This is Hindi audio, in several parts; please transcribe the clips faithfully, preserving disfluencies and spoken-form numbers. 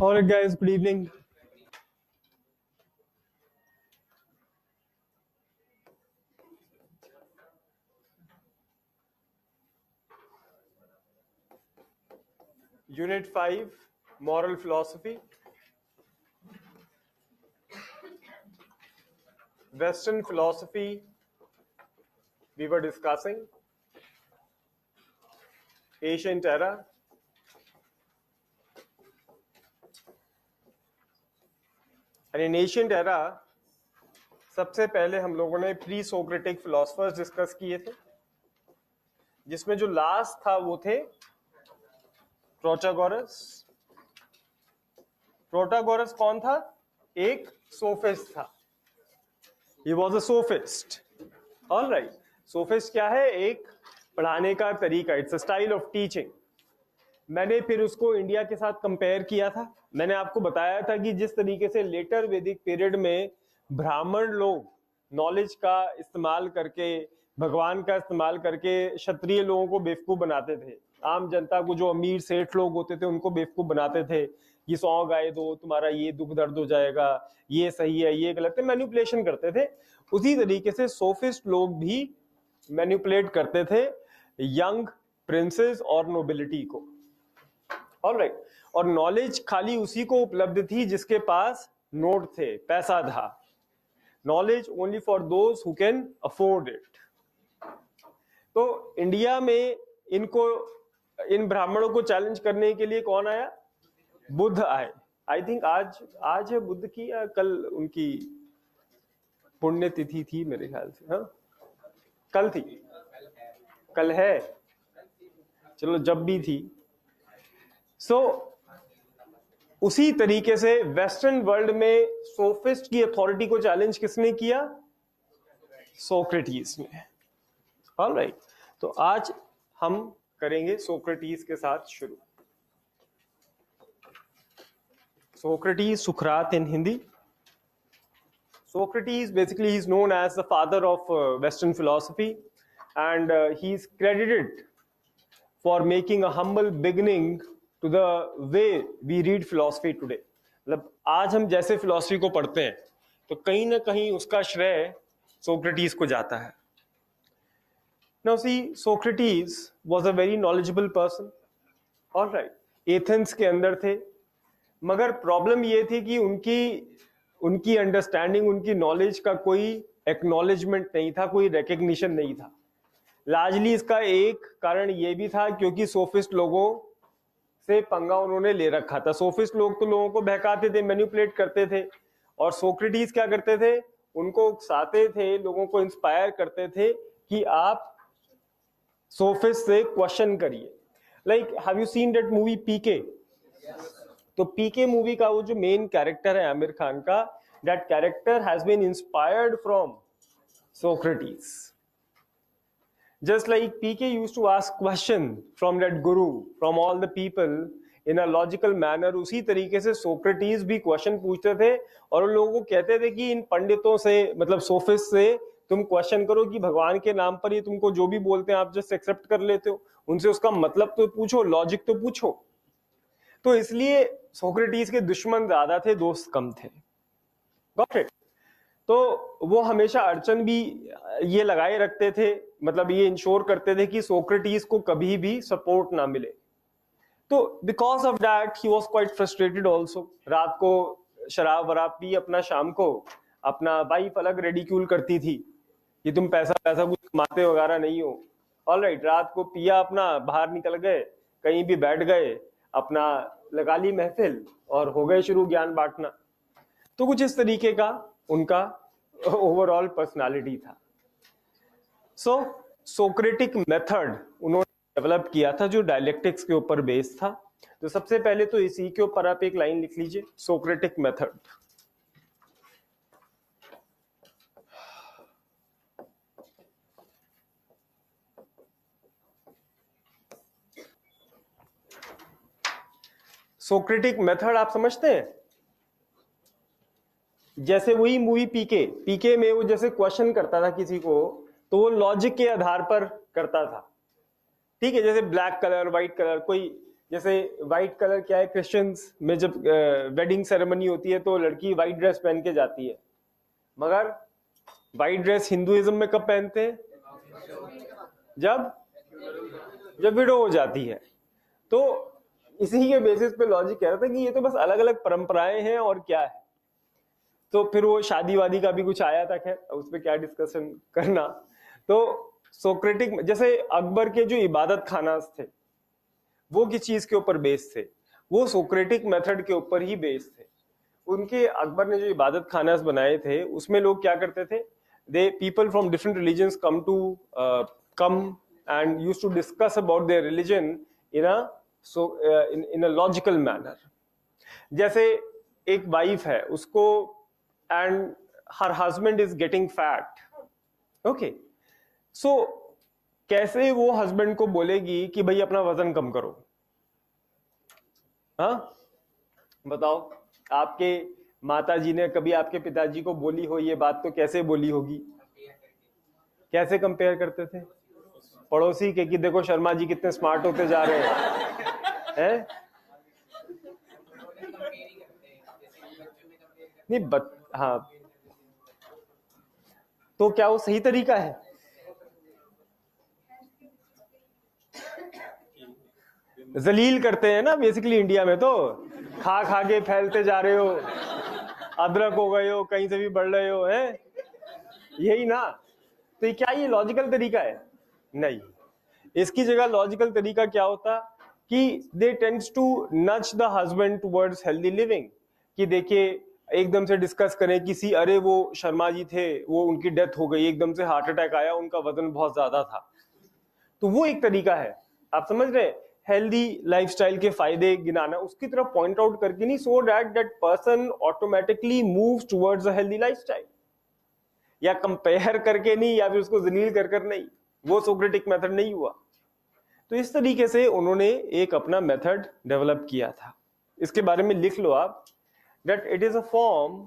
All right, guys. Good evening. Unit five, Moral Philosophy. Western philosophy we were discussing. Ancient era. And in ancient era, सबसे पहले हम लोगों ने प्री सोक्रेटिक फिलोसफर्स डिस्कस किए थे, जिसमें जो लास्ट था वो थे प्रोटागोरस। प्रोटागोरस कौन था? एक सोफिस्ट था। He was a sophist. All right. Sophist क्या है? एक पढ़ाने का तरीका, it's a style of teaching. मैंने फिर उसको इंडिया के साथ कंपेयर किया था। मैंने आपको बताया था कि जिस तरीके से लेटर वैदिक पीरियड में ब्राह्मण लोग नॉलेज का इस्तेमाल करके, भगवान का इस्तेमाल करके क्षत्रिय लोगों को बेवकूफ़ बनाते थे। आम जनता को, जो अमीर सेठ लोग होते थे, उनको बेवकूफ़ बनाते थे। ये सौ गाय दो, तुम्हारा ये दुख दर्द हो जाएगा, ये सही है, ये गलत है, मैनिपुलेशन करते थे। उसी तरीके से सोफिस्ट लोग भी मैनिपुलेट करते थे यंग प्रिंसेस और नोबिलिटी को। All right. और नॉलेज खाली उसी को उपलब्ध थी जिसके पास नोट थे, पैसा था। Knowledge only for those who can afford it. तो इंडिया में इनको, इन ब्राह्मणों को चैलेंज करने के लिए कौन आया? बुद्ध आए। आई थिंक आज आज है बुद्ध की या कल उनकी पुण्यतिथि थी मेरे ख्याल से। हाँ, कल थी, कल है, चलो जब भी थी। सो so, उसी तरीके से वेस्टर्न वर्ल्ड में सोफिस्ट की अथॉरिटी को चैलेंज किसने किया? सोक्रेटीज ने। Alright right. तो आज हम करेंगे सोक्रेटीज के साथ शुरू। Socrates, Sukrat in Hindi. Socrates basically is known as the father of uh, Western philosophy, and uh, he is credited for making a humble beginning to the way we read philosophy today. मतलब आज हम जैसे philosophy को पढ़ते हैं, तो कहीं ना कहीं उसका श्रेय Socrates को जाता है। Now see, Socrates was a very knowledgeable person. All right, Athens के अंदर थे, मगर प्रॉब्लम ये थी कि उनकी उनकी अंडरस्टैंडिंग, उनकी नॉलेज का कोई एक्नॉलेजमेंट नहीं था, कोई रिकग्निशन नहीं था। लार्जली इसका एक कारण ये भी था क्योंकि सोफिस्ट लोगों से पंगा उन्होंने ले रखा था। सोफिस्ट लोग तो लोगों को बहकाते थे, मैनिपुलेट करते थे, और सोक्रेटीज क्या करते थे? उनको उकसाते थे, लोगों को इंस्पायर करते थे कि आप सोफिस्ट से क्वेश्चन करिए। Like, have you seen that movie PK? तो पीके मूवी का वो जो मेन कैरेक्टर है आमिर खान का, that character has been inspired from Socrates. Just like PK used to ask question from that guru, from all the people in a logical manner, उसी तरीके से सोक्रेटीज भी क्वेश्चन पूछते थे और उन लोगों को कहते थे कि इन पंडितों से, मतलब सोफिस्ट से, तुम क्वेश्चन करो कि भगवान के नाम पर ये तुमको जो भी बोलते हैं आप जस्ट एक्सेप्ट कर लेते हो, उनसे उसका मतलब तो पूछो, लॉजिक तो पूछो। तो इसलिए सोक्रेटीज के दुश्मन ज्यादा थे, दोस्त कम थे। Got it? तो वो हमेशा अड़चन भी ये लगाए रखते थे, मतलब ये इंश्योर करते थे कि सोक्रेटीज को कभी भी सपोर्ट ना मिले। तो because of that he was quite frustrated also. रात को शराब वराब पी, अपना शाम को अपना वाइफ अलग रेडिक्यूल करती थी कि तुम पैसा पैसा कुछ कमाते वगैरह नहीं हो। ऑल राइट, रात को पिया, अपना बाहर निकल गए, कहीं भी बैठ गए, अपना लगा ली महफिल और हो गए शुरू ज्ञान बांटना। तो कुछ इस तरीके का उनका ओवरऑल पर्सनालिटी था। सो सोक्रेटिक मेथड उन्होंने डेवलप किया था जो डायलेक्टिक्स के ऊपर बेस्ड था। तो सबसे पहले तो इसी के ऊपर आप एक लाइन लिख लीजिए, सोक्रेटिक मेथड। सोक्रेटिक मेथड आप समझते हैं? जैसे वही मूवी पीके, पीके में वो जैसे क्वेश्चन करता था किसी को, तो वो लॉजिक के आधार पर करता था। ठीक है, जैसे ब्लैक कलर, व्हाइट कलर, कोई जैसे वाइट कलर क्या है, क्रिश्चियंस में जब वेडिंग सेरेमनी होती है तो लड़की वाइट ड्रेस पहन के जाती है, मगर वाइट ड्रेस हिंदुइज्म में कब पहनते हैं? जब जब विडो हो जाती है। तो इसी के बेसिस पे लॉजिक कह रहा था कि ये तो बस अलग अलग परंपराएं हैं और क्या है। तो फिर वो शादी वादी का भी कुछ आया था, खैर उस पर क्या डिस्कशन करना। तो सोक्रेटिक, जैसे अकबर के जो इबादत खानास थे वो किस चीज के ऊपर बेस्ड थे? वो सोक्रेटिक मेथड के ऊपर ही बेस्ड थे। उनके अकबर ने जो इबादत खानास बनाए थे उसमें लोग क्या करते थे, they people from different religions come to come and use to discuss about their religion in a so in in a logical manner. जैसे एक वाइफ है उसको, and her husband is getting fat, okay, so कैसे वो हस्बैंड को बोलेगी कि भाई अपना वजन कम करो? हाँ बताओ, आपके माताजी ने कभी आपके पिताजी को बोली हो ये बात तो कैसे बोली होगी? कैसे कंपेयर करते थे? पड़ोसी के कि देखो शर्मा जी कितने स्मार्ट होते जा रहे हैं, हैं? नहीं बत, हाँ, तो क्या वो सही तरीका है? जलील करते हैं ना बेसिकली इंडिया में, तो खा खा के फैलते जा रहे हो, अदरक हो गए हो, कहीं से भी बढ़ रहे हो, हैं? यही ना। तो क्या ये लॉजिकल तरीका है? नहीं, इसकी जगह लॉजिकल तरीका क्या होता कि they tends to nudge the husband towards healthy living, कि देखिए एकदम से डिस्कस करें किसी, अरे वो शर्मा जी थे वो उनकी डेथ हो गई, एकदम से हार्ट अटैक आया, उनका वजन बहुत ज्यादा था। तो वो एक तरीका है, आप समझ रहे हैं, हेल्दी लाइफस्टाइल के फायदे गिनाना, उसकी तरफ पॉइंट आउट करके नहीं, so that that person automatically moves towards a healthy lifestyle, या कंपेयर करके नहीं, या फिर उसको जलील कर कर नहीं। वो सोक्रेटिक मेथड नहीं हुआ। तो इस तरीके से उन्होंने एक अपना मेथड डेवलप किया था। इसके बारे में लिख लो आप, that it is a form,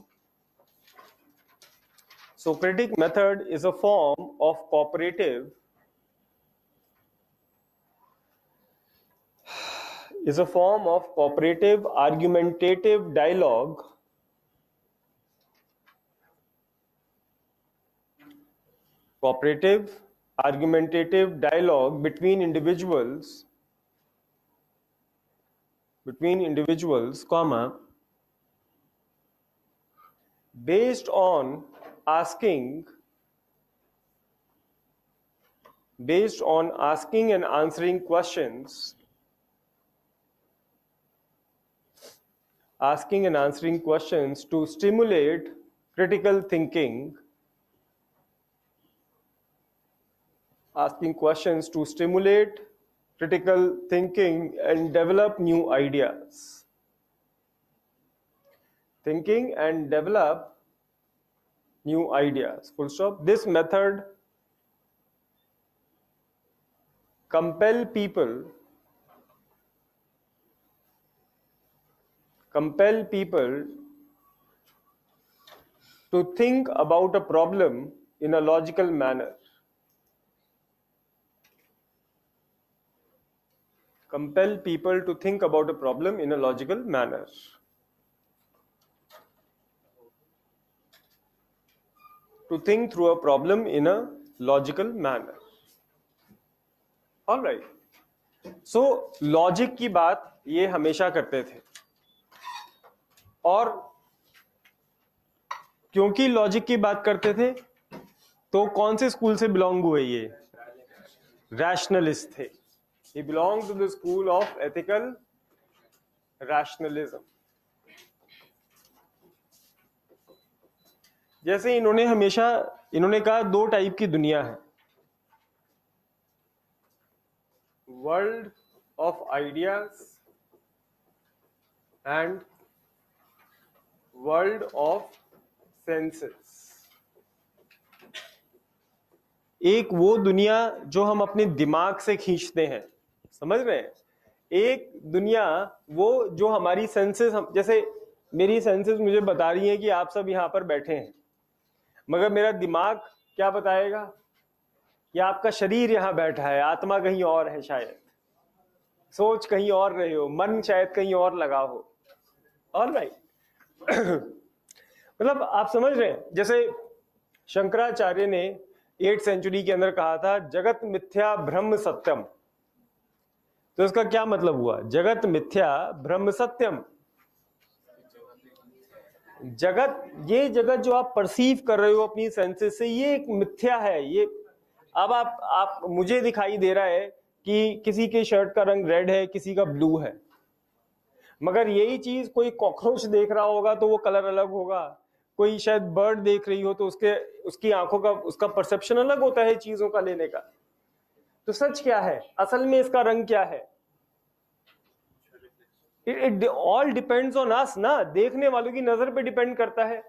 Socratic method is a form of cooperative is a form of cooperative argumentative dialogue cooperative argumentative dialogue between individuals between individuals comma based on asking based on asking and answering questions asking and answering questions to stimulate critical thinking, asking questions to stimulate critical thinking and develop new ideas, thinking and develop new ideas, full stop. This method compel people compel people to think about a problem in a logical manner, compel people to think about a problem in a logical manner. To think through a problem in a logical manner. All right. So logic की बात ये हमेशा करते थे, और क्योंकि लॉजिक की बात करते थे तो कौन से स्कूल से बिलोंग हुए? ये रैशनलिस्ट थे। He belong to the school of ethical rationalism. जैसे इन्होंने हमेशा, इन्होंने कहा दो टाइप की दुनिया है, world of ideas and world of senses. एक वो दुनिया जो हम अपने दिमाग से खींचते हैं, समझ रहे हैं, एक दुनिया वो जो हमारी सेंसेस, जैसे मेरी सेंसेस मुझे बता रही है कि आप सब यहाँ पर बैठे हैं, मगर मेरा दिमाग क्या बताएगा कि आपका शरीर यहाँ बैठा है, आत्मा कहीं और है शायद, सोच कहीं और रहे हो, मन शायद कहीं और लगा हो। ऑल राइट मतलब आप समझ रहे हैं, जैसे शंकराचार्य ने एट सेंचुरी के अंदर कहा था जगत मिथ्या ब्रह्म सत्यम, तो इसका क्या मतलब हुआ? जगत मिथ्या ब्रह्म सत्यम। जगत, ये जगत जो आप परसीव कर रहे हो अपनी सेंसेस से, ये एक मिथ्या है। ये अब आप आप मुझे दिखाई दे रहा है कि किसी के शर्ट का रंग रेड है, किसी का ब्लू है, मगर यही चीज कोई कॉकरोच देख रहा होगा तो वो कलर अलग होगा, कोई शायद बर्ड देख रही हो तो उसके उसकी आंखों का, उसका परसेप्शन अलग होता है चीजों का लेने का। तो सच क्या है, असल में इसका रंग क्या है? It all depends on us ना, देखने वालों की नजर पे डिपेंड करता है।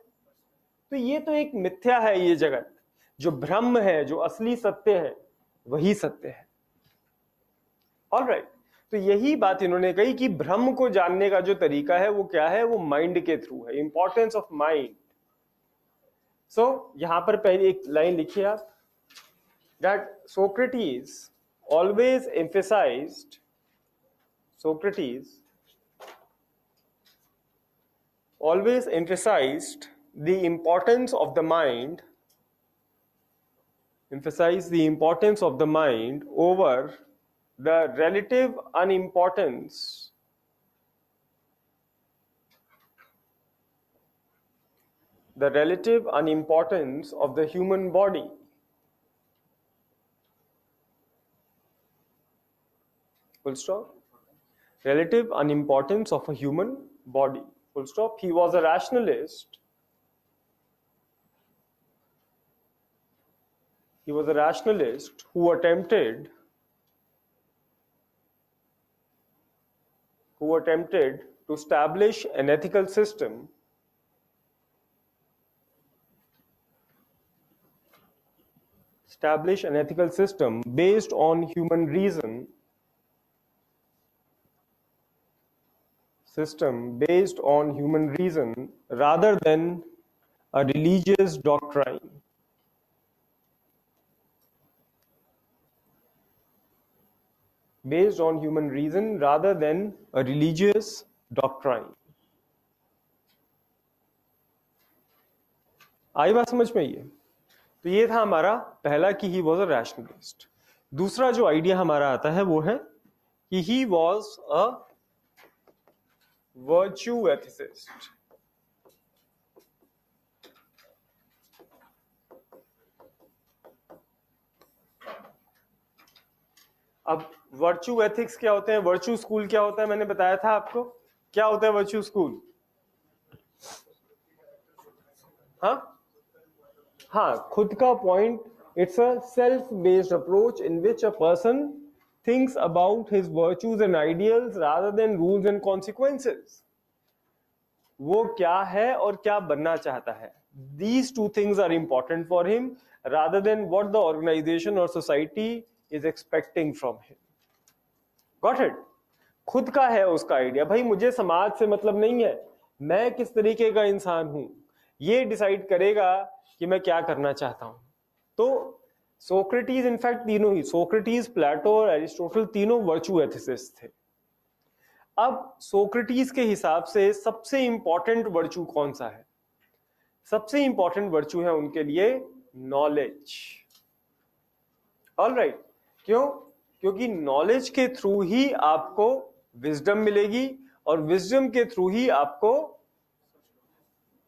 तो ये तो एक मिथ्या है, ये जगत जो ब्रह्म है, जो असली सत्य है, वही सत्य है। All right right. तो यही बात इन्होंने कही कि ब्रह्म को जानने का जो तरीका है वो क्या है, वो माइंड के थ्रू है। Importance of mind. सो यहां पर पहले एक लाइन लिखिए आप, that Socrates always emphasized, Socrates always emphasized the importance of the mind, emphasized the importance of the mind over the relative unimportance the relative unimportance of the human body. Full stop. Relative unimportance of a human body. Full stop. He was a rationalist. He was a rationalist who attempted, who attempted to establish an ethical system, establish an ethical system based on human reason. System based on human reason rather than a religious doctrine. Based on human reason rather than a religious doctrine. आई बात समझ में? ये तो ये था हमारा पहला कि he was a rationalist. दूसरा जो आइडिया हमारा आता है वो है कि he was a virtue ethicist. अब वर्च्यू एथिक्स क्या होते हैं, वर्च्यू स्कूल क्या होता है, मैंने बताया था आपको क्या होता है वर्च्यू स्कूल। हाँ हाँ खुद का point, it's a self based approach in which a person thinks about his virtues and ideals rather than rules and consequences. वो क्या है और क्या बनना चाहता है, these two things are important for him rather than what the organization or society is expecting from him. Got it? खुद का है उसका आइडिया, भाई मुझे समाज से मतलब नहीं है, मैं किस तरीके का इंसान हूं ये डिसाइड करेगा कि मैं क्या करना चाहता हूं। तो सोक्रेटिस, इनफैक्ट तीनों ही, सोक्रेटिस, प्लेटो और एरिस्टोटल, तीनों वर्च्यू एथिसिस्ट थे। अब सोक्रेटिस के हिसाब से सबसे इंपॉर्टेंट वर्च्यू कौन सा है? सबसे इंपॉर्टेंट वर्च्यू है उनके लिए नॉलेज। ऑल राइट, क्यों? क्योंकि नॉलेज के थ्रू ही आपको विजडम मिलेगी और विजडम के थ्रू ही आपको,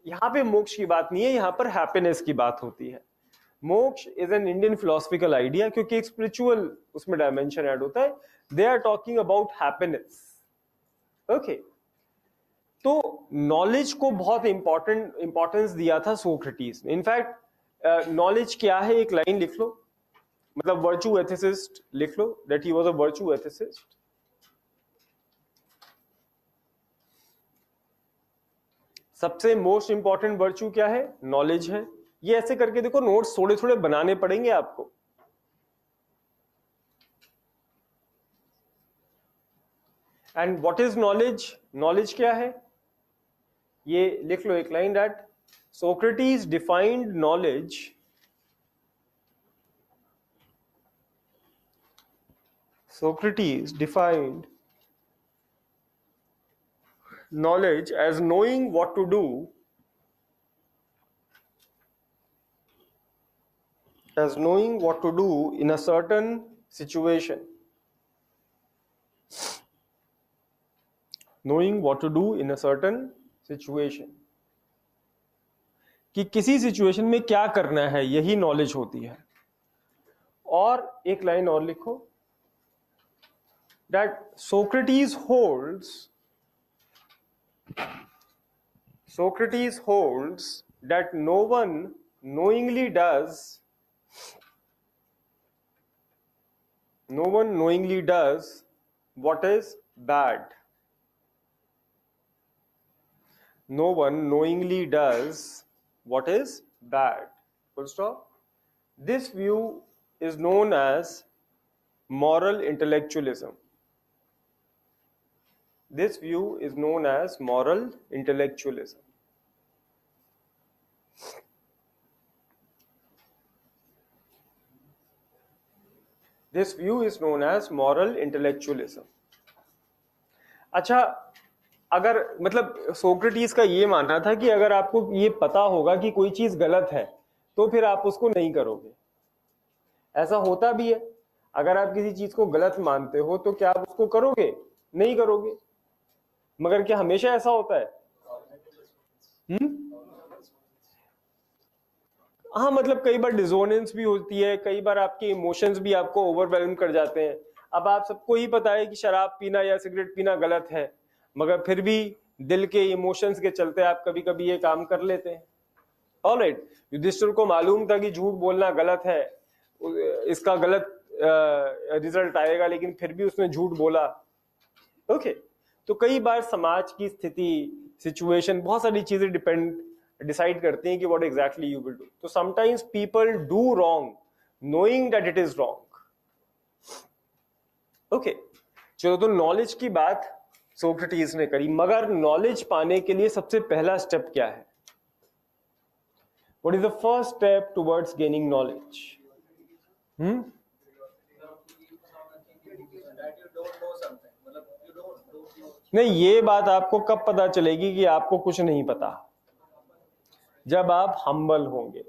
यहां पे मोक्ष की बात नहीं है, यहां पर हैप्पीनेस की बात होती है। Moksha is an Indian philosophical idea, क्योंकि एक स्पिरिचुअल उसमें डायमेंशन ऐड होता है। They are talking about happiness. Okay, तो नॉलेज को बहुत इंपॉर्टेंट इंपॉर्टेंस दिया था सोक्रेटिस ने। इनफैक्ट नॉलेज क्या है, एक लाइन लिख लो, मतलब वर्च्यू एथिसिस्ट लिख लो, that he was a virtue ethicist. सबसे मोस्ट इंपॉर्टेंट वर्च्यू क्या है? नॉलेज है। ये ऐसे करके देखो, नोट्स थोड़े थोड़े बनाने पड़ेंगे आपको। And what is knowledge? Knowledge क्या है ये लिख लो, एक line, that Socrates defined knowledge Socrates defined knowledge as knowing what to do, as knowing what to do in a certain situation. Knowing what to do in a certain situation. कि किसी situation में क्या करना है, यही knowledge होती है. और एक line और लिखो. That Socrates holds, Socrates holds that no one knowingly does, no one knowingly does what is bad. No one knowingly does what is bad. Full stop. This view is known as moral intellectualism. This view is known as moral intellectualism. This view is known as moral intellectualism. अच्छा, अगर मतलब सोक्रेटिस का ये मानना था कि अगर आपको ये पता होगा कि कोई चीज़ गलत है तो फिर आप उसको नहीं करोगे. ऐसा होता भी है. अगर आप किसी चीज़ को गलत मानते हो तो क्या आप उसको करोगे? नहीं करोगे. मगर क्या हमेशा ऐसा होता है? हम्म, हाँ, मतलब कई बार डिसोनेंस भी होती है, कई बार आपके इमोशंस भी आपको ओवरवेलम कर जाते हैं. अब आप सबको ही पता है कि शराब पीना या सिगरेट पीना गलत है, मगर फिर भी दिल के इमोशंस के चलते आप कभी कभी ये काम कर लेते हैं. ऑलराइट, युधिष्ठिर को मालूम था कि झूठ बोलना गलत है, इसका गलत रिजल्ट आएगा, लेकिन फिर भी उसने झूठ बोला. Okay okay. तो कई बार समाज की स्थिति, सिचुएशन, बहुत सारी चीजें डिपेंड डिसाइड करती हैं कि what exactly you will do. तो sometimes people do wrong knowing that it is wrong. Okay, चलो, तो नॉलेज की बात सोक्रेटिस ने करी. मगर नॉलेज पाने के लिए सबसे पहला स्टेप क्या है? What is the first step towards gaining knowledge? Hmm, नहीं, ये बात आपको कब पता चलेगी कि आपको कुछ नहीं पता? जब आप हम्बल होंगे.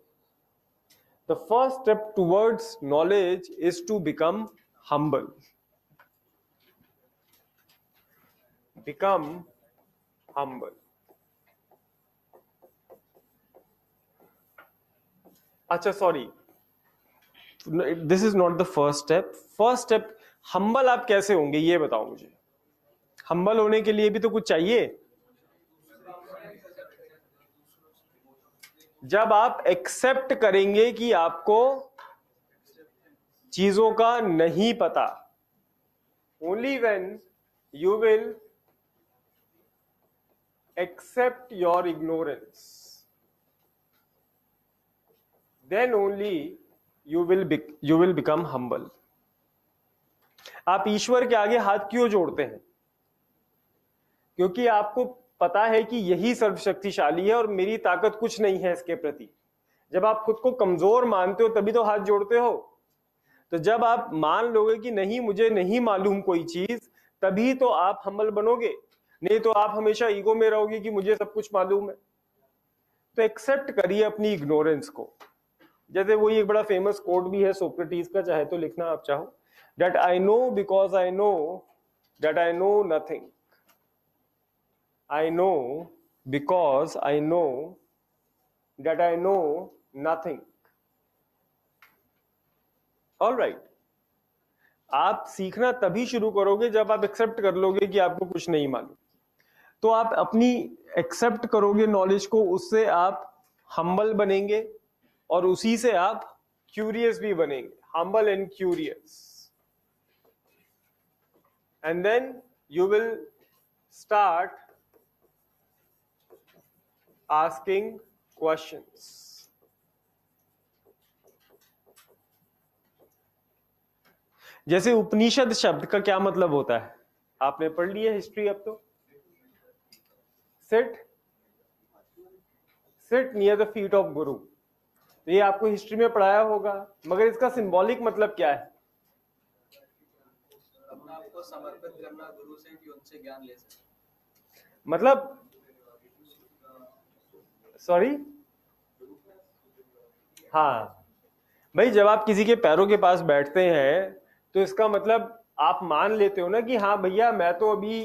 The first step towards knowledge is to become humble. Become humble. अच्छा, sorry, this is not the first step. First step, humble आप कैसे होंगे ये बताओ मुझे. हम्बल होने के लिए भी तो कुछ चाहिए. जब आप एक्सेप्ट करेंगे कि आपको चीजों का नहीं पता, only when you will accept your ignorance, then only you will you will become humble. आप ईश्वर के आगे हाथ क्यों जोड़ते हैं? क्योंकि आपको पता है कि यही सर्वशक्तिशाली है और मेरी ताकत कुछ नहीं है इसके प्रति. जब आप खुद को कमजोर मानते हो तभी तो हाथ जोड़ते हो. तो जब आप मान लोगे कि नहीं, मुझे नहीं मालूम कोई चीज, तभी तो आप हम्बल बनोगे. नहीं तो आप हमेशा ईगो में रहोगे कि मुझे सब कुछ मालूम है. तो एक्सेप्ट करिए अपनी इग्नोरेंस को. जैसे वही एक बड़ा फेमस कोट भी है सोक्रेटिस का, चाहे तो लिखना आप चाहो. That I know because I know that I know nothing. I know because I know that I know nothing. All right. आप सीखना तभी शुरू करोगे जब आप एक्सेप्ट कर लोगे कि आपको कुछ नहीं मालूम. तो आप अपनी एक्सेप्ट करोगे नॉलेज को, उससे आप हम्बल बनेंगे और उसी से आप क्यूरियस भी बनेंगे. Humble and curious. And then you will start asking questions. जैसे उपनिषद शब्द का क्या मतलब होता है? आपने पढ़ ली है हिस्ट्री अब तो. Sit, sit near the feet of Guru. तो ये आपको हिस्ट्री में पढ़ाया होगा. मगर इसका सिंबॉलिक मतलब क्या है? समर्पित करना गुरु से कि उनसे ज्ञान ले सके. मतलब सॉरी हाँ भाई, जब आप किसी के पैरों के पास बैठते हैं तो इसका मतलब आप मान लेते हो ना कि हाँ भैया मैं तो अभी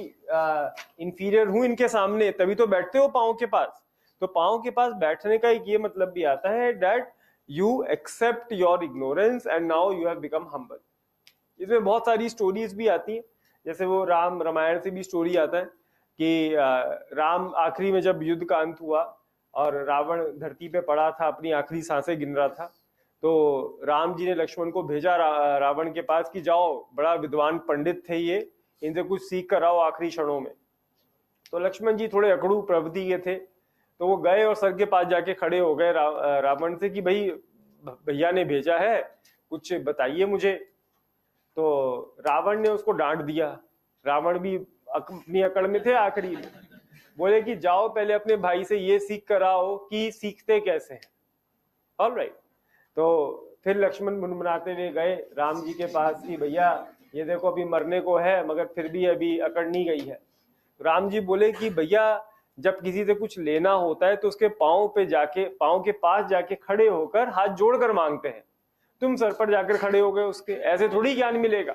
इंफीरियर हूं इनके सामने, तभी तो बैठते हो पाँव के पास। तो पाँव के पास बैठने का एक ये मतलब भी आता है that you accept your ignorance and now you have become humble. इसमें बहुत सारी स्टोरीज भी आती हैं, जैसे वो राम रामायण से भी स्टोरी आता है कि राम आखिरी में जब युद्ध का अंत हुआ और रावण धरती पे पड़ा था अपनी आखिरी सांसें गिन रहा था, तो राम जी ने लक्ष्मण को भेजा रा, रावण के पास कि जाओ, बड़ा विद्वान पंडित थे ये, इनसे कुछ सीख कर आओ आखिरी क्षणों में। तो लक्ष्मण जी थोड़े अकड़ू प्रवृत्ति के थे, तो वो गए और सर के पास जाके खड़े हो गए रा, रावण से कि भाई भैया ने भेजा है, कुछ बताइए मुझे। तो रावण ने उसको डांट दिया, रावण भी अपनी अकड़ में थे आखिरी में, बोले कि जाओ पहले अपने भाई से ये सीख कराओ कि सीखते कैसे हैं। ऑल राइट, तो फिर लक्ष्मण मुनमुनाते हुए गए राम जी के पास कि भैया ये देखो अभी मरने को है मगर फिर भी अभी अकड़ नहीं गई है। राम जी बोले कि भैया जब किसी से कुछ लेना होता है तो उसके पाँव पे जाके, पाँव के पास जाके खड़े होकर हाथ जोड़कर मांगते हैं, तुम सर पर जाकर खड़े हो गए उसके, ऐसे थोड़ी ज्ञान मिलेगा।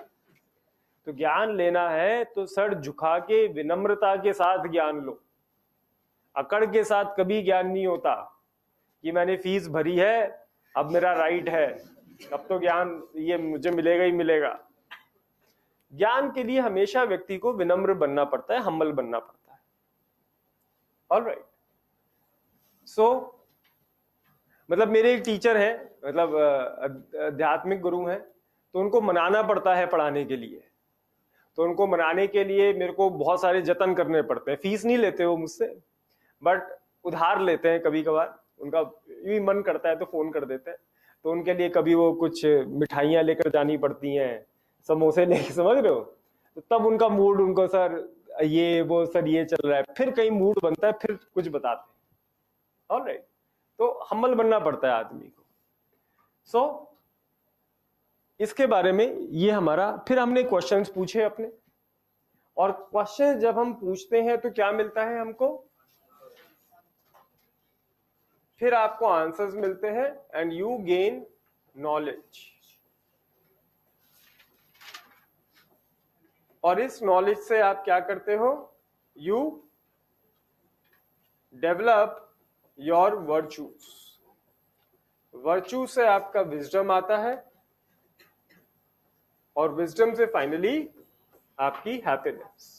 तो ज्ञान लेना है तो सर झुका के विनम्रता के साथ ज्ञान लो, अकड़ के साथ कभी ज्ञान नहीं होता कि मैंने फीस भरी है अब मेरा राइट है, अब तो ज्ञान ये मुझे मिलेगा ही मिलेगा। ज्ञान के लिए हमेशा व्यक्ति को विनम्र बनना पड़ता है, हम्बल बनना पड़ता है। ऑल राइट, सो मतलब मेरे एक टीचर हैं, मतलब आध्यात्मिक गुरु हैं, तो उनको मनाना पड़ता है पढ़ाने के लिए, तो उनको मनाने के लिए मेरे को बहुत सारे जतन करने पड़ते हैं। फीस नहीं लेते वो मुझसे, बट उधार लेते हैं कभी कभार, उनका भी मन करता है तो फोन कर देते हैं। तो उनके लिए कभी वो कुछ मिठाइयाँ लेकर जानी पड़ती हैं, समोसे लेके, समझ रहे हो। तो तब उनका मूड, उनको सर ये वो सर ये चल रहा है, फिर कहीं मूड बनता है, फिर कुछ बताते हैं। ऑल राइट, तो हम्बल बनना पड़ता है आदमी को। सो so, इसके बारे में ये हमारा, फिर हमने क्वेश्चंस पूछे अपने, और क्वेश्चंस जब हम पूछते हैं तो क्या मिलता है हमको, फिर आपको आंसर्स मिलते हैं एंड यू गेन नॉलेज। और इस नॉलेज से आप क्या करते हो, you develop your virtues. Virtue से आपका विजडम आता है और विजडम से फाइनली आपकी हैप्पीनेस।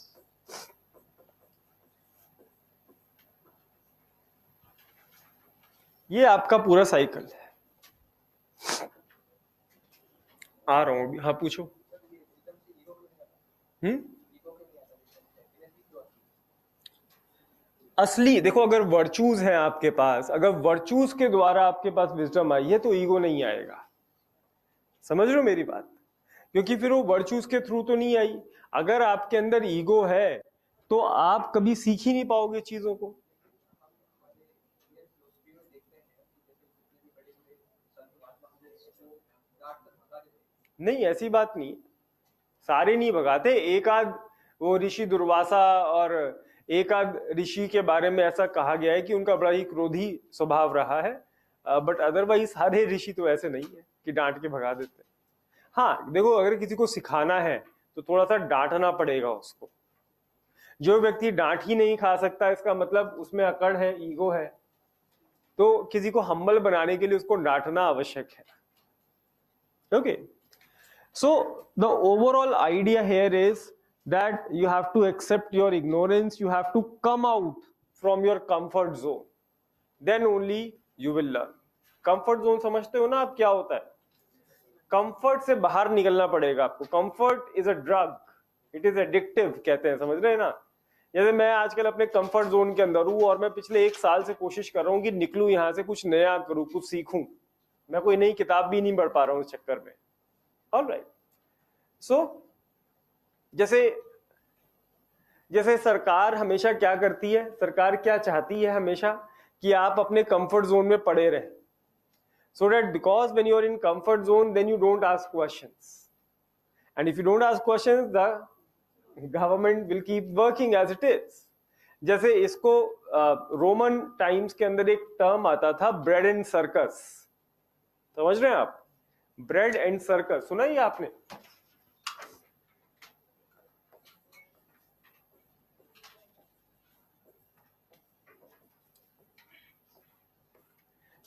ये आपका पूरा साइकिल है। आ रहा हूं, हाँ पूछो। हम्म असली देखो, अगर वर्चूज हैं आपके पास, अगर वर्चूज के द्वारा आपके पास विजडम आई है तो ईगो नहीं आएगा, समझ रहे हो मेरी बात, क्योंकि फिर वो वर्चूज के थ्रू तो नहीं आई। अगर आपके अंदर ईगो है तो आप कभी सीख ही नहीं पाओगे चीजों को। नहीं, ऐसी बात नहीं, सारे नहीं भगाते। एक आध वो ऋषि दुर्वासा और एक आध ऋषि के बारे में ऐसा कहा गया है कि उनका बड़ा ही क्रोधी स्वभाव रहा है, बट अदरवाइज सारे ऋषि तो ऐसे नहीं है कि डांट के भगा देते हैं। हाँ देखो, अगर किसी को सिखाना है तो थोड़ा सा डांटना पड़ेगा उसको। जो व्यक्ति डांट ही नहीं खा सकता, इसका मतलब उसमें अकड़ है, ईगो है। तो किसी को हम्बल बनाने के लिए उसको डांटना आवश्यक है। Okay, so the overall idea here is that you have to accept your ignorance, you have to come out from your comfort zone, then only you will learn. Comfort zone समझते हो ना आप क्या होता है? Comfort से बाहर निकलना पड़ेगा आपको। Comfort is a drug, it is addictive कहते हैं, समझ रहे हैं ना। जैसे मैं आजकल अपने comfort zone के अंदर हूँ और मैं पिछले एक साल से कोशिश कर रहा हूँ कि निकलूँ यहाँ से, कुछ नया करूँ, कुछ सीखूँ। मैं कोई नई किताब भी नहीं पढ़ पा रहा हूँ इस चक्कर में। All right, so जैसे जैसे सरकार हमेशा क्या करती है, सरकार क्या चाहती है हमेशा कि आप अपने कंफर्ट जोन में पड़े रहें, so that because when you are in comfort zone then you don't ask questions, and if you don't ask questions the government will keep working as it is. जैसे इसको रोमन टाइम्स के अंदर एक टर्म आता था ब्रेड एंड सर्कस, समझ रहे हैं आप? ब्रेड एंड सर्कस सुना ही आपने?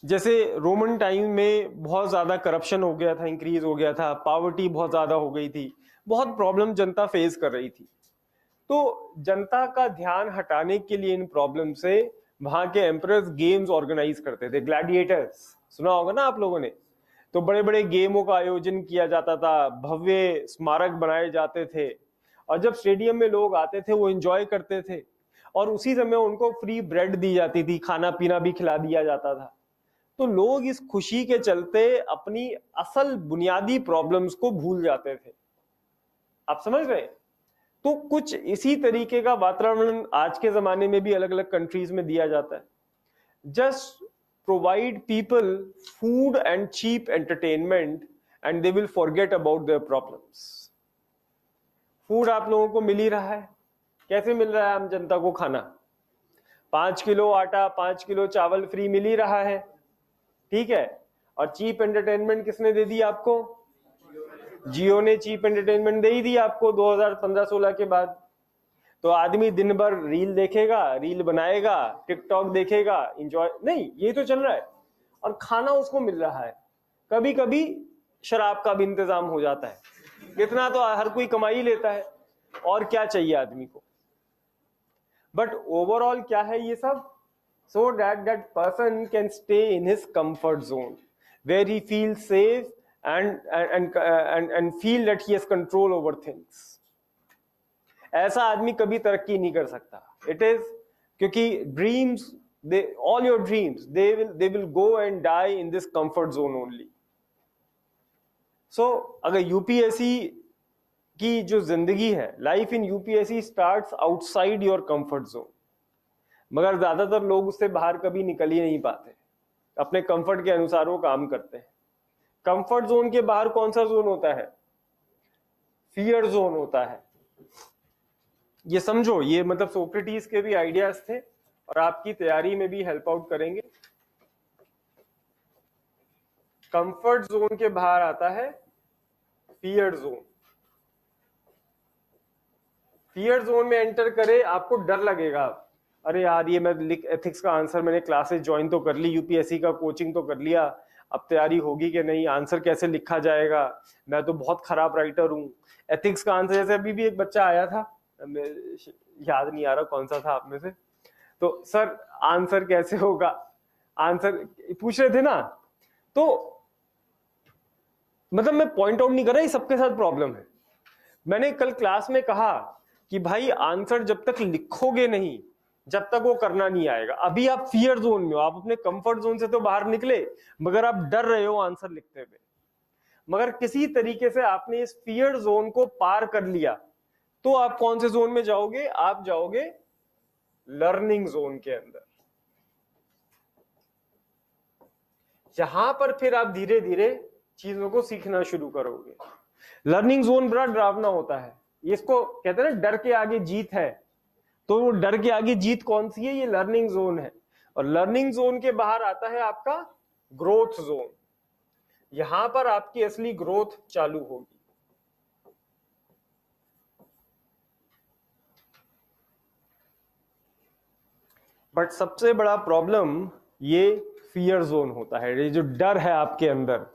जैसे रोमन टाइम में बहुत ज्यादा करप्शन हो गया था, इंक्रीज हो गया था, पावर्टी बहुत ज्यादा हो गई थी, बहुत प्रॉब्लम जनता फेस कर रही थी। तो जनता का ध्यान हटाने के लिए इन प्रॉब्लम से वहां के एम्परर्स गेम्स ऑर्गेनाइज करते थे, ग्लैडिएटर्स सुना होगा ना आप लोगों ने। तो बड़े बड़े गेमों का आयोजन किया जाता था, भव्य स्मारक बनाए जाते थे, और जब स्टेडियम में लोग आते थे वो एंजॉय करते थे, और उसी समय उनको फ्री ब्रेड दी जाती थी, खाना पीना भी खिला दिया जाता था। तो लोग इस खुशी के चलते अपनी असल बुनियादी प्रॉब्लम्स को भूल जाते थे, आप समझ रहे हैं? तो कुछ इसी तरीके का वातावरण आज के जमाने में भी अलग अलग कंट्रीज में दिया जाता है। Just provide people food and cheap entertainment and they will forget about their problems. Food आप लोगों को मिल ही रहा है, कैसे मिल रहा है आम जनता को खाना? पांच किलो आटा, पांच किलो चावल फ्री मिल ही रहा है, ठीक है। और चीप एंटरटेनमेंट किसने दे दी आपको? जियो ने चीप एंटरटेनमेंट दे ही दी आपको दो हज़ार पंद्रह सोलह के बाद। तो आदमी दिन भर रील देखेगा, रील बनाएगा, टिकटॉक देखेगा, एंजॉय नहीं, ये तो चल रहा है। और खाना उसको मिल रहा है, कभी कभी शराब का भी इंतजाम हो जाता है, इतना तो हर कोई कमाई लेता है, और क्या चाहिए आदमी को। बट ओवरऑल क्या है ये सब? so that that person can stay in his comfort zone where he feels safe and and and and feel that he has control over things. ऐसा आदमी कभी तरक्की नहीं कर सकता। It is क्योंकि dreams, they all your dreams, they will they will go and die in this comfort zone only. So अगर U P S C की जो जिंदगी है, life in U P S C starts outside your comfort zone. मगर ज्यादातर लोग उससे बाहर कभी निकल ही नहीं पाते, अपने कंफर्ट के अनुसार वो काम करते हैं। कंफर्ट जोन के बाहर कौन सा जोन होता है? फियर जोन होता है। ये समझो, ये मतलब सोक्रेटिस के भी आइडियाज थे और आपकी तैयारी में भी हेल्प आउट करेंगे। कंफर्ट जोन के बाहर आता है फियर जोन। फियर जोन में एंटर करे, आपको डर लगेगा, अरे यार ये मैं एथिक्स का आंसर, मैंने क्लासेस ज्वाइन तो कर ली, यूपीएससी का कोचिंग तो कर लिया, अब तैयारी होगी कि नहीं, आंसर कैसे लिखा जाएगा, मैं तो बहुत खराब राइटर हूँ, एथिक्स का आंसर। जैसे अभी भी एक बच्चा आया था, याद नहीं आ रहा कौन सा था आप में से, तो सर आंसर कैसे होगा, आंसर पूछ रहे थे ना। तो मतलब मैं पॉइंट आउट नहीं कर रहा, ये सबके साथ प्रॉब्लम है। मैंने कल क्लास में कहा कि भाई आंसर जब तक लिखोगे नहीं, जब तक वो करना नहीं आएगा। अभी आप फियर जोन में हो, आप अपने कंफर्ट जोन से तो बाहर निकले, मगर आप डर रहे हो आंसर लिखते हुए। मगर किसी तरीके से आपने इस फियर जोन को पार कर लिया, तो आप कौन से जोन में जाओगे? आप जाओगे लर्निंग जोन के अंदर। यहां पर फिर आप धीरे धीरे चीजों को सीखना शुरू करोगे। लर्निंग जोन बड़ा डरावना होता है, इसको कहते हैं ना डर के आगे जीत है। तो वो डर के आगे जीत कौन सी है? ये लर्निंग जोन है। और लर्निंग जोन के बाहर आता है आपका ग्रोथ जोन। यहां पर आपकी असली ग्रोथ चालू होगी। बट सबसे बड़ा प्रॉब्लम ये फियर जोन होता है, ये जो डर है आपके अंदर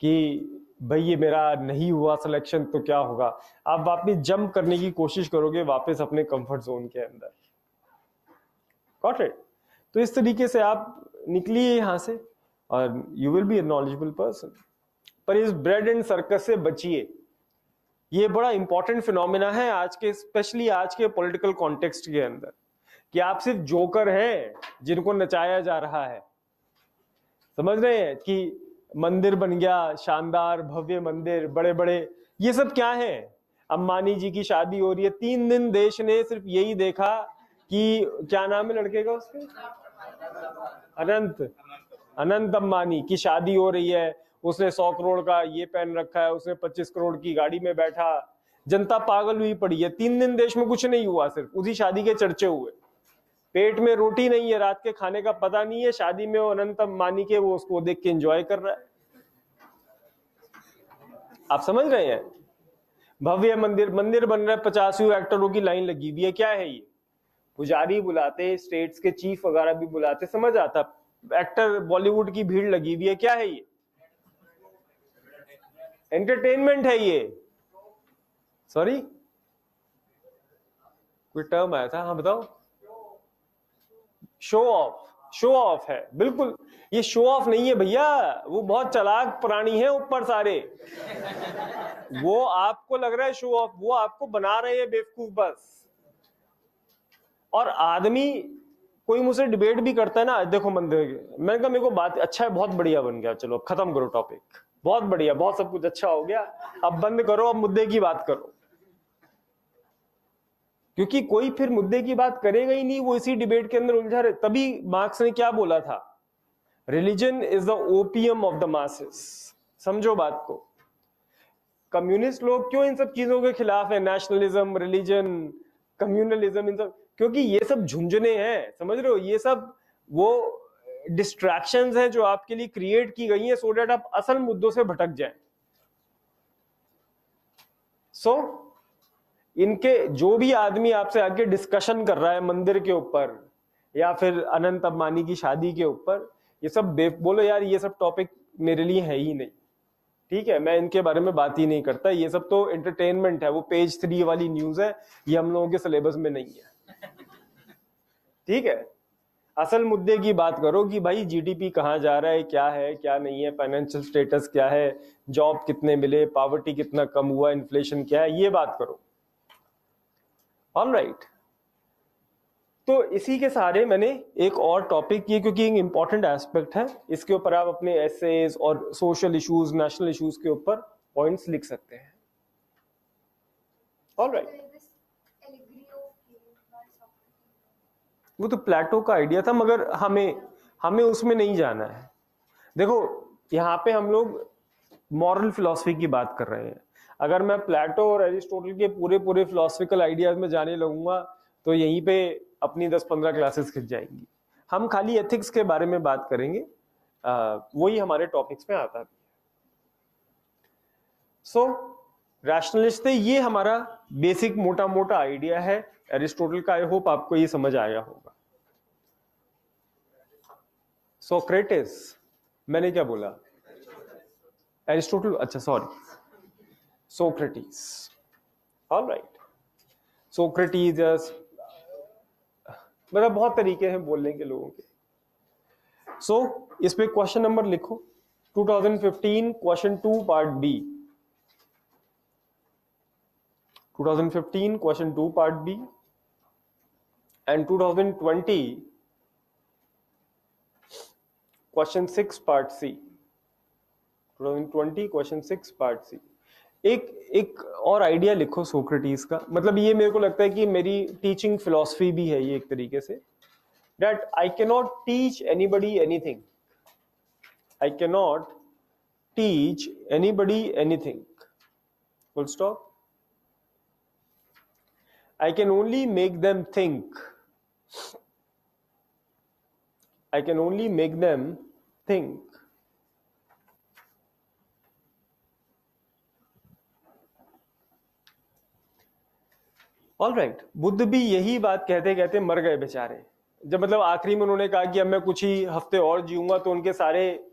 कि भाई ये मेरा नहीं हुआ सिलेक्शन तो क्या होगा। आप वापस जंप करने की कोशिश करोगे, वापस अपने कंफर्ट जोन के अंदर। Got it? तो इस तरीके से आप निकलिए यहाँ से और you will be a knowledgeable person. पर इस ब्रेड एंड सर्कस से बचिए, ये बड़ा इंपॉर्टेंट फिनोमिना है आज के, स्पेशली आज के पॉलिटिकल कॉन्टेक्स्ट के अंदर, कि आप सिर्फ जोकर हैं जिनको नचाया जा रहा है। समझ रहे हैं कि मंदिर बन गया, शानदार भव्य मंदिर, बड़े बड़े, ये सब क्या है? अम्मानी जी की शादी हो रही है, तीन दिन देश ने सिर्फ यही देखा कि क्या नाम है लड़के का उसके, अनंत अनंत अम्मानी की शादी हो रही है, उसने सौ करोड़ का ये पहन रखा है, उसने पच्चीस करोड़ की गाड़ी में बैठा, जनता पागल हुई पड़ी है। तीन दिन देश में कुछ नहीं हुआ, सिर्फ उसी शादी के चर्चे हुए। पेट में रोटी नहीं है, रात के खाने का पता नहीं है, शादी में वो अनंतम मानी के वो उसको देख के एंजॉय कर रहा है। आप समझ रहे हैं? भव्य मंदिर मंदिर बन रहा है, पचासी एक्टरों की लाइन लगी हुई है। क्या है ये? पुजारी बुलाते, स्टेट्स के चीफ वगैरह भी बुलाते, समझ आता। एक्टर बॉलीवुड की भीड़ लगी हुई है। क्या है ये? एंटरटेनमेंट है ये। सॉरी, कोई टर्म आया था, हाँ बताओ। शो ऑफ, शो ऑफ है बिल्कुल। ये शो ऑफ नहीं है भैया, वो बहुत चालाक प्राणी है ऊपर सारे। वो आपको लग रहा है शो ऑफ, वो आपको बना रहे हैं बेवकूफ बस। और आदमी, कोई मुझसे डिबेट भी करता है ना, देखो मंदिर, मैंने कहा मेरे को बात अच्छा है, बहुत बढ़िया बन गया, चलो अब खत्म करो टॉपिक, बहुत बढ़िया, बहुत सब कुछ अच्छा हो गया, अब बंद करो, अब मुद्दे की बात करो। क्योंकि कोई फिर मुद्दे की बात करेगा ही नहीं, वो इसी डिबेट के अंदर उलझा रहे। तभी मार्क्स ने क्या बोला था, religion is the opium of the masses. समझो बात को। कम्युनिस्ट लोग क्यों इन सब चीजों के खिलाफ है, नेशनलिज्म, रिलीजन, कम्युनलिज्म, इन सब, क्योंकि ये सब झुंझुने हैं, समझ रहे हो। ये सब वो डिस्ट्रैक्शंस हैं जो आपके लिए क्रिएट की गई हैं सो डेट आप असल मुद्दों से भटक जाएं। सो so, इनके जो भी आदमी आपसे आके डिस्कशन कर रहा है मंदिर के ऊपर या फिर अनंत अंबानी की शादी के ऊपर, ये सब बोलो यार ये सब टॉपिक मेरे लिए है ही नहीं, ठीक है, मैं इनके बारे में बात ही नहीं करता, ये सब तो एंटरटेनमेंट है, वो पेज थ्री वाली न्यूज है, ये हम लोगों के सिलेबस में नहीं है, ठीक है। असल मुद्दे की बात करो कि भाई जीडीपी कहाँ जा रहा है, क्या है क्या नहीं है, फाइनेंशियल स्टेटस क्या है, जॉब कितने मिले, पॉवर्टी कितना कम हुआ, इन्फ्लेशन क्या है, ये बात करो। All right right. तो इसी के सहारे मैंने एक और टॉपिक किया क्योंकि एक इंपॉर्टेंट एस्पेक्ट है, इसके ऊपर आप अपने एसेज और सोशल इश्यूज, नेशनल इश्यूज के ऊपर पॉइंट्स लिख सकते हैं। All right right. वो तो प्लेटो का आइडिया था, मगर हमें हमें उसमें नहीं जाना है। देखो यहाँ पे हम लोग मॉरल फिलॉसफी की बात कर रहे हैं। अगर मैं प्लेटो और एरिस्टोटल के पूरे पूरे फिलोसफिकल आइडियाज में जाने लगूंगा तो यहीं पे अपनी दस पंद्रह क्लासेस खिंच जाएंगी। हम खाली एथिक्स के बारे में बात करेंगे, वही हमारे टॉपिक्स में आता है। सो रैशनलिस्ट थे, ये हमारा बेसिक मोटा मोटा आइडिया है एरिस्टोटल का। आई होप आपको ये समझ आया होगा। सोक्रेटिस, मैंने क्या बोला, एरिस्टोटल, अच्छा sorry, Socrates. All right, Socrates, मतलब बहुत तरीके हैं बोलने के लोगों के। सो so, इस पे क्वेश्चन नंबर लिखो, twenty fifteen question two part B, twenty fifteen question two part B and twenty twenty question six part C, twenty twenty question six part C. एक एक और आइडिया लिखो सोक्रेटिस का, मतलब ये मेरे को लगता है कि मेरी टीचिंग फिलॉसफी भी है ये एक तरीके से, that I can not teach anybody anything, I can not teach anybody anything, full stop. I can only make them think, I can only make them think. All right right. Buddha भी यही बात कहते कहते मर गए बेचारे, जब मतलब आखिरी में उन्होंने कहा कि अब मैं कुछ ही हफ्ते और जीऊंगा, तो उनके सारे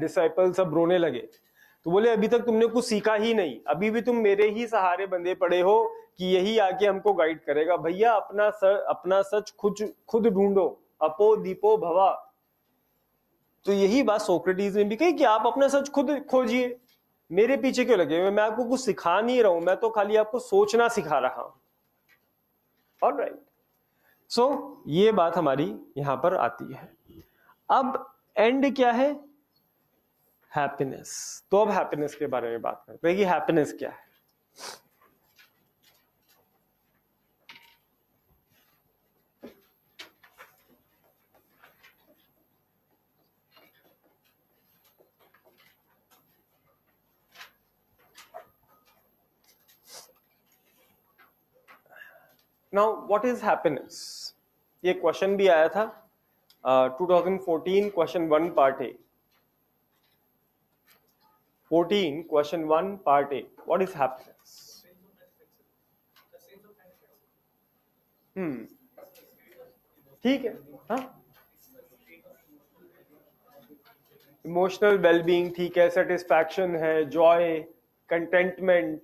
डिसाइपल सब रोने लगे। तो बोले अभी तक तुमने कुछ सीखा ही नहीं, अभी भी तुम मेरे ही सहारे बंधे पड़े हो कि यही आके हमको गाइड करेगा। भैया अपना सर, अपना सच खुद खुद ढूंढो, अपो दीपो भवा। तो यही बात सोक्रेटिस ने भी कही कि आप अपना सच खुद खोजिए, मेरे पीछे क्यों लगे हुए, मैं आपको कुछ सिखा नहीं रहा हूं, मैं तो खाली आपको सोचना सिखा रहा हूं। ऑल राइट, सो ये बात हमारी यहां पर आती है। अब एंड क्या है, हैप्पीनेस। तो अब हैप्पीनेस के बारे में बात करते हैं कि हैप्पीनेस क्या है। Now, what is happiness? ये क्वेश्चन भी आया था uh, twenty fourteen question one part A fourteen question one part A what is happiness. Hmm ठीक है. हाँ इमोशनल वेलबींग ठीक है, सेटिस्फैक्शन है, joy, contentment,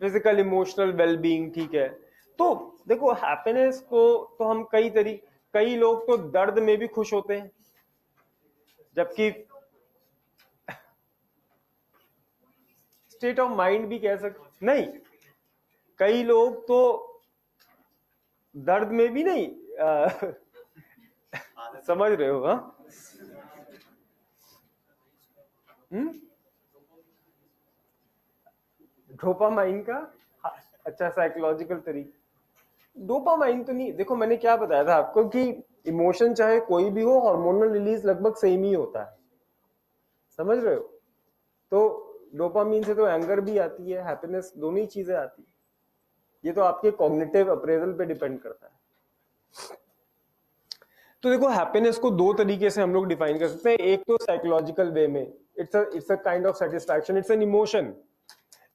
physical emotional wellbeing ठीक है. तो देखो हैप्पीनेस को तो हम कई तरीके, कई लोग तो दर्द में भी खुश होते हैं, जबकि स्टेट ऑफ माइंड भी कह सकते नहीं, कई लोग तो दर्द में भी नहीं आ, समझ रहे हो. हाँ हम्म डोपामाइन का अच्छा साइकोलॉजिकल तरीका. डोपामाइन तो नहीं, देखो मैंने क्या बताया था आपको कि इमोशन चाहे कोई भी हो हार्मोनल रिलीज लगभग सेम ही होता है, समझ रहे हो. तो डोपामाइन से तो एंगर भी आती है, हैप्पीनेस, दोनों ही चीजें आती है. ये तो आपके कॉग्निटिव अप्रेजल पे डिपेंड करता है. तो देखो हैप्पीनेस को दो तरीके से हम लोग डिफाइन कर सकते हैं. एक तो साइकोलॉजिकल वे में, it's a it's a kind of satisfaction, it's an emotion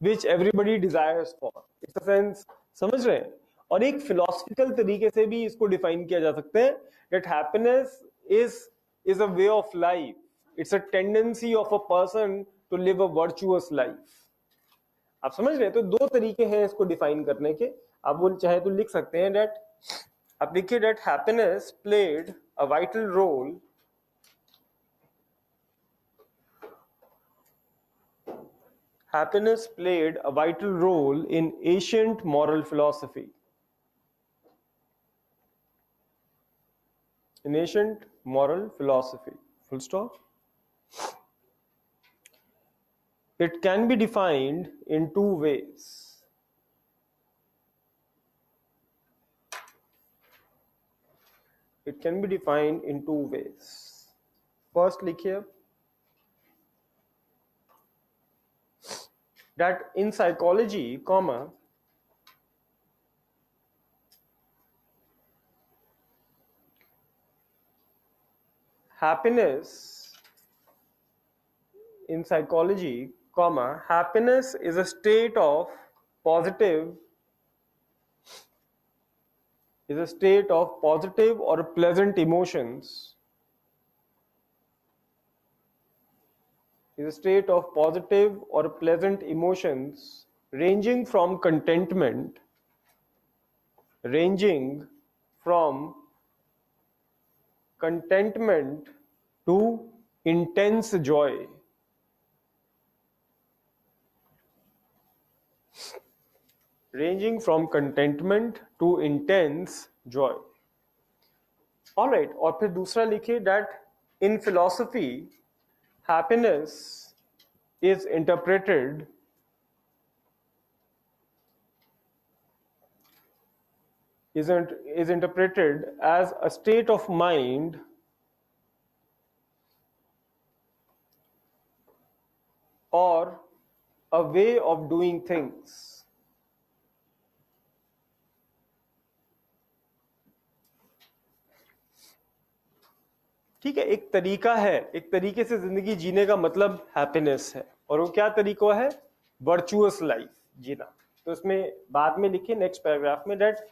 which everybody desires for, it's a sense, समझ रहे हैं. और एक फिलोसफिकल तरीके से भी इसको डिफाइन किया जा सकता है that happiness is is a way of life, it's a tendency of a person to live a virtuous life. आप समझ रहे हैं. तो दो तरीके हैं इसको डिफाइन करने के. आप वो चाहे तो लिख सकते हैं that, आप लिखिए that happiness played a vital role Happiness played a vital role in ancient moral philosophy. In ancient moral philosophy, full stop. It can be defined in two ways. It can be defined in two ways. First, likhiye. That in psychology, comma, happiness in psychology, comma, happiness is a state of positive, is a state of positive or pleasant emotions. Is a state of positive or pleasant emotions ranging from contentment, ranging from contentment to intense joy. Ranging from contentment to intense joy. All right. और फिर दूसरा लिखिए that in philosophy, happiness is interpreted isn't is interpreted as a state of mind or a way of doing things. ठीक है, एक तरीका है, एक तरीके से जिंदगी जीने का मतलब हैप्पीनेस है. और वो क्या तरीका है? वर्चुअस लाइफ जीना. तो इसमें बाद में लिखे नेक्स्ट पैराग्राफ में that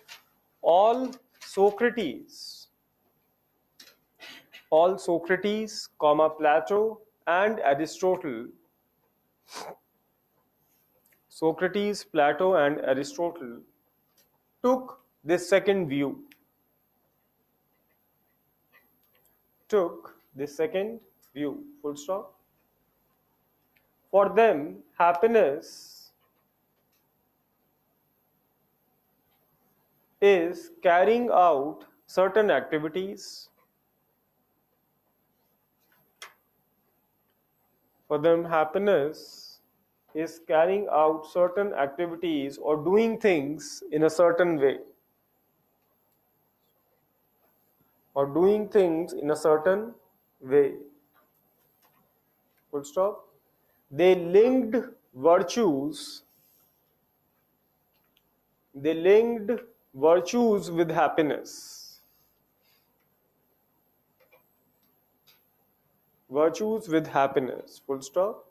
all Socrates All Socrates, Plato and Aristotle. Socrates, Plato and Aristotle took this second view. Took this second view. Full stop. For them, happiness is carrying out certain activities. For them, happiness is carrying out certain activities or doing things in a certain way. Or doing things in a certain way. Full stop. They linked virtues. They linked virtues with happiness. Virtues with happiness. Full stop.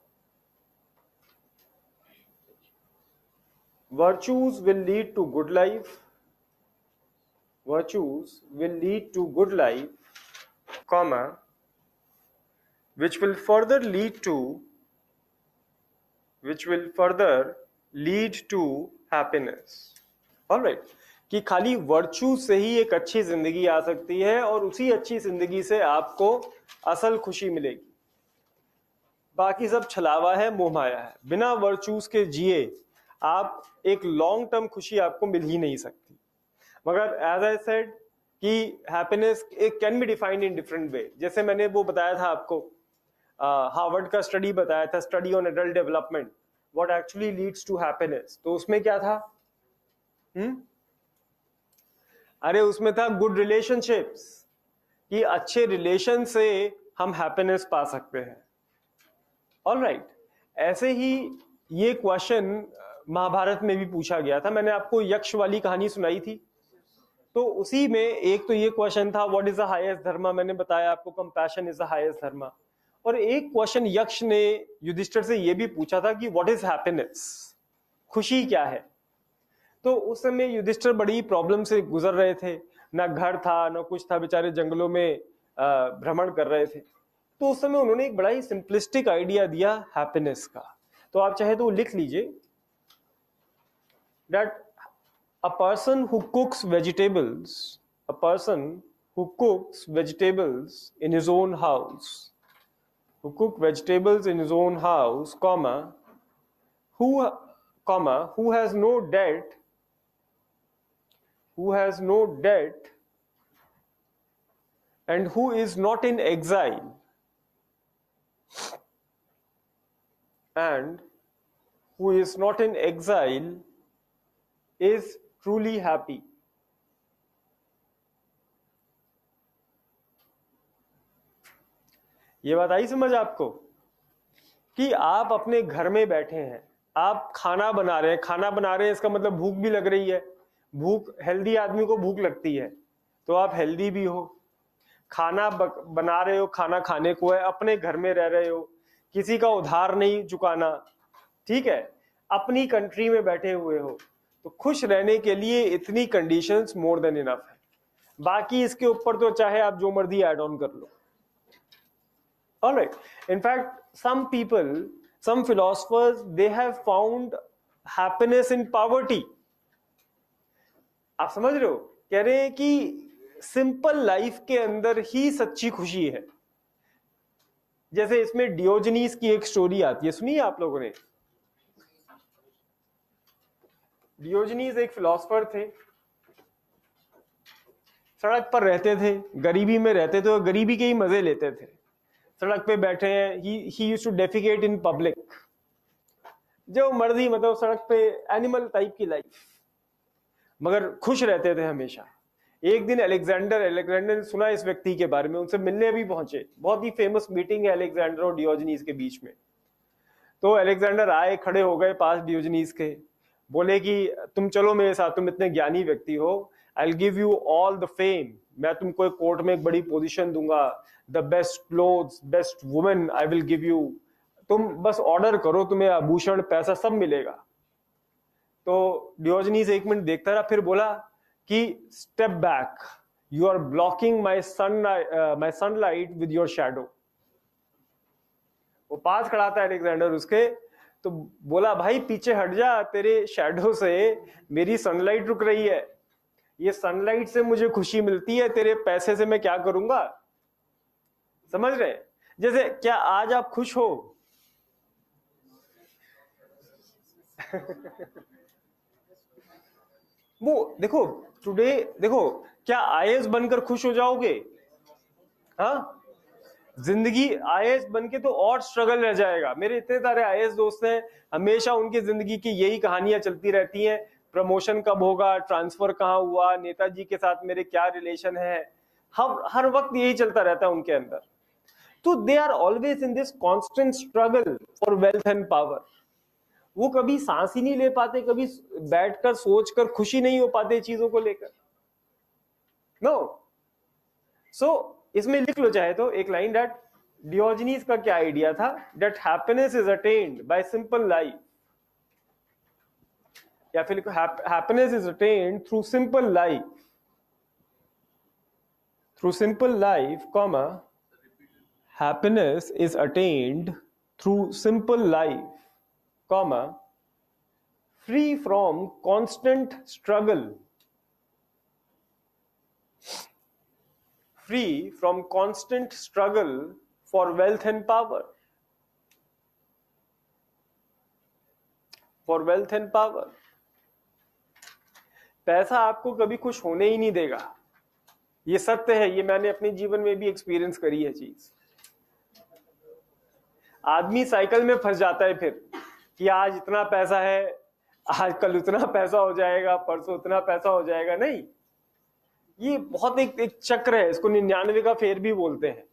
Virtues will lead to good life. Virtues will lead to good life, comma, which will further lead to, which will further lead to happiness. All right. कि खाली virtue से ही एक अच्छी जिंदगी आ सकती है और उसी अच्छी जिंदगी से आपको असल खुशी मिलेगी. बाकी सब छलावा है, मोह माया है. बिना virtues के जिए आप एक लॉन्ग टर्म खुशी आपको मिल ही नहीं सकती. मगर एज आई सेड कि happiness it can be defined in different way. जैसे मैंने वो बताया था आपको, हार्वर्ड uh, का स्टडी बताया था, study on adult development, what actually leads to happiness. तो उसमें क्या था? हम्म अरे उसमें था गुड रिलेशनशिप्स, कि अच्छे रिलेशन से हम हैप्पीनेस पा सकते हैं. All right right. ऐसे ही ये क्वेश्चन महाभारत में भी पूछा गया था. मैंने आपको यक्ष वाली कहानी सुनाई थी, तो उसी में एक तो ये क्वेश्चन था, what is the highest dharma. मैंने बताया आपको compassion is the highest dharma. और एक क्वेश्चन यक्ष ने युधिष्ठिर से ये भी पूछा था कि व्हाट इज हैप्पीनेस, खुशी क्या है. तो उस समय युधिष्ठिर बड़ी प्रॉब्लम से गुजर रहे थे, ना घर था ना कुछ था, बेचारे जंगलों में भ्रमण कर रहे थे. तो उस समय उन्होंने एक बड़ा ही सिंपलिस्टिक आइडिया दिया हैप्पीनेस का. तो आप चाहे तो लिख लीजिए that a person who cooks vegetables, a person who cooks vegetables in his own house, who cook vegetables in his own house, comma, who, comma, who has no debt, who has no debt, and who is not in exile, and who is not in exile, is truly happy. ये बात आई समझ आपको कि आप अपने घर में बैठे हैं, आप खाना बना रहे हैं, खाना बना रहे हैं इसका मतलब भूख भी लग रही है. भूख, हेल्दी आदमी को भूख लगती है, तो आप हेल्दी भी हो, खाना बना रहे हो, खाना खाने को है, अपने घर में रह रहे हो, किसी का उधार नहीं चुकाना, ठीक है, अपनी कंट्री में बैठे हुए हो. तो खुश रहने के लिए इतनी कंडीशंस मोर देन इनफ है. बाकी इसके ऊपर तो चाहे आप जो मर्जी ऐड ऑन कर लो. Alright. In fact some people, some philosophers, they have found happiness in poverty. आप समझ रहे हो, कह रहे हैं कि सिंपल लाइफ के अंदर ही सच्ची खुशी है. जैसे इसमें डियोजनीस की एक स्टोरी आती है, सुनिए आप लोगों ने. डियोजनीस एक फिलोसफर थे, सड़क पर रहते थे, गरीबी में रहते थे और गरीबी के ही मजे लेते थे. सड़क पे बैठे हैं, he used to defecate in public, जो मर्जी, मतलब सड़क पे एनिमल टाइप की लाइफ, मगर खुश रहते थे हमेशा. एक दिन अलेक्जेंडर अलेक्जेंडर ने सुना इस व्यक्ति के बारे में, उनसे मिलने भी पहुंचे. बहुत ही फेमस मीटिंग है अलेक्जेंडर और डियोजनीस के बीच में. तो अलेक्जेंडर आए, खड़े हो गए पास डियोजनीस के, बोले कि तुम चलो मेरे साथ, तुम इतने ज्ञानी व्यक्ति हो, I will give you all the fame, मैं तुमको एक कोर्ट में एक बड़ी पोजीशन दूंगा, the best clothes, best women I will give you, तुम बस ऑर्डर करो, तुम्हें आभूषण, पैसा सब मिलेगा. तो डियोजनीस एक मिनट देखता रहा, फिर बोला कि step back, you are blocking my sun my sunlight with your shadow. वो पास खड़ा था अलेक्जेंडर उसके, तो बोला भाई पीछे हट जा, तेरे शैडो से मेरी सनलाइट रुक रही है, ये सनलाइट से मुझे खुशी मिलती है, तेरे पैसे से मैं क्या करूंगा. समझ रहे हैं? जैसे क्या आज आप खुश हो? वो देखो टुडे, देखो क्या आईएएस बनकर खुश हो जाओगे? हाँ, जिंदगी आईएएस बनके तो और स्ट्रगल रह जाएगा. मेरे इतने सारे आईएएस दोस्त हैं, हमेशा उनकी जिंदगी की यही कहानियां चलती रहती हैं, प्रमोशन कब होगा, ट्रांसफर कहाँ हुआ, नेताजी के साथ मेरे क्या रिलेशन है, हर हर वक्त यही चलता रहता है उनके अंदर. तो they are always in this constant struggle for wealth and power. वो कभी सांस ही नहीं ले पाते, कभी बैठकर सोचकर खुशी नहीं हो पाते चीजों को लेकर। नो सो इसमें लिख लो चाहे तो एक लाइन डेट डियोजनीज का क्या आइडिया था, that happiness is attained by simple life, या फिर happiness is attained through simple life, through simple life comma happiness is attained through simple life comma free from constant struggle, free from constant struggle for wealth and power, for wealth and power. पैसा आपको कभी खुश होने ही नहीं देगा, ये सत्य है, ये मैंने अपने जीवन में भी एक्सपीरियंस करी है चीज। आदमी साइकिल में फंस जाता है फिर कि आज इतना पैसा है, आज कल उतना पैसा हो जाएगा, परसों उतना पैसा हो जाएगा। नहीं, ये बहुत एक, एक चक्र है, इसको निन्यानवे का फेर भी बोलते हैं।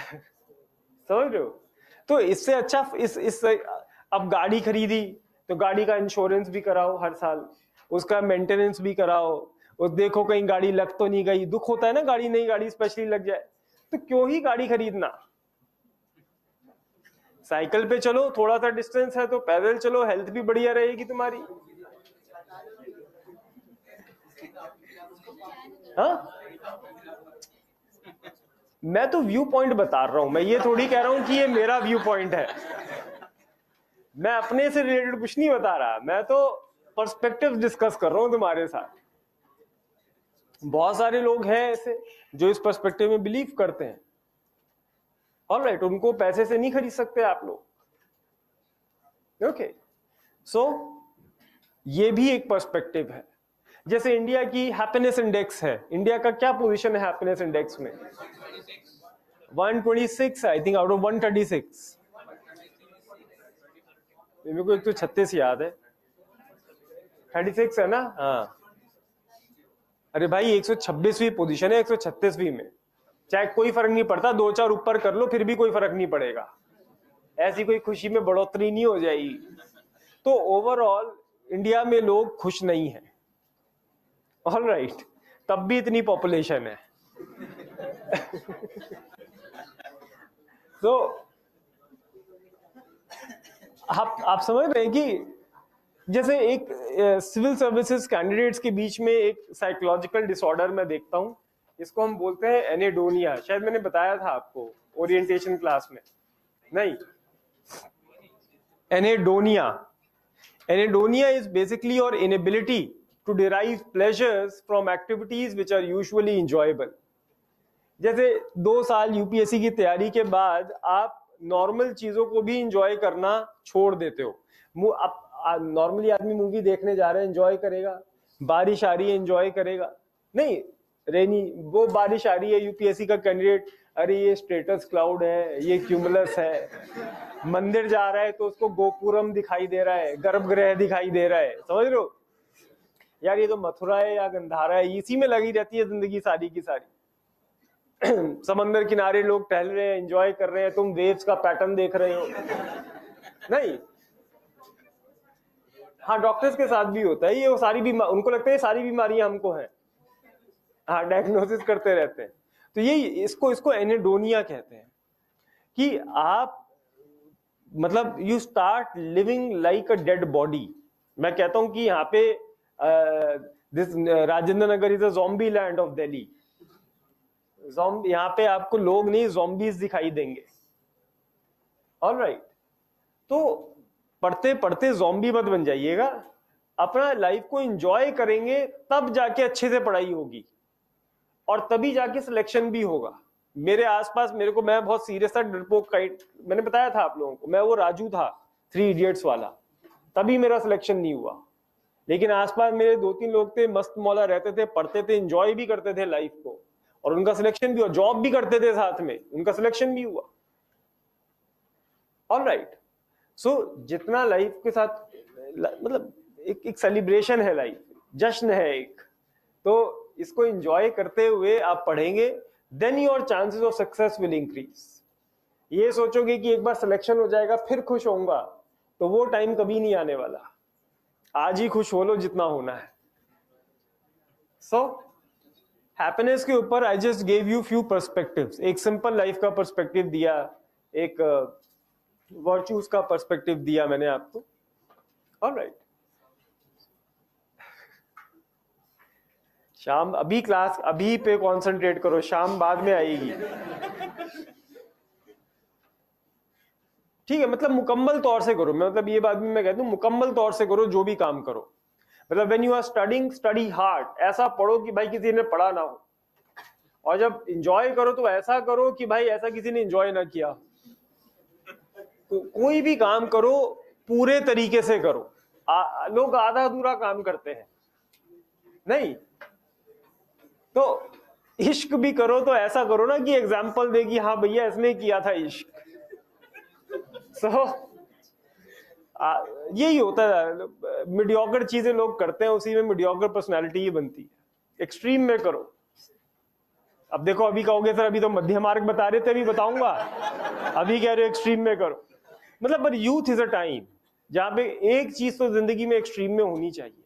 समझ रहे हो? तो इससे अच्छा इस इस अब गाड़ी खरीदी तो गाड़ी का इंश्योरेंस भी कराओ हर साल, उसका मेंटेनेंस भी कराओ, और देखो कहीं गाड़ी लग तो नहीं गई। दुख होता है ना गाड़ी नहीं गाड़ी स्पेशली लग जाए तो, क्यों ही गाड़ी खरीदना, साइकिल पे चलो, थोड़ा सा डिस्टेंस है तो पैदल चलो, हेल्थ भी बढ़िया रहेगी तुम्हारी। हाँ, मैं तो व्यू पॉइंट बता रहा हूं, मैं ये थोड़ी कह रहा हूं कि ये मेरा व्यू पॉइंट है, मैं अपने से रिलेटेड कुछ नहीं बता रहा, मैं तो पर्सपेक्टिव्स डिस्कस कर रहा हूं तुम्हारे साथ। बहुत सारे लोग हैं ऐसे जो इस पर्सपेक्टिव में बिलीव करते हैं। ऑलराइट, उनको पैसे से नहीं खरीद सकते आप लोग। ओके, सो ये भी एक पर्सपेक्टिव है। जैसे इंडिया की हैप्पीनेस इंडेक्स है, इंडिया का क्या पोजीशन है हैप्पीनेस इंडेक्स में? One twenty six I think out of one thirty six. मेरे को एक तो छत्तीस याद है, थर्टी सिक्स है ना? हाँ, अरे भाई एक सौ छब्बीसवीं पोजीशन है एक सौ छत्तीसवीं में। चाहे कोई फर्क नहीं पड़ता, दो चार ऊपर कर लो फिर भी कोई फर्क नहीं पड़ेगा, ऐसी कोई खुशी में बढ़ोतरी नहीं हो जाएगी। तो ओवरऑल इंडिया में लोग खुश नहीं है। All right right. तब भी इतनी पॉपुलेशन है। तो आप आप समझ रहे हैं कि जैसे एक सिविल सर्विसेज कैंडिडेट्स के बीच में एक साइकोलॉजिकल डिसऑर्डर मैं देखता हूं, इसको हम बोलते हैं एनेडोनिया। शायद मैंने बताया था आपको ओरिएंटेशन क्लास में। नहीं, एनेडोनिया, एनेडोनिया इज बेसिकली और inability to derive pleasures from activities which are usually enjoyable. जैसे दो साल यूपीएससी की तैयारी के बाद आप नॉर्मल चीजों को भी इंजॉय करना छोड़ देते हो। आप नॉर्मली आदमी मूवी देखने जा रहे हैं, इंजॉय करेगा, बारिश आ रही है इंजॉय करेगा, नहीं रेनी, वो बारिश आ रही है यूपीएससी का कैंडिडेट, अरे ये स्ट्रेटस क्लाउड है, ये क्यूमुलस है। मंदिर जा रहा है तो उसको गोपुरम दिखाई दे रहा है, गर्भगृह दिखाई दे रहा है। समझ रहे हो यार, ये तो मथुरा है या गंधारा है, इसी में लगी रहती है जिंदगी सारी की सारी। समंदर किनारे लोग टहल रहे हैं, एंजॉय कर रहे हैं, तुम वेव्स का पैटर्न देख रहे हो। नहीं, हाँ डॉक्टर्स के साथ भी होता है ये, वो सारी बीमा उनको लगता है सारी बीमारियां हमको हैं। हाँ, डायग्नोसिस करते रहते हैं। तो ये इसको इसको एनेडोनिया कहते हैं कि आप मतलब you start living like a dead body. मैं कहता हूं कि यहाँ पे Uh, this uh, Rajendra Nagar is a zombie land of Delhi. यहाँ पे आपको लोग नहीं ज़ॉम्बीज दिखाई देंगे। All right right. तो पढ़ते पढ़ते ज़ॉम्बी मत बन जाइएगा, अपना लाइफ को एंजॉय करेंगे तब जाके अच्छे से पढ़ाई होगी और तभी जाके सिलेक्शन भी होगा। मेरे आसपास मेरे को, मैं बहुत सीरियस था, डरपोक काइट, मैंने बताया था आप लोगों को, मैं वो राजू था थ्री इडियट्स वाला, तभी मेरा सिलेक्शन नहीं हुआ। लेकिन आसपास मेरे दो तीन लोग थे, मस्त मौला रहते थे, पढ़ते थे, एंजॉय भी करते थे लाइफ को, और उनका सिलेक्शन भी, और जॉब भी करते थे साथ में, उनका सिलेक्शन भी हुआ। ऑल राइट, सो जितना लाइफ के साथ मतलब एक एक सेलिब्रेशन है, लाइफ जश्न है एक, तो इसको एंजॉय करते हुए आप पढ़ेंगे, then your chances of success will increase. ये सोचोगे कि एक बार सिलेक्शन हो जाएगा फिर खुश होऊंगा, तो वो टाइम कभी नहीं आने वाला। आज ही खुश हो लो जितना होना है। सो हैप्पीनेस के ऊपर I just gave you few perspectives, एक सिंपल लाइफ का पर्सपेक्टिव दिया, एक वर्चूज uh, का पर्सपेक्टिव दिया मैंने आपको। ऑलराइट, शाम अभी क्लास अभी पे कॉन्सेंट्रेट करो, शाम बाद में आएगी। ठीक है, मतलब मुकम्मल तौर से करो। मैं मतलब ये बात भी मैं कहता हूँ, मुकम्मल तौर से करो जो भी काम करो। मतलब when you are studying, study hard, ऐसा पढ़ो कि भाई किसी ने पढ़ा ना हो। और जब एंजॉय करो तो ऐसा करो कि भाई ऐसा किसी ने एंजॉय ना किया। को, कोई भी काम करो पूरे तरीके से करो। आ, लोग आधा अधूरा काम करते हैं, नहीं तो इश्क भी करो तो ऐसा करो ना कि एग्जाम्पल देगी, हाँ भैया इसने किया था इश्क। सो so, यही होता है, मीडियोकर चीजें लोग करते हैं, उसी में मीडियोकर पर्सनालिटी ही बनती है। एक्सट्रीम में करो। अब देखो, अभी कहोगे सर अभी तो मध्य मार्ग बता रहे थे, अभी बताऊंगा, अभी कह रहे हो एक्सट्रीम में करो। मतलब but youth is a time जहां पे एक चीज तो जिंदगी में एक्सट्रीम में होनी चाहिए,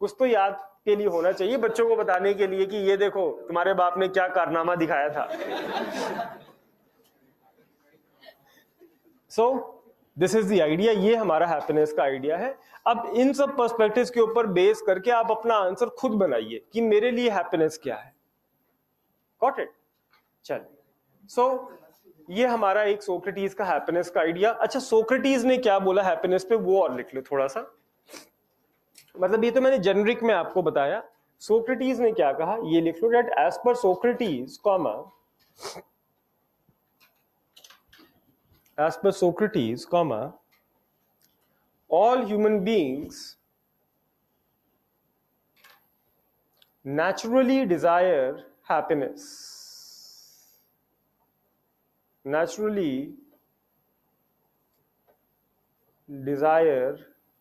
कुछ तो याद के लिए होना चाहिए बच्चों को बताने के लिए कि ये देखो तुम्हारे बाप ने क्या कारनामा दिखाया था। So this is the idea, ये हमारा हैप्पीनेस का आइडिया है। अब इन सब पर्सपेक्टिव्स के ऊपर बेस करके आप अपना आंसर खुद बनाइए कि मेरे लिए हैप्पीनेस क्या है। Got it? चलिए, सो ये हमारा एक सोक्रेटिस का हैप्पीनेस का आइडिया। अच्छा, सोक्रेटिस ने क्या बोला हैप्पीनेस पे, वो और लिख लो थोड़ा सा। मतलब ये तो मैंने जेनरिक में आपको बताया, सोक्रेटिस ने क्या कहा ये लिख लो। That as per Socrates comma as per Socrates comma all human beings naturally desire happiness, naturally desire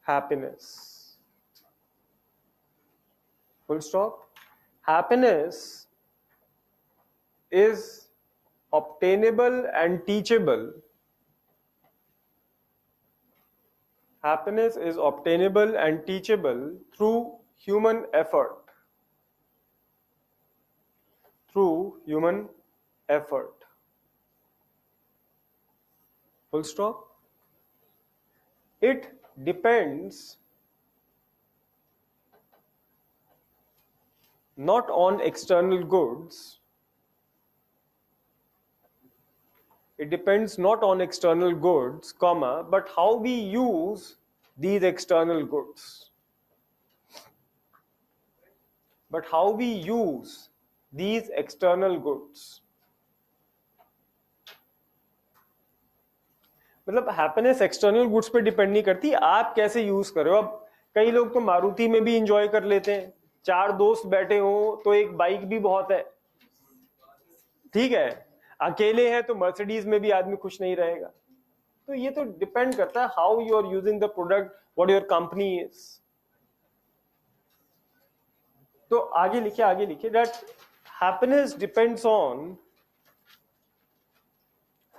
happiness. Full stop. Happiness is obtainable and teachable. Happiness is obtainable and teachable through human effort. Through human effort. Full stop. It depends not on external goods, it depends not on external goods, comma, but how we use these external goods. But how we use these external goods. मतलब हैप्पीनेस एक्सटर्नल गुड्स पे डिपेंड नहीं करती, आप कैसे यूज कर रहे हो। अब कई लोग तो मारुति में भी इंजॉय कर लेते हैं, चार दोस्त बैठे हो तो एक बाइक भी बहुत है, ठीक है। अकेले हैं तो मर्सिडीज में भी आदमी खुश नहीं रहेगा। तो ये तो डिपेंड करता है how you are using the product, what your company is. तो आगे लिखिए, आगे लिखिए that happiness depends on,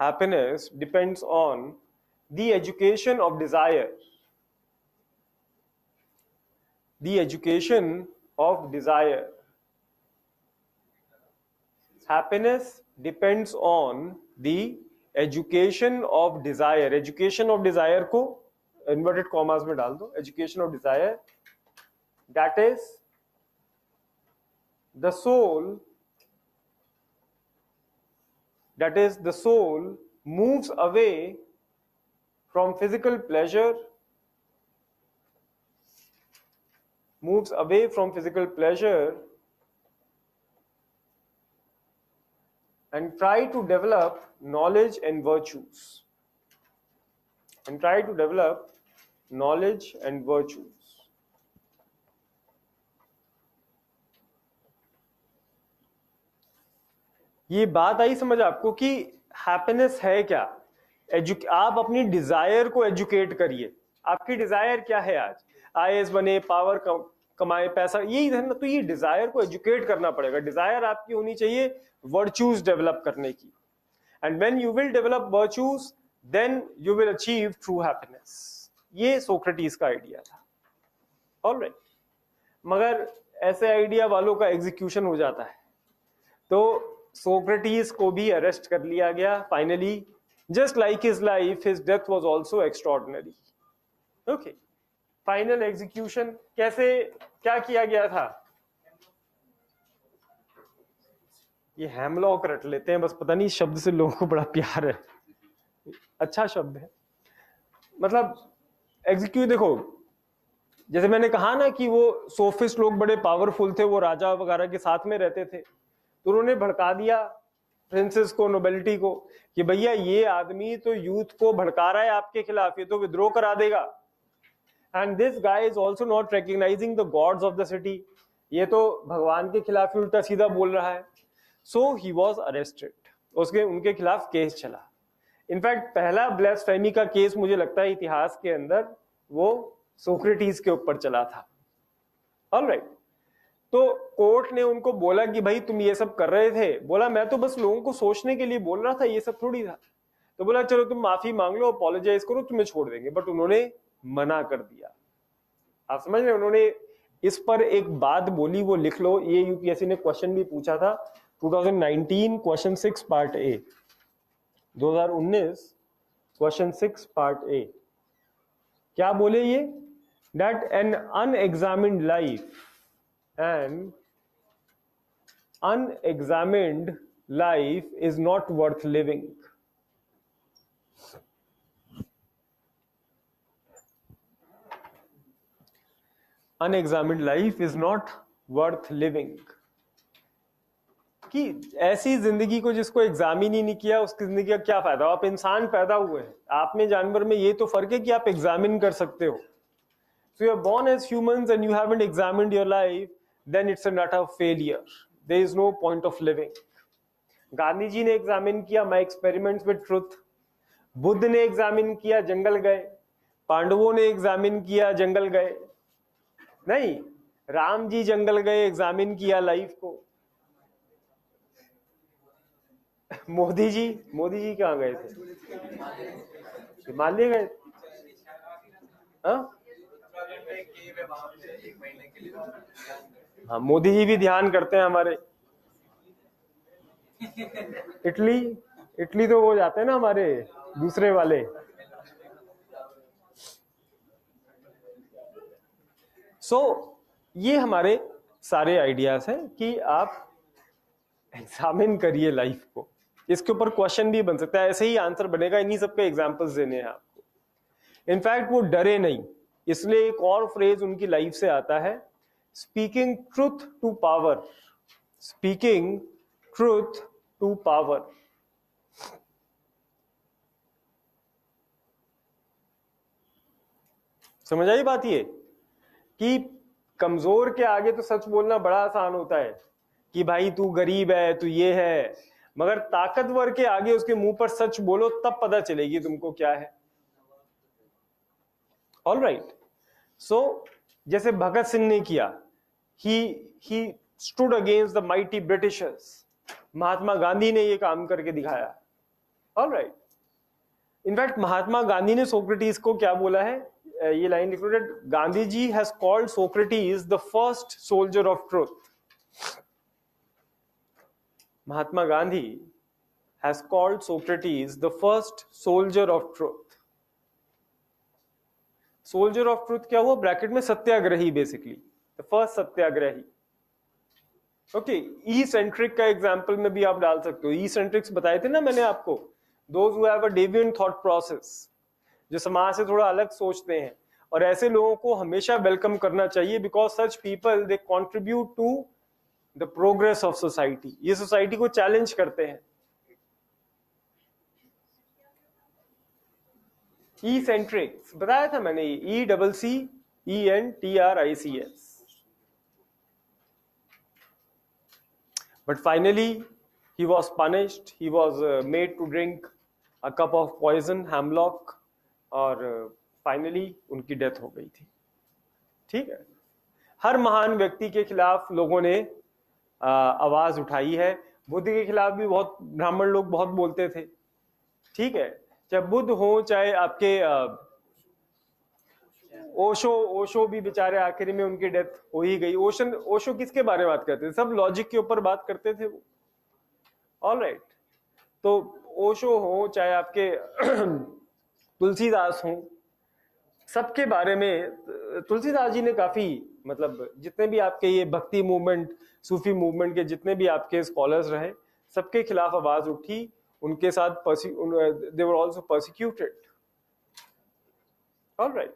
happiness depends on the education of desire, the education of desire. Happiness depends on the education of desire. Education of desire को inverted commas में डाल दो, education of desire, that is the soul, that is the soul moves away from physical pleasure, moves away from physical pleasure and try to develop knowledge and virtues, and try to develop knowledge and virtues. ये बात आई समझ आपको कि हैप्पीनेस है क्या। आप अपनी डिजायर को एजुकेट करिए, आपकी डिजायर क्या है। आज आईएएस बने, पावर कमाए, पैसा, यही है ना। तो ये डिजायर को एजुकेट करना पड़ेगा। डिजायर आपकी होनी चाहिए वर्चूज डेवलप करने की, and when you will develop virtues then you will achieve true happiness. ये सोक्रेटिस का आइडिया था. ऑल राइट, मगर ऐसे आइडिया वालों का एग्जीक्यूशन हो जाता है. तो सोक्रेटिस को भी अरेस्ट कर लिया गया finally. Just like his life, his death was also extraordinary. Okay, final execution कैसे, क्या किया गया था? ये हैमलॉक रट लेते हैं बस, पता नहीं शब्द से लोगों को बड़ा प्यार है, अच्छा शब्द है. मतलब एग्जीक्यूट, देखो जैसे मैंने कहा ना कि वो सोफिस्ट लोग बड़े पावरफुल थे, वो राजा वगैरह के साथ में रहते थे, तो उन्होंने भड़का दिया प्रिंसेस को, नोबेलिटी को, कि भैया ये आदमी तो यूथ को भड़का रहा है आपके खिलाफ, ये तो विद्रोह करा देगा. And this guy is also not recognizing the gods of the city, ये तो भगवान के खिलाफ ही उल्टा सीधा बोल रहा है. सो ही वॉज अरेस्टेड, उसके उनके खिलाफ केस चला. इनफैक्ट पहला ब्लेस्फेमी का केस मुझे लगता है इतिहास के अंदर वो सोक्रेटिस के ऊपर चला था. ऑलराइट, तो कोर्ट ने उनको बोला कि भाई तुम ये सब कर रहे थे. बोला मैं तो बस लोगों को सोचने के लिए बोल रहा था, ये सब थोड़ी था. तो बोला चलो तुम माफी मांग लो, अपॉलोजाइज करो, तुम्हें छोड़ देंगे. बट उन्होंने मना कर दिया. आप समझ रहे, उन्होंने इस पर एक बात बोली, वो लिख लो. ये यूपीएससी ने क्वेश्चन भी पूछा था, two thousand nineteen question six part A, दो हज़ार उन्नीस क्वेश्चन सिक्स पार्ट ए. क्या बोले ये? That an unexamined life, an unexamined life is not worth living. Unexamined life is not worth living, कि ऐसी जिंदगी को जिसको एग्जामिन ही नहीं किया, उसकी जिंदगी का क्या फायदा. आप इंसान पैदा हुए हैं, आप में जानवर में ये तो फर्क है कि आप एग्जामिन कर सकते हो. So you are born as humans and you haven't examined your life, then it's a not a failure, there is no point of living. Gandhi ji ने एग्जामिन किया, my experiments with truth. Buddha ने एग्जामिन किया, जंगल गए. पांडवों ने एग्जामिन किया, जंगल गए. नहीं, राम जी जंगल गए, एग्जामिन किया लाइफ को. मोदी जी, मोदी जी कहाँ गए थे? हिमालय गए. हाँ, मोदी जी भी ध्यान करते हैं हमारे. इटली, इटली तो वो जाते हैं ना हमारे दूसरे वाले. सो so, ये हमारे सारे आइडियाज हैं कि आप एग्जामिन करिए लाइफ को. इसके ऊपर क्वेश्चन भी बन सकता है, ऐसे ही आंसर बनेगा. इन्हीं सबके एग्जाम्पल्स देने हैं आपको. इनफैक्ट वो डरे नहीं, इसलिए एक और फ्रेज उनकी लाइफ से आता है, speaking truth to power. Speaking truth to power. समझ आई बात ये, कि कमजोर के आगे तो सच बोलना बड़ा आसान होता है कि भाई तू गरीब है, तू ये है, मगर ताकतवर के आगे उसके मुंह पर सच बोलो, तब पता चलेगी तुमको क्या है. ऑल राइट, सो जैसे भगत सिंह ने किया, he he stood against the mighty Britishers. Mahatma Gandhi ने ये काम करके दिखाया. All right, in fact Mahatma Gandhi ने सोक्रेटिस को क्या बोला है, ये line included, Gandhi ji has called Socrates the first soldier of truth. Mahatma Gandhi has called Socrates the first soldier of truth. Soldier of truth क्या हुआ? ब्रैकेट में सत्याग्रही, basically the first satyagrahi. Okay, eccentric का एग्जाम्पल में भी आप डाल सकते हो. ई सेंट्रिक्स बताए थे ना मैंने आपको, those who have a deviant thought process, जो समाज से थोड़ा अलग सोचते हैं, और ऐसे लोगों को हमेशा वेलकम करना चाहिए, because such people they contribute to The progress of society. ये सोसाइटी को चैलेंज करते हैं. ई सेंट्रिक्स बताया था मैंने, E double C E N T R I C S. But finally he was punished, he was made to drink a cup of poison, hemlock, और फाइनली uh, उनकी डेथ हो गई थी. ठीक है, हर महान व्यक्ति के खिलाफ लोगों ने आवाज उठाई है. बुद्ध के खिलाफ भी बहुत ब्राह्मण लोग बहुत बोलते थे. ठीक है, चाहे बुद्ध हो, चाहे आपके ओशो ओशो भी बेचारे आखिरी में उनकी डेथ हो ही गई। ओशन ओशो किसके बारे में बात करते थे? सब लॉजिक के ऊपर बात करते थे वो। ऑलराइट, तो ओशो हो, चाहे आपके तुलसीदास हो, सबके बारे में तुलसीदास जी ने काफी, मतलब जितने भी आपके ये भक्ति मूवमेंट, सूफी मूवमेंट के जितने भी आपके स्कॉलर्स रहे, सबके खिलाफ आवाज उठी। उनके साथ they were also persecuted. Alright,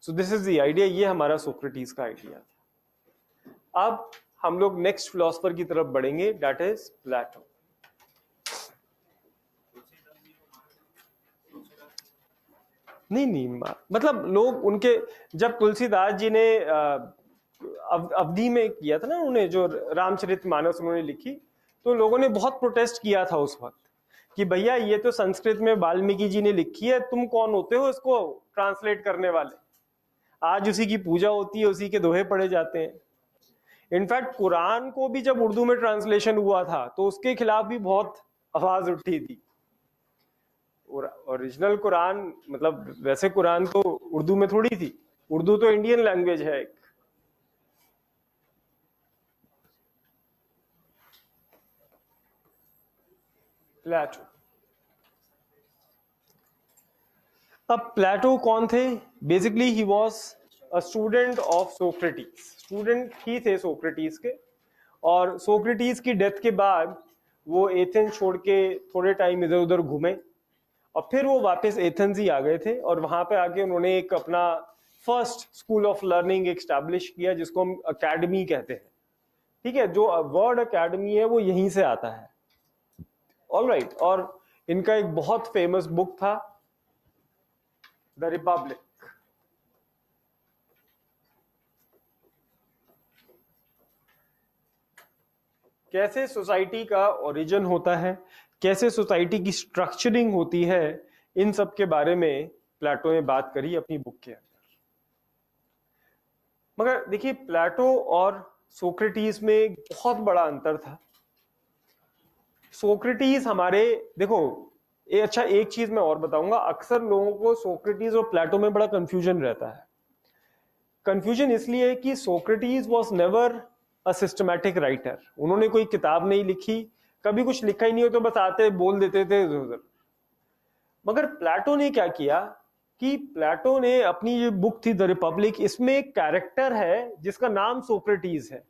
so this is the idea. ये हमारा सोक्रेटिस का आइडिया था। अब हम लोग नेक्स्ट फिलोसफर की तरफ बढ़ेंगे, दैट इज प्लेटो। नहीं नहीं, मतलब लोग उनके, जब तुलसीदास जी ने अवधि में किया था ना, उन्होंने जो रामचरितमानस उन्होंने लिखी, तो लोगों ने बहुत प्रोटेस्ट किया था उस वक्त कि भैया ये तो संस्कृत में वाल्मीकि जी ने लिखी है, तुम कौन होते हो इसको ट्रांसलेट करने वाले? आज उसी की पूजा होती है, उसी के दोहे पढ़े जाते हैं। इनफैक्ट कुरान को भी जब उर्दू में ट्रांसलेशन हुआ था तो उसके खिलाफ भी बहुत आवाज उठी थी। ओरिजिनल कुरान, मतलब वैसे कुरान तो उर्दू में थोड़ी थी, उर्दू तो इंडियन लैंग्वेज है एक। प्लेटो, अब प्लेटो कौन थे? Basically he was a student of Socrates, student ही थे सोक्रेटिस के। और सोक्रेटिस की डेथ के बाद वो एथेंस छोड़ के थोड़े टाइम इधर उधर घूमे और फिर वो वापस एथेंस ही आ गए थे। और वहां पे आके उन्होंने एक अपना first school of learning establish किया, जिसको हम अकेडमी कहते हैं। ठीक है, जो वर्ड अकेडमी है वो यहीं से आता है। All right right. और इनका एक बहुत फेमस बुक था, द रिपब्लिक। कैसे सोसाइटी का ओरिजिन होता है, कैसे सोसाइटी की स्ट्रक्चरिंग होती है, इन सब के बारे में प्लेटो ने बात करी अपनी बुक के अंदर। मगर देखिए, प्लेटो और सोक्रेटिस में एक बहुत बड़ा अंतर था। सोक्रेटिस हमारे, देखो ए, अच्छा एक चीज मैं और बताऊंगा, अक्सर लोगों को सोक्रेटिस और प्लेटो में बड़ा कंफ्यूजन रहता है। कंफ्यूजन इसलिए कि Socrates was never a systematic writer. उन्होंने कोई किताब नहीं लिखी, कभी कुछ लिखा ही नहीं हो, तो बस आते बोल देते थे इधर उधर। मगर प्लेटो ने क्या किया कि प्लेटो ने अपनी जो बुक थी द रिपब्लिक, इसमें एक कैरेक्टर है जिसका नाम सोक्रेटिस है।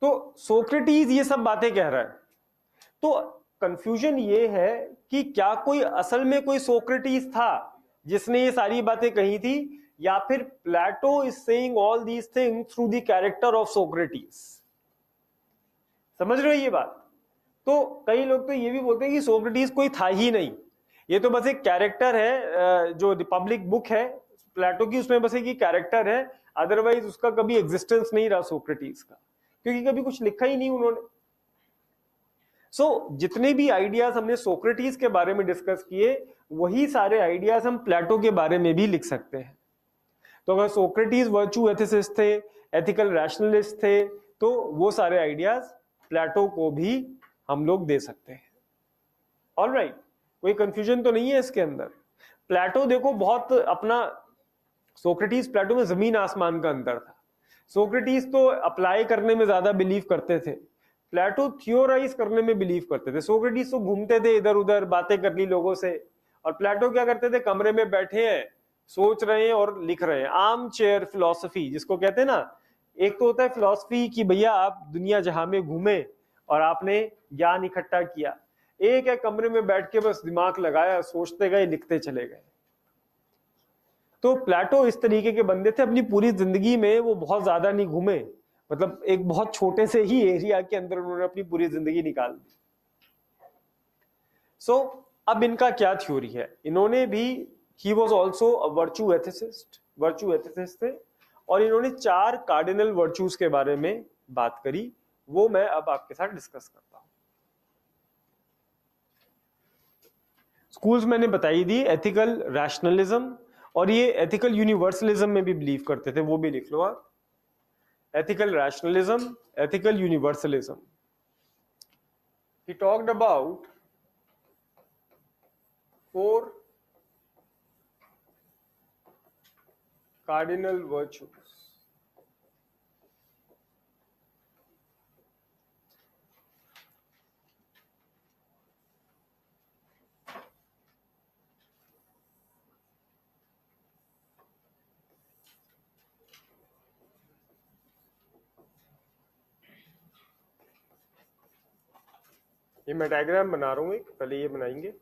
तो सोक्रेटिस ये सब बातें कह रहा है, तो कंफ्यूजन ये है कि क्या कोई असल में कोई सोक्रेटिस था जिसने ये सारी बातें कही थी, या फिर Plato is saying all these things through the character of Socrates. समझ रहे हो ये बात? तो कई लोग तो ये भी बोलते हैं कि सोक्रेटिस कोई था ही नहीं, ये तो बस एक कैरेक्टर है। जो रिपब्लिक बुक है प्लेटो की, उसमें बस एक कैरेक्टर है, अदरवाइज उसका कभी एग्जिस्टेंस नहीं रहा सोक्रेटिस का, क्योंकि कभी कुछ लिखा ही नहीं उन्होंने। सो so, जितने भी आइडियाज हमने सोक्रेटिस के बारे में डिस्कस किए, वही सारे आइडियाज हम प्लेटो के बारे में भी लिख सकते हैं। तो अगर सोक्रेटिस वर्च्यू एथिसिस्ट थे, एथिकल रैशनलिस्ट थे, तो वो सारे आइडियाज प्लेटो को भी हम लोग दे सकते हैं। Alright right. कोई कंफ्यूजन तो नहीं है इसके अंदर। प्लेटो देखो बहुत अपना, सोक्रेटिस प्लेटो में जमीन आसमान का अंतर था। सोक्रेटिस तो अप्लाई करने में ज्यादा बिलीव करते थे, प्लेटो थियोराइज करने में बिलीव करते थे। सोक्रेटिस तो घूमते थे इधर उधर, बातें कर ली लोगों से, और प्लेटो क्या करते थे, कमरे में बैठे हैं, सोच रहे हैं और लिख रहे हैं। आर्म चेयर फिलोसफी जिसको कहते हैं ना, एक तो होता है फिलोसफी कि भैया आप दुनिया जहां में घूमे और आपने ज्ञान इकट्ठा किया, एक है कमरे में बैठ के बस दिमाग लगाया, सोचते गए, लिखते चले गए। तो प्लेटो इस तरीके के बंदे थे। अपनी पूरी जिंदगी में वो बहुत ज्यादा नहीं घूमे, मतलब एक बहुत छोटे से ही एरिया के अंदर उन्होंने अपनी पूरी जिंदगी निकाल दी। सो so, अब इनका क्या थ्योरी है? इन्होंने भी, he was also a virtue ethicist, virtue ethicist थे, और इन्होंने चार कार्डिनल वर्च्यूज के बारे में बात करी, वो मैं अब आपके साथ डिस्कस करता हूं। स्कूल्स मैंने बताई दी, एथिकल रैशनलिज्म, और ये एथिकल यूनिवर्सलिज्म में भी बिलीव करते थे, वो भी लिख लो आप। Ethical rationalism, ethical universalism. He talked about four cardinal virtues. ये मैं डायग्राम बना रहा हूं, एक पहले ये बनाएंगे।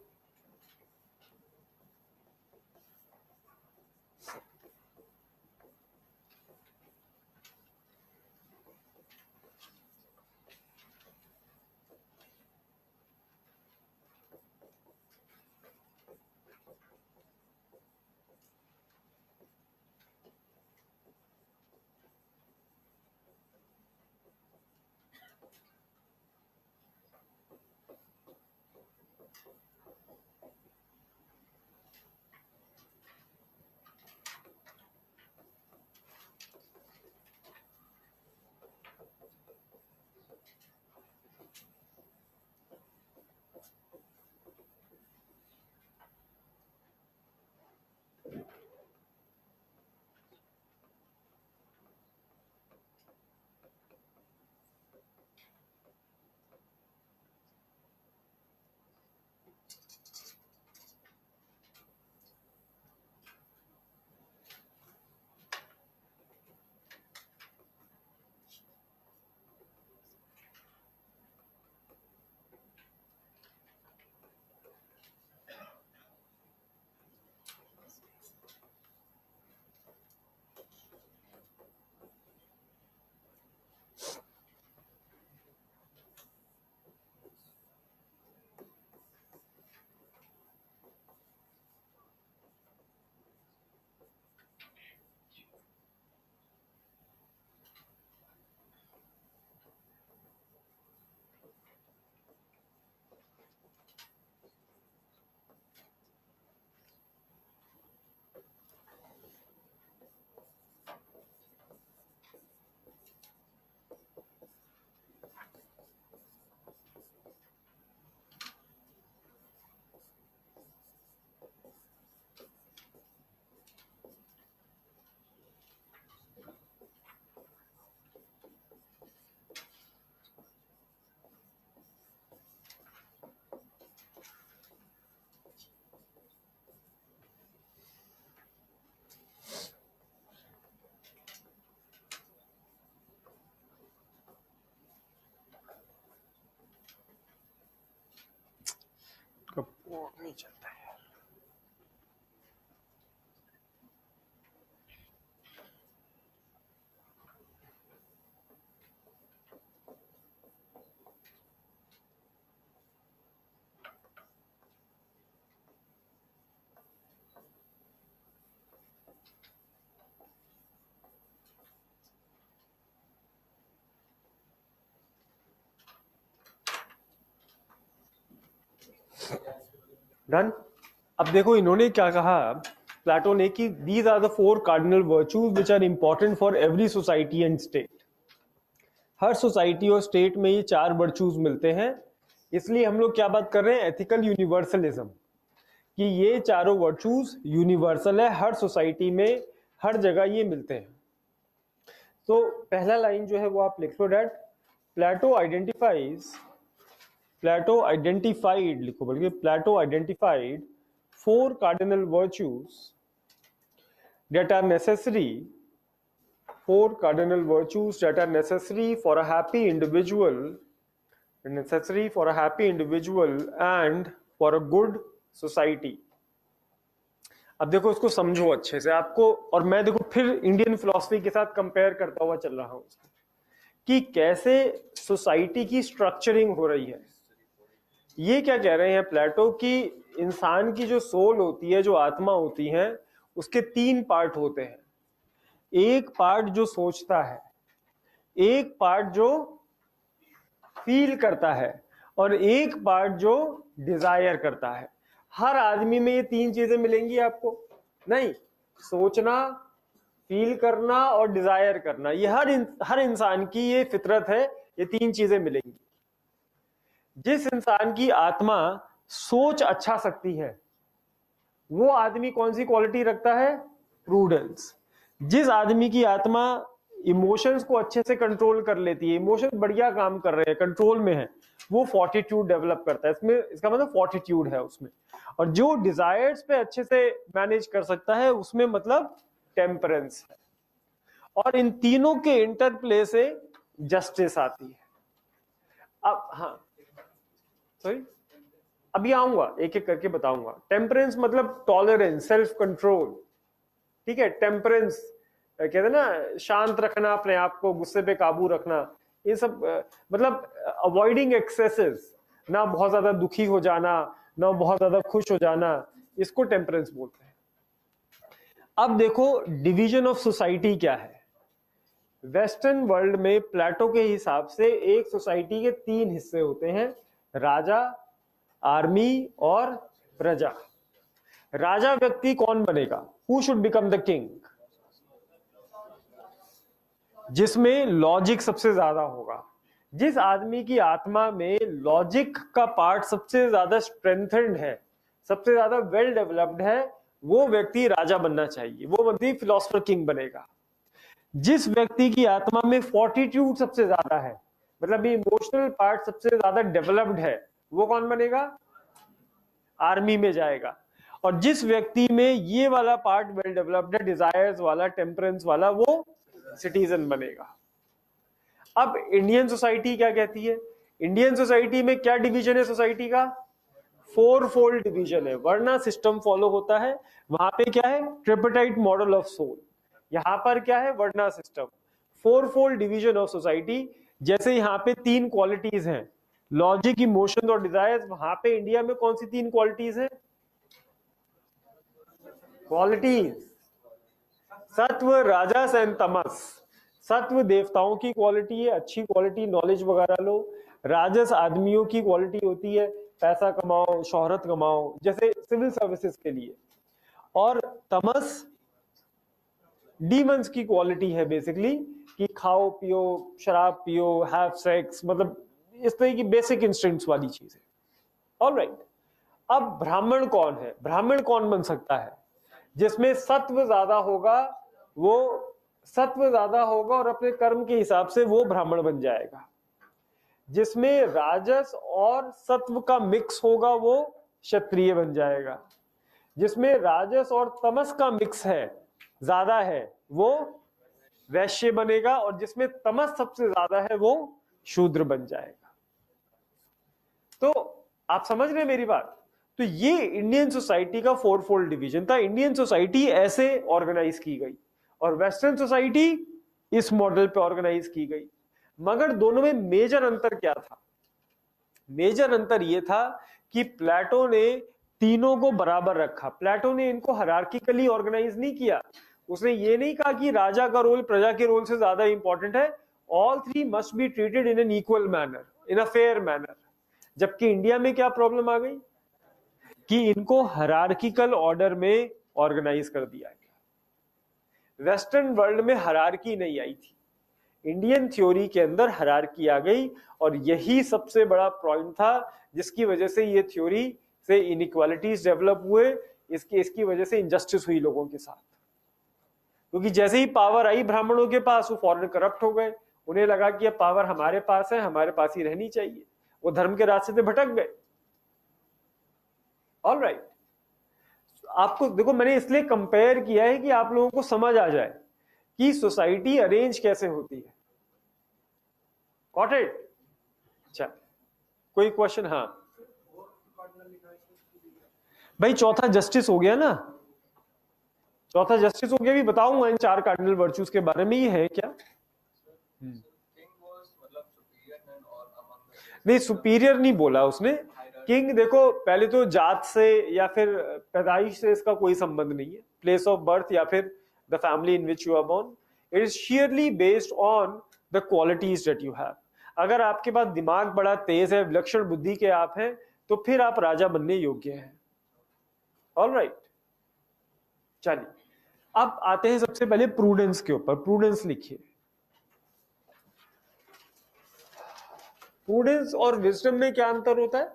नहीं चलता है डन। अब देखो इन्होंने क्या कहा प्लेटो ने कि these are the four cardinal virtues which are important for every society and state. हर सोसाइटी और स्टेट में ये चार वर्चूज मिलते हैं, इसलिए हम लोग क्या बात कर रहे हैं, एथिकल यूनिवर्सलिज्म, कि ये चारों वर्चूज यूनिवर्सल है, हर सोसाइटी में हर जगह ये मिलते हैं। तो पहला लाइन जो है वो आप लिख लो that Plato identifies Plato identified लिखो बल्कि Plato identified four cardinal virtues that are necessary, four cardinal virtues that are necessary for a happy individual, necessary for a happy individual and for a good society। अब देखो इसको समझो अच्छे से आपको, और मैं देखो फिर इंडियन फिलोसफी के साथ कंपेयर करता हुआ चल रहा हूँ कि कैसे सोसाइटी की स्ट्रक्चरिंग हो रही है। ये क्या कह रहे हैं प्लेटो कि इंसान की जो सोल होती है, जो आत्मा होती है, उसके तीन पार्ट होते हैं। एक पार्ट जो सोचता है, एक पार्ट जो फील करता है और एक पार्ट जो डिजायर करता है। हर आदमी में ये तीन चीजें मिलेंगी आपको, नहीं, सोचना, फील करना और डिजायर करना, ये हर हर इंसान की ये फितरत है, ये तीन चीजें मिलेंगी। जिस इंसान की आत्मा सोच अच्छा सकती है, वो आदमी कौन सी क्वालिटी रखता है? प्रूडेंस। जिस आदमी की आत्मा इमोशंस को अच्छे से कंट्रोल कर लेती है, इमोशन बढ़िया काम कर रहे हैं, कंट्रोल में है, वो फोर्टिट्यूड डेवलप करता है। इसमें इसका मतलब फोर्टिट्यूड है उसमें। और जो डिजायर्स पे अच्छे से मैनेज कर सकता है उसमें मतलब टेम्परेंस है। और इन तीनों के इंटरप्ले से जस्टिस आती है। अब हाँ सॉरी अभी आऊंगा, एक एक करके बताऊंगा। टेम्परेंस मतलब टॉलरेंस, सेल्फ कंट्रोल, ठीक है। टेम्परेंस कहते हैं ना, शांत रखना अपने आप को, गुस्से पे काबू रखना, ये सब मतलब अवॉइडिंग एक्सेसेस, ना बहुत ज्यादा दुखी हो जाना, ना बहुत ज्यादा खुश हो जाना, इसको टेम्परेंस बोलते हैं। अब देखो डिवीजन ऑफ सोसाइटी क्या है। वेस्टर्न वर्ल्ड में प्लेटो के हिसाब से एक सोसाइटी के तीन हिस्से होते हैं, राजा, आर्मी और प्रजा। राजा व्यक्ति कौन बनेगा? Who should become the king? जिसमें लॉजिक सबसे ज्यादा होगा, जिस आदमी की आत्मा में लॉजिक का पार्ट सबसे ज्यादा स्ट्रेंथेंड है, सबसे ज्यादा वेल डेवलप्ड है, वो व्यक्ति राजा बनना चाहिए, वो व्यक्ति फिलोसोफर किंग बनेगा। जिस व्यक्ति की आत्मा में फोर्टिट्यूड सबसे ज्यादा है, मतलब ये इमोशनल पार्ट सबसे ज्यादा डेवलप्ड है, वो कौन बनेगा? आर्मी में जाएगा। और जिस व्यक्ति में ये वाला पार्ट वेल डेवलप्ड है, डिजायर्स वाला, टेम्परेंस वाला, वो सिटीजन बनेगा। अब इंडियन सोसाइटी क्या कहती है? इंडियन सोसाइटी में क्या डिवीजन है सोसाइटी का? फोर फोल्ड डिवीजन है, वरना सिस्टम फॉलो होता है। वहां पे क्या है? Tripartite model of soul. यहां पर क्या है? Varna system. Four fold division of society. जैसे यहाँ पे तीन क्वालिटीज हैं, लॉजिक, इमोशन और डिजायर्स, वहां पे इंडिया में कौन सी तीन क्वालिटीज है? क्वालिटीज सत्व, राजस एंड तमस। सत्व देवताओं की क्वालिटी है, अच्छी क्वालिटी, नॉलेज वगैरह लो। राजस आदमियों की क्वालिटी होती है, पैसा कमाओ, शोहरत कमाओ, जैसे सिविल सर्विसेज के लिए। और तमस डीमंस की क्वालिटी है बेसिकली, कि खाओ पियो, शराब पियो, हैव सेक्स, मतलब इस तरह की बेसिक इंस्टिंक्ट्स वाली चीज है। ऑलराइट। अब ब्राह्मण कौन है? ब्राह्मण कौन बन सकता है? जिसमें सत्व ज्यादा होगा, वो सत्व ज्यादा होगा और अपने कर्म के हिसाब से वो ब्राह्मण बन जाएगा। जिसमें राजस और सत्व का मिक्स होगा वो क्षत्रिय बन जाएगा। जिसमें राजस और तमस का मिक्स है, ज्यादा है, वो वैश्य बनेगा। और जिसमें तमस सबसे ज्यादा है वो शूद्र बन जाएगा। तो आप समझ रहे हैं मेरी बात? तो ये इंडियन सोसाइटी का फोर फोल्ड डिवीजन था। इंडियन सोसाइटी ऐसे ऑर्गेनाइज की गई और वेस्टर्न सोसाइटी इस मॉडल पे ऑर्गेनाइज की गई। मगर दोनों में मेजर अंतर क्या था? मेजर अंतर यह था कि प्लेटो ने तीनों को बराबर रखा। प्लेटो ने इनको हायरार्किकली ऑर्गेनाइज नहीं किया। उसने ये नहीं कहा कि राजा का रोल प्रजा के रोल से ज्यादा इंपॉर्टेंट है, all three must be treated in an equal manner, in a fair manner. जबकि इंडिया में क्या प्रॉब्लम आ गई कि इनको हायरार्किकल ऑर्डर में ऑर्गेनाइज कर दिया गया। वेस्टर्न वर्ल्ड में हायरार्की नहीं आई थी, इंडियन थ्योरी के अंदर हायरार्की आ गई। और यही सबसे बड़ा पॉइंट था जिसकी वजह से ये थ्योरी से इनइक्वालिटीज डेवलप हुए, इसकी इसकी वजह से इनजस्टिस हुई लोगों के साथ। क्योंकि जैसे ही पावर आई ब्राह्मणों के पास, वो फौरन करप्ट हो गए। उन्हें लगा कि अब पावर हमारे पास है, हमारे पास ही रहनी चाहिए, वो धर्म के रास्ते से भटक गए। All right right. आपको देखो, मैंने इसलिए कंपेयर किया है कि आप लोगों को समझ आ जाए कि सोसाइटी अरेंज कैसे होती है। Got it? अच्छा, कोई क्वेश्चन? हाँ भाई, चौथा जस्टिस हो गया ना, चौथा जस्टिस हो गया। भी बताऊंगा इन चार कार्डिनल वर्च्यूज के बारे में, ये है क्या? hmm. नहीं, सुपीरियर नहीं बोला उसने। किंग, देखो पहले तो जात से या फिर पैदाइश से इसका कोई संबंध नहीं है, प्लेस ऑफ बर्थ या फिर the family in which you are born. It is sheerly based on the qualities that you have. अगर आपके पास दिमाग बड़ा तेज है, विलक्षण बुद्धि के आप हैं, तो फिर आप राजा बनने योग्य हैं। ऑलराइट, चलिए अब आते हैं सबसे पहले प्रूडेंस के ऊपर। प्रूडेंस लिखिए। प्रूडेंस और विजडम में क्या अंतर होता है?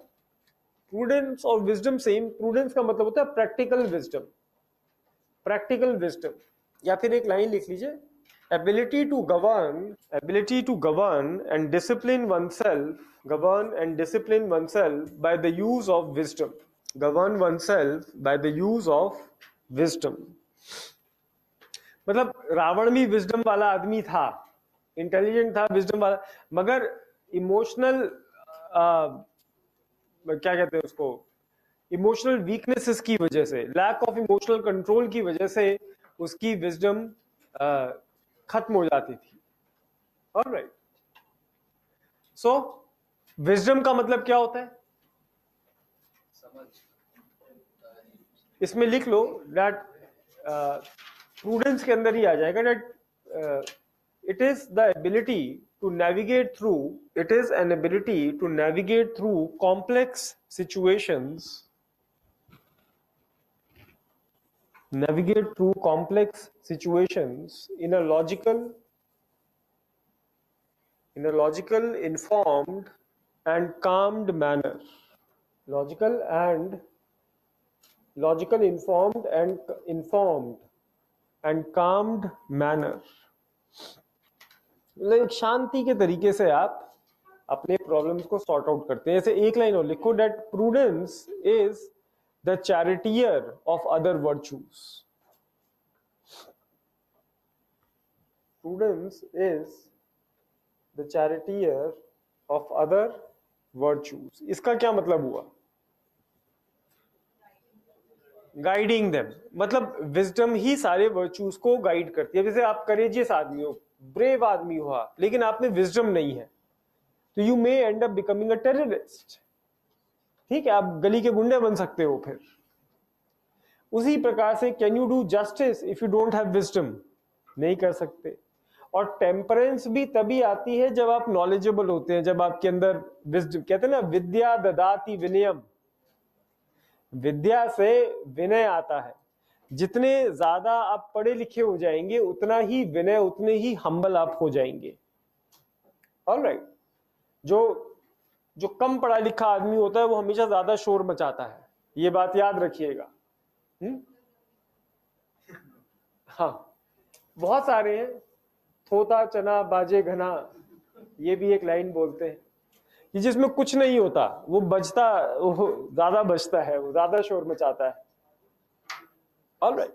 प्रूडेंस और विजडम सेम। प्रूडेंस का मतलब होता है प्रैक्टिकल विजडम, प्रैक्टिकल विजडम, या फिर एक लाइन लिख लीजिए, ability to govern, ability to govern and discipline oneself, govern and discipline oneself by the use of wisdom, govern oneself by the use of wisdom। मतलब रावण भी विजडम वाला आदमी था, इंटेलिजेंट था, विजडम वाला, मगर इमोशनल क्या कहते हैं उसको, इमोशनल वीकनेसेस की वजह से, लैक ऑफ इमोशनल कंट्रोल की वजह से उसकी विजडम खत्म हो जाती थी। ऑलराइट, सो विजडम का मतलब क्या होता है, इसमें लिख लो दैट, प्रूडेंस के अंदर ही आ जाएगा, that it is the ability to navigate through, it is an ability to navigate through complex situations, navigate through complex situations in a logical, in a logical, informed and calmed manner, logical and, logical, informed and, informed and calmed manner। एक शांति के तरीके से आप अपने प्रॉब्लम्स को सॉर्ट आउट करते हैं। ऐसे एक लाइन और लिखो, that prudence is the charioteer of other virtues, prudence is the charioteer of other virtues. इसका क्या मतलब हुआ, गाइडिंग देम, मतलब विजडम ही सारे वर्चूज को गाइड करती है। जैसे आप करेजियस आदमी हो, ब्रेव आदमी हुआ, लेकिन आप में विजडम नहीं है, तो you may end up becoming a terrorist. ठीक है, आप गली के गुंडे बन सकते हो। फिर उसी प्रकार से can you do justice if you don't have wisdom, नहीं कर सकते। और टेम्परेंस भी तभी आती है जब आप नॉलेजेबल होते हैं, जब आपके अंदर विजडम, कहते हैं ना विद्या ददाति विनयम, विद्या से विनय आता है। जितने ज्यादा आप पढ़े लिखे हो जाएंगे उतना ही विनय, उतने ही हम्बल आप हो जाएंगे। ऑलराइट, जो जो कम पढ़ा लिखा आदमी होता है वो हमेशा ज्यादा शोर मचाता है, ये बात याद रखिएगा। हम्म, हाँ, बहुत सारे हैं, थोता चना बाजे घना, ये भी एक लाइन बोलते हैं कि जिसमें कुछ नहीं होता वो बजता, वो ज्यादा बजता है, वो ज्यादा शोर मचाता है। Alright.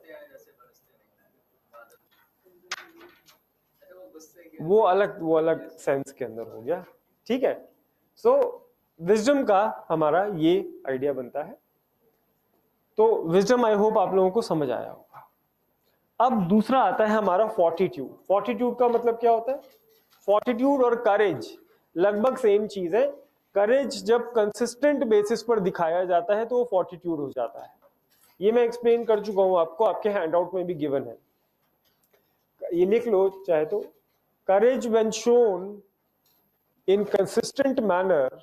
वो अलग, वो अलग सेंस के अंदर हो गया। ठीक है, सो विजडम का हमारा ये आइडिया बनता है। तो विजडम आई होप आप लोगों को समझ आया होगा। अब दूसरा आता है हमारा फोर्टिट्यूड। फोर्टिट्यूड का मतलब क्या होता है, फोर्टिट्यूड और करेज लगभग सेम चीज है। करेज जब कंसिस्टेंट बेसिस पर दिखाया जाता है तो वो फोर्टिट्यूड हो जाता है। ये मैं एक्सप्लेन कर चुका हूं आपको, आपके हैंडआउट में भी गिवन है, ये लिख लो चाहे तो। Courage when shown in consistent manner,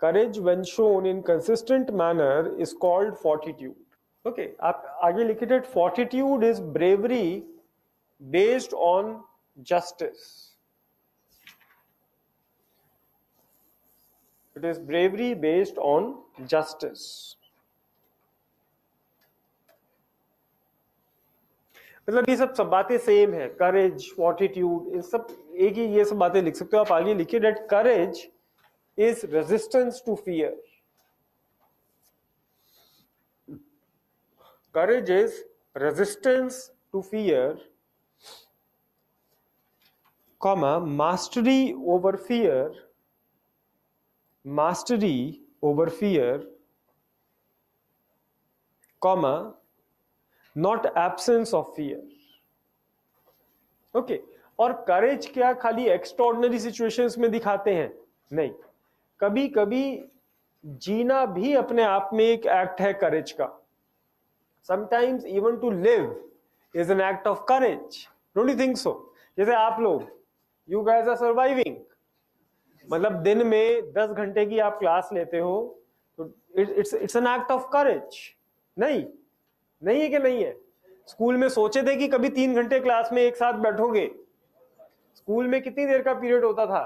courage when shown in consistent manner is called fortitude. Okay, आप आगे लिखे थे, fortitude is bravery based on justice, it is bravery based on justice। मतलब ये सब सब बातें सेम है, courage, fortitude, इन सब एक ही, ये सब बातें लिख सकते हो आप। आगे लिखिए that courage is resistance to fear, courage is resistance to fear, comma mastery over fear, mastery over fear, comma not absence of fear। Okay okay. और करेज क्या खाली एक्स्ट्राऑर्डिनरी सिचुएशंस में दिखाते हैं? नहीं, कभी कभी जीना भी अपने आप में एक एक्ट है करेज का। Sometimes even to live is an act of courage, don't you think so? जैसे आप लोग, यू गाइस आर सर्वाइविंग, मतलब दिन में दस घंटे की आप क्लास लेते हो, तो it's it's an act of courage. नहीं, नहीं है कि नहीं है? स्कूल में सोचे थे कि कभी तीन घंटे क्लास में एक साथ बैठोगे? स्कूल में कितनी देर का पीरियड होता था?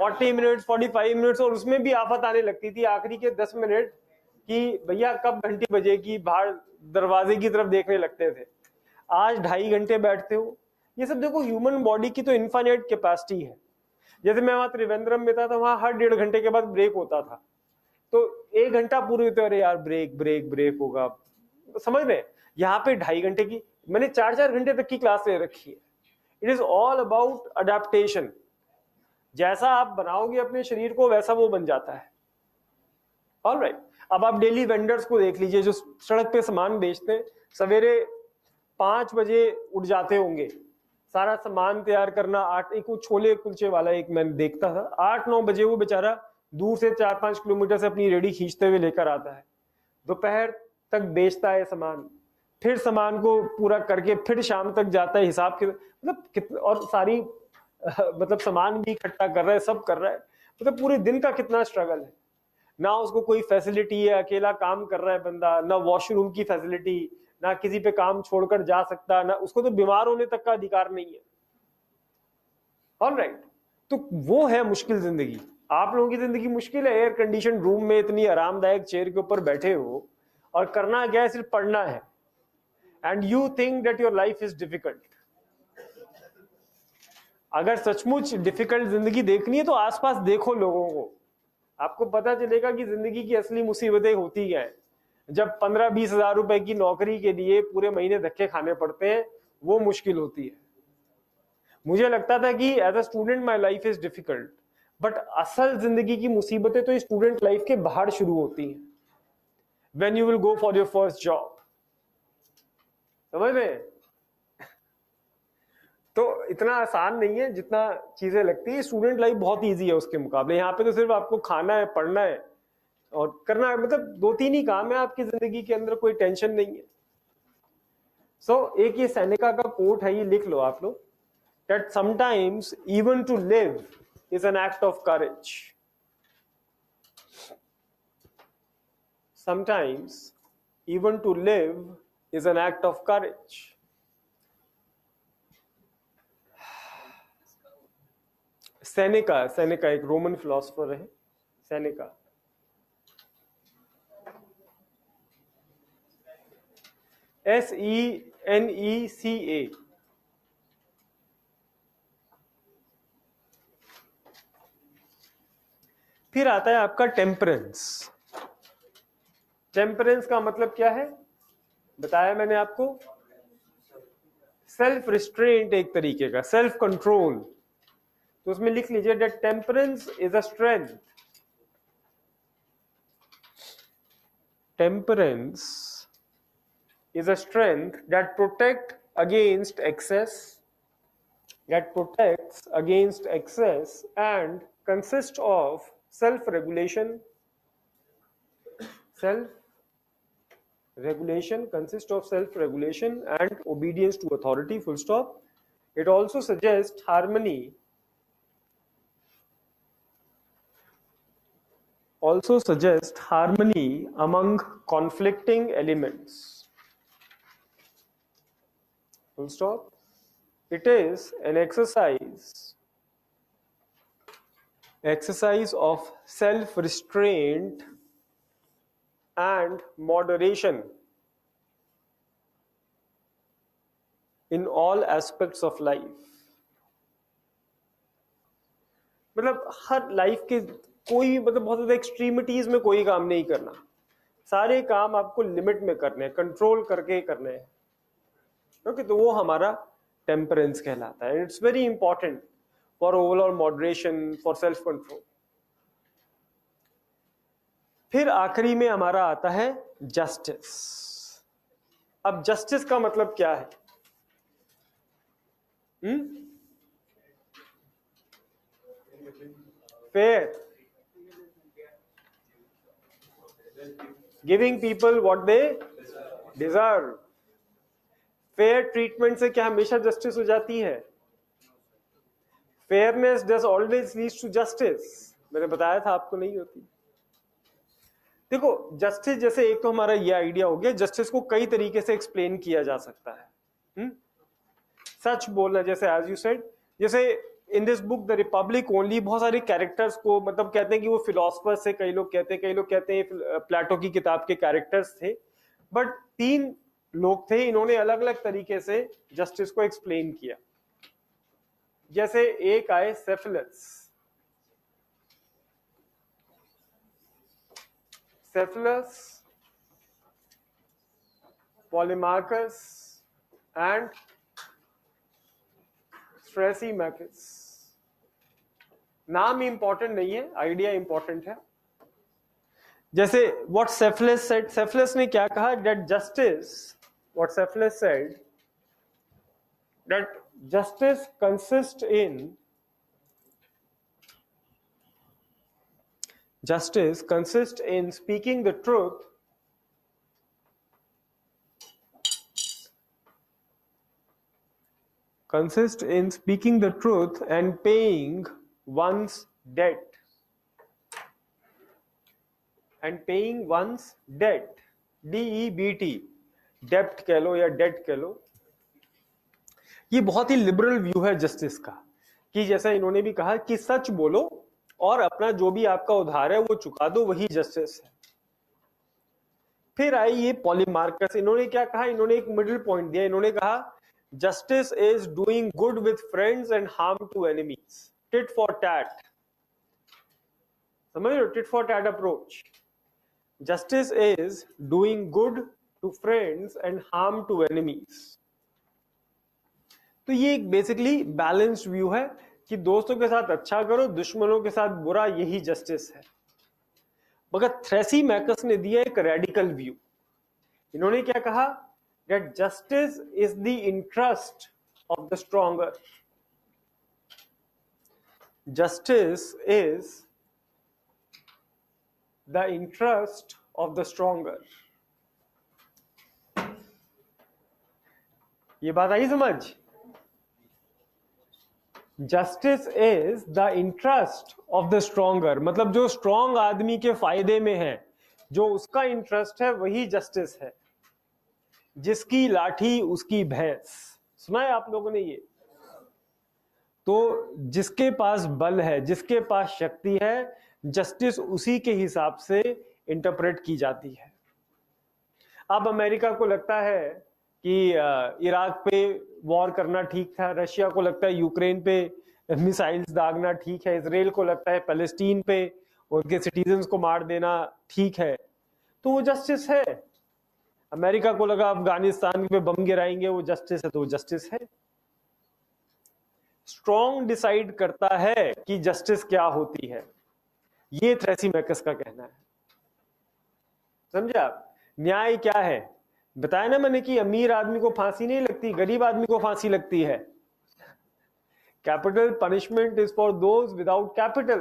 चालीस मिनट, पैंतालीस मिनट और उसमें भी आफत आने लगती थी आखिरी के दस मिनट कि भैया कब घंटी बजेगी, बाहर दरवाजे की तरफ देखने लगते थे। आज ढाई घंटे बैठते हो। ये सब देखो, ह्यूमन बॉडी की तो इनफाइनाइट कैपेसिटी है। जैसे मैं वहां त्रिवेंद्रम में था तो वहां हर डेढ़ घंटे के बाद ब्रेक होता था, तो एक घंटा पूरी होते अरे यार ब्रेक ब्रेक ब्रेक होगा, समझ रहे। यहाँ पे ढाई घंटे की, मैंने चार चार घंटे तक की क्लास ले रखी है। It is all about adaptation. जैसा आप बनाओगे अपने शरीर को वैसा वो बन जाता है। All right right. अब आप डेली वेंडर्स को देख लीजिए जो सड़क पे सामान बेचते हैं। सवेरे पांच बजे उठ जाते होंगे, सारा सामान तैयार करना। आठ एक छोले कुलचे वाला एक मैं देखता था, आठ नौ बजे वो बेचारा दूर से चार पांच किलोमीटर से अपनी रेडी खींचते हुए लेकर आता है, दोपहर तक बेचता है सामान, फिर सामान को पूरा करके फिर शाम तक जाता है हिसाब के, मतलब कितना, और सारी मतलब सामान भी इकट्ठा कर रहा है, सब कर रहा है, मतलब पूरे दिन का कितना स्ट्रगल है। ना उसको कोई फैसिलिटी है, अकेला काम कर रहा है बंदा, ना वॉशरूम की फैसिलिटी, ना किसी पे काम छोड़कर जा सकता, ना उसको तो बीमार होने तक का अधिकार नहीं है। All right right. तो वो है मुश्किल जिंदगी। आप लोगों की जिंदगी मुश्किल है, एयर कंडीशन रूम में इतनी आरामदायक चेयर के ऊपर बैठे हो और करना क्या है, सिर्फ पढ़ना है। And you think that your life is difficult. अगर सचमुच डिफिकल्ट जिंदगी देखनी है तो आसपास देखो लोगों को, आपको पता चलेगा कि जिंदगी की असली मुसीबतें होती क्या है। जब पंद्रह बीस हजार रुपए की नौकरी के लिए पूरे महीने धक्के खाने पड़ते हैं, वो मुश्किल होती है। मुझे लगता था कि as a student my life is difficult, but असल जिंदगी की मुसीबतें तो स्टूडेंट लाइफ के बाहर शुरू होती हैं। When you will go for your first job, समझ रहे? तो इतना आसान नहीं है जितना चीजें लगती है। स्टूडेंट लाइफ बहुत इजी है उसके मुकाबले। यहाँ पे तो सिर्फ आपको खाना है, पढ़ना है और करना है, मतलब दो तीन ही काम है आपकी जिंदगी के अंदर, कोई टेंशन नहीं है। सो so, एक ये सेनेका का कोट है, ये लिख लो आप लोग, that sometimes even to live is an act of courage. Sometimes, even to live is an act of courage. Seneca, Seneca एक रोमन फिलोसोफर रहे, Seneca. S E N E C A. फिर आता है आपका टेम्परेंस। टेम्परेंस का मतलब क्या है, बताया मैंने आपको, सेल्फ रिस्ट्रेंट, एक तरीके का सेल्फ कंट्रोल। तो उसमें लिख लीजिए that temperance is a strength. Temperance is a strength that protect against excess, that protects against excess and consist of self regulation. Self regulation consists of self regulation and obedience to authority, full stop. It also suggests harmony, also suggests harmony among conflicting elements, full stop. It is an exercise exercise of self restraint and moderation in all aspects of life. मतलब हर लाइफ के कोई, मतलब बहुत ज्यादा एक्सट्रीमिटीज में कोई काम नहीं करना, सारे काम आपको लिमिट में करने हैं, कंट्रोल करके करने हैं। ओके, तो वो हमारा टेम्परेंस कहलाता है। It's very important for overall moderation, for self control. फिर आखिरी में हमारा आता है जस्टिस। अब जस्टिस का मतलब क्या है? Fair, giving people what they deserve. Fair treatment से क्या हमेशा जस्टिस हो जाती है? Fairness does always leads to justice. मैंने बताया था आपको, नहीं होती। देखो जस्टिस, जैसे एक तो हमारा ये आइडिया हो गया, जस्टिस को कई तरीके से एक्सप्लेन किया जा सकता है। हुँ? सच बोलना, जैसे एज यू सेड, जैसे in this book the Republic only बहुत सारे कैरेक्टर्स को मतलब कहते हैं कि वो फिलोसफर्स थे, कई लोग कहते हैं कई लोग कहते हैं प्लेटो की किताब के कैरेक्टर्स थे, बट तीन लोग थे, इन्होंने अलग अलग तरीके से जस्टिस को एक्सप्लेन किया। जैसे एक आए सेफलस, सेफलस, पोलेमार्कस एंड थ्रेसीमैकस। नाम इंपॉर्टेंट नहीं है, आइडिया इंपॉर्टेंट है। जैसे व्हाट सेफलस सेड, सेफलस ने क्या कहा, that justice, what Cephalus said that justice consist in, justice consists in speaking the truth consists in speaking the truth and paying one's debt and paying one's debt D E B T debt कह लो या debt कह लो। ये बहुत ही liberal view है justice का, कि जैसा इन्होंने भी कहा कि सच बोलो और अपना जो भी आपका उधार है वो चुका दो, वही जस्टिस है। फिर आई ये पॉलीमार्कस, इन्होंने क्या कहा, इन्होंने एक मिडिल पॉइंट दिया, इन्होंने कहा justice is doing good with friends and harm to enemies, tit for tat, समझ लो, tit for tat approach. Justice is doing good to friends and harm to enemies. तो ये एक बेसिकली बैलेंस्ड व्यू है कि दोस्तों के साथ अच्छा करो, दुश्मनों के साथ बुरा, यही जस्टिस है। मगर थ्रेसीमैकस ने दिया एक रेडिकल व्यू, इन्होंने क्या कहा, that justice is the interest of the stronger, justice is the interest of the stronger. ये बात आई समझ, justice is the interest of the stronger, मतलब जो स्ट्रॉन्ग आदमी के फायदे में है, जो उसका इंटरेस्ट है वही जस्टिस है। जिसकी लाठी उसकी भैंस, सुना है आप लोगों ने ये। तो जिसके पास बल है, जिसके पास शक्ति है, जस्टिस उसी के हिसाब से इंटरप्रेट की जाती है। अब अमेरिका को लगता है कि इराक पे वॉर करना ठीक था, रशिया को लगता है यूक्रेन पे मिसाइल्स दागना ठीक है, इसराइल को लगता है पैलेस्टीन पे उनके सिटीजन्स को मार देना ठीक है, तो वो जस्टिस है। अमेरिका को लगा अफगानिस्तान पे बम गिराएंगे, वो जस्टिस है, तो वो जस्टिस है। स्ट्रॉन्ग डिसाइड करता है कि जस्टिस क्या होती है, ये थ्रेसीमैकस का कहना है। समझे आप, न्याय क्या है, बताया ना मैंने कि अमीर आदमी को फांसी नहीं लगती, गरीब आदमी को फांसी लगती है। Capital punishment is for those without capital.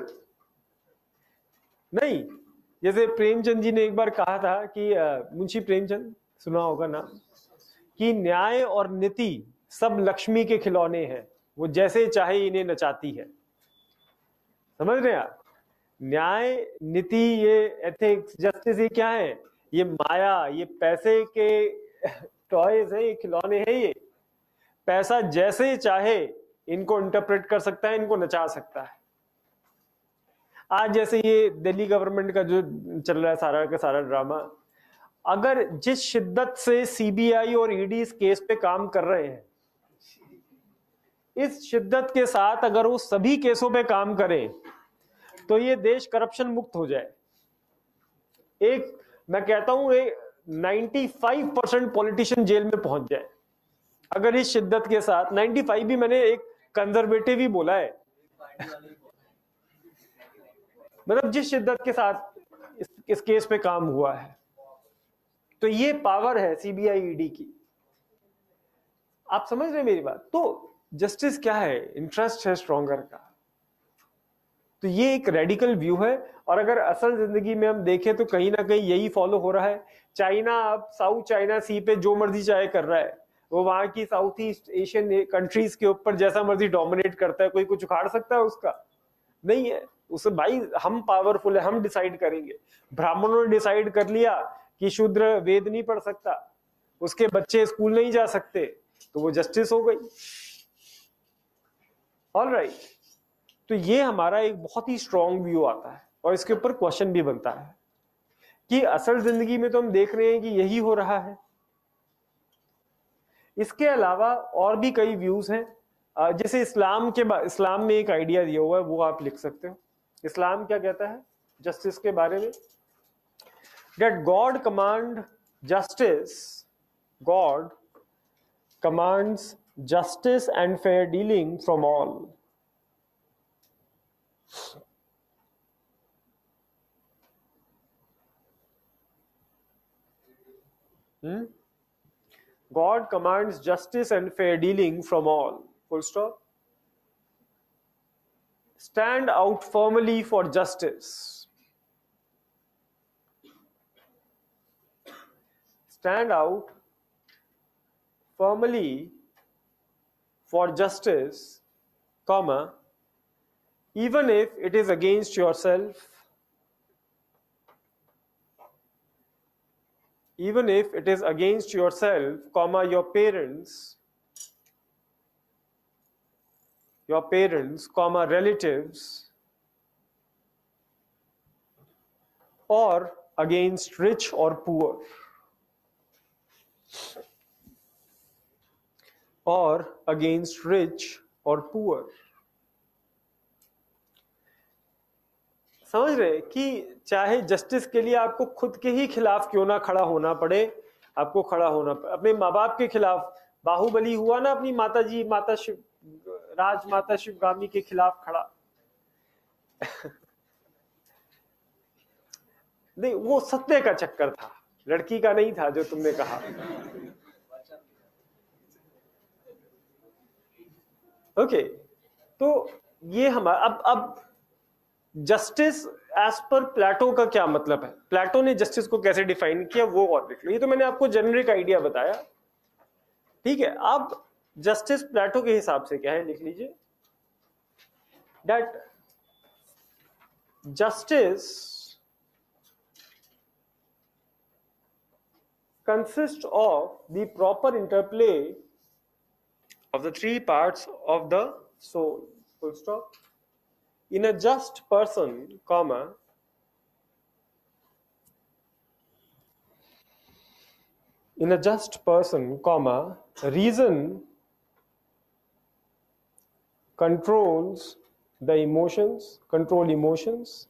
नहीं, जैसे प्रेमचंद जी ने एक बार कहा था कि मुंशी प्रेमचंद, सुना होगा ना, कि न्याय और नीति सब लक्ष्मी के खिलौने हैं, वो जैसे चाहे इन्हें नचाती है। समझ रहे हैं आप, न्याय, नीति, ये एथिक्स, जस्टिस, ये क्या है, ये माया, ये पैसे के टॉयज है, ये खिलौने हैं। ये पैसा जैसे चाहे इनको इंटरप्रेट कर सकता है, इनको नचा सकता है। आज जैसे ये दिल्ली गवर्नमेंट का जो चल रहा है सारा का सारा ड्रामा, अगर जिस शिद्दत से सीबीआई और ईडी इस केस पे काम कर रहे हैं, इस शिद्दत के साथ अगर वो सभी केसों पे काम करें, तो ये देश करप्शन मुक्त हो जाए। एक मैं कहता हूं ये पचानवे परसेंट पॉलिटिशियन जेल में पहुंच जाए अगर इस शिद्दत के साथ। पचानवे भी मैंने एक कंजर्वेटिव ही बोला है, मतलब जिस शिद्दत के साथ इस, इस केस पे काम हुआ है। तो ये पावर है सीबीआई ईडी की। आप समझ रहे हैं मेरी बात। तो जस्टिस क्या है, इंटरेस्ट है स्ट्रॉन्गर का। तो ये एक रेडिकल व्यू है, और अगर असल जिंदगी में हम देखें तो कहीं ना कहीं यही फॉलो हो रहा है। चाइना अब साउथ चाइना सी पे जो मर्जी चाहे कर रहा है, वो वहां की साउथ ईस्ट एशियन कंट्रीज के ऊपर जैसा मर्जी डोमिनेट करता है। कोई कुछ उखाड़ सकता है उसका? नहीं है उसे, भाई हम पावरफुल है, हम डिसाइड करेंगे। ब्राह्मणों ने डिसाइड कर लिया कि शूद्र वेद नहीं पढ़ सकता, उसके बच्चे स्कूल नहीं जा सकते, तो वो जस्टिस हो गई। All right right. तो ये हमारा एक बहुत ही स्ट्रॉन्ग व्यू आता है और इसके ऊपर क्वेश्चन भी बनता है कि असल जिंदगी में तो हम देख रहे हैं कि यही हो रहा है। इसके अलावा और भी कई व्यूज हैं, जैसे इस्लाम के इस्लाम में एक आइडिया दिया हुआ है, वो आप लिख सकते हो। इस्लाम क्या कहता है जस्टिस के बारे में? That God command justice, God commands justice and fair dealing from all. Hmm? God commands justice and fair dealing from all. Full stop. Stand out firmly for justice. Stand out firmly for justice, comma, even if it is against yourself, even if it is against yourself, comma, your parents, your parents, comma, relatives, or against rich or poor. Or against rich or poor. समझ रहे कि चाहे जस्टिस के लिए आपको खुद के ही खिलाफ क्यों ना खड़ा होना पड़े, आपको खड़ा होना पड़े अपने माँ बाप के खिलाफ। बाहुबली हुआ ना अपनी माता जी माता शिव राज माता शिवगामी के खिलाफ खड़ा। नहीं, वो सत्य का चक्कर था, लड़की का नहीं था जो तुमने कहा। ओके okay, तो ये हमारा अब अब जस्टिस एज पर प्लेटो का क्या मतलब है, प्लेटो ने जस्टिस को कैसे डिफाइन किया, वो और देख लो। ये तो मैंने आपको जेनरिक आइडिया बताया, ठीक है। अब जस्टिस प्लेटो के हिसाब से क्या है, लिख लीजिए। That justice consist of the proper interplay of the three parts of the soul, full stop. In a just person, comma, in a just person, comma, reason controls the emotions, control emotions,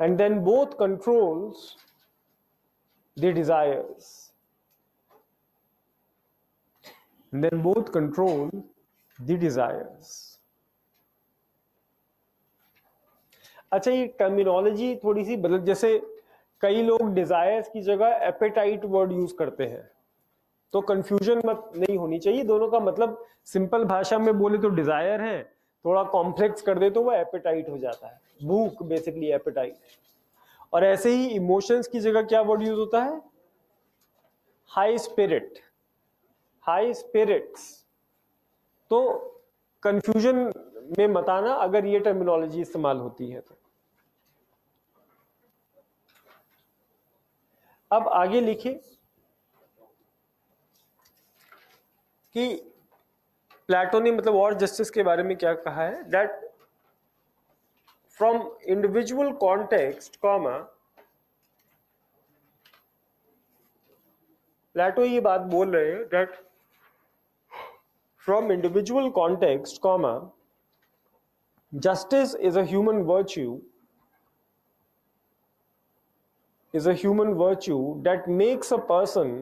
and then both controls the desires. And then both control the desires. अच्छा, ये टर्मिनोलॉजी थोड़ी सी बदल, जैसे कई लोग डिजायर्स की जगह एपेटाइट वर्ड यूज करते हैं, तो कंफ्यूजन मत नहीं होनी चाहिए। दोनों का मतलब सिंपल भाषा में बोले तो डिजायर है, थोड़ा कॉम्प्लेक्स कर दे तो वो एपेटाइट हो जाता है, भूख बेसिकली एपेटाइट। और ऐसे ही इमोशंस की जगह क्या वर्ड यूज होता है? High spirit, high spirits. तो कंफ्यूजन में मत आना अगर ये टर्मिनोलॉजी इस्तेमाल होती है तो। अब आगे लिखे कि प्लेटो ने मतलब और जस्टिस के बारे में क्या कहा है। That from individual context, comma, Plato ये बात बोल रहे हैं that from individual context, comma, justice is a human virtue, is a human virtue that makes a person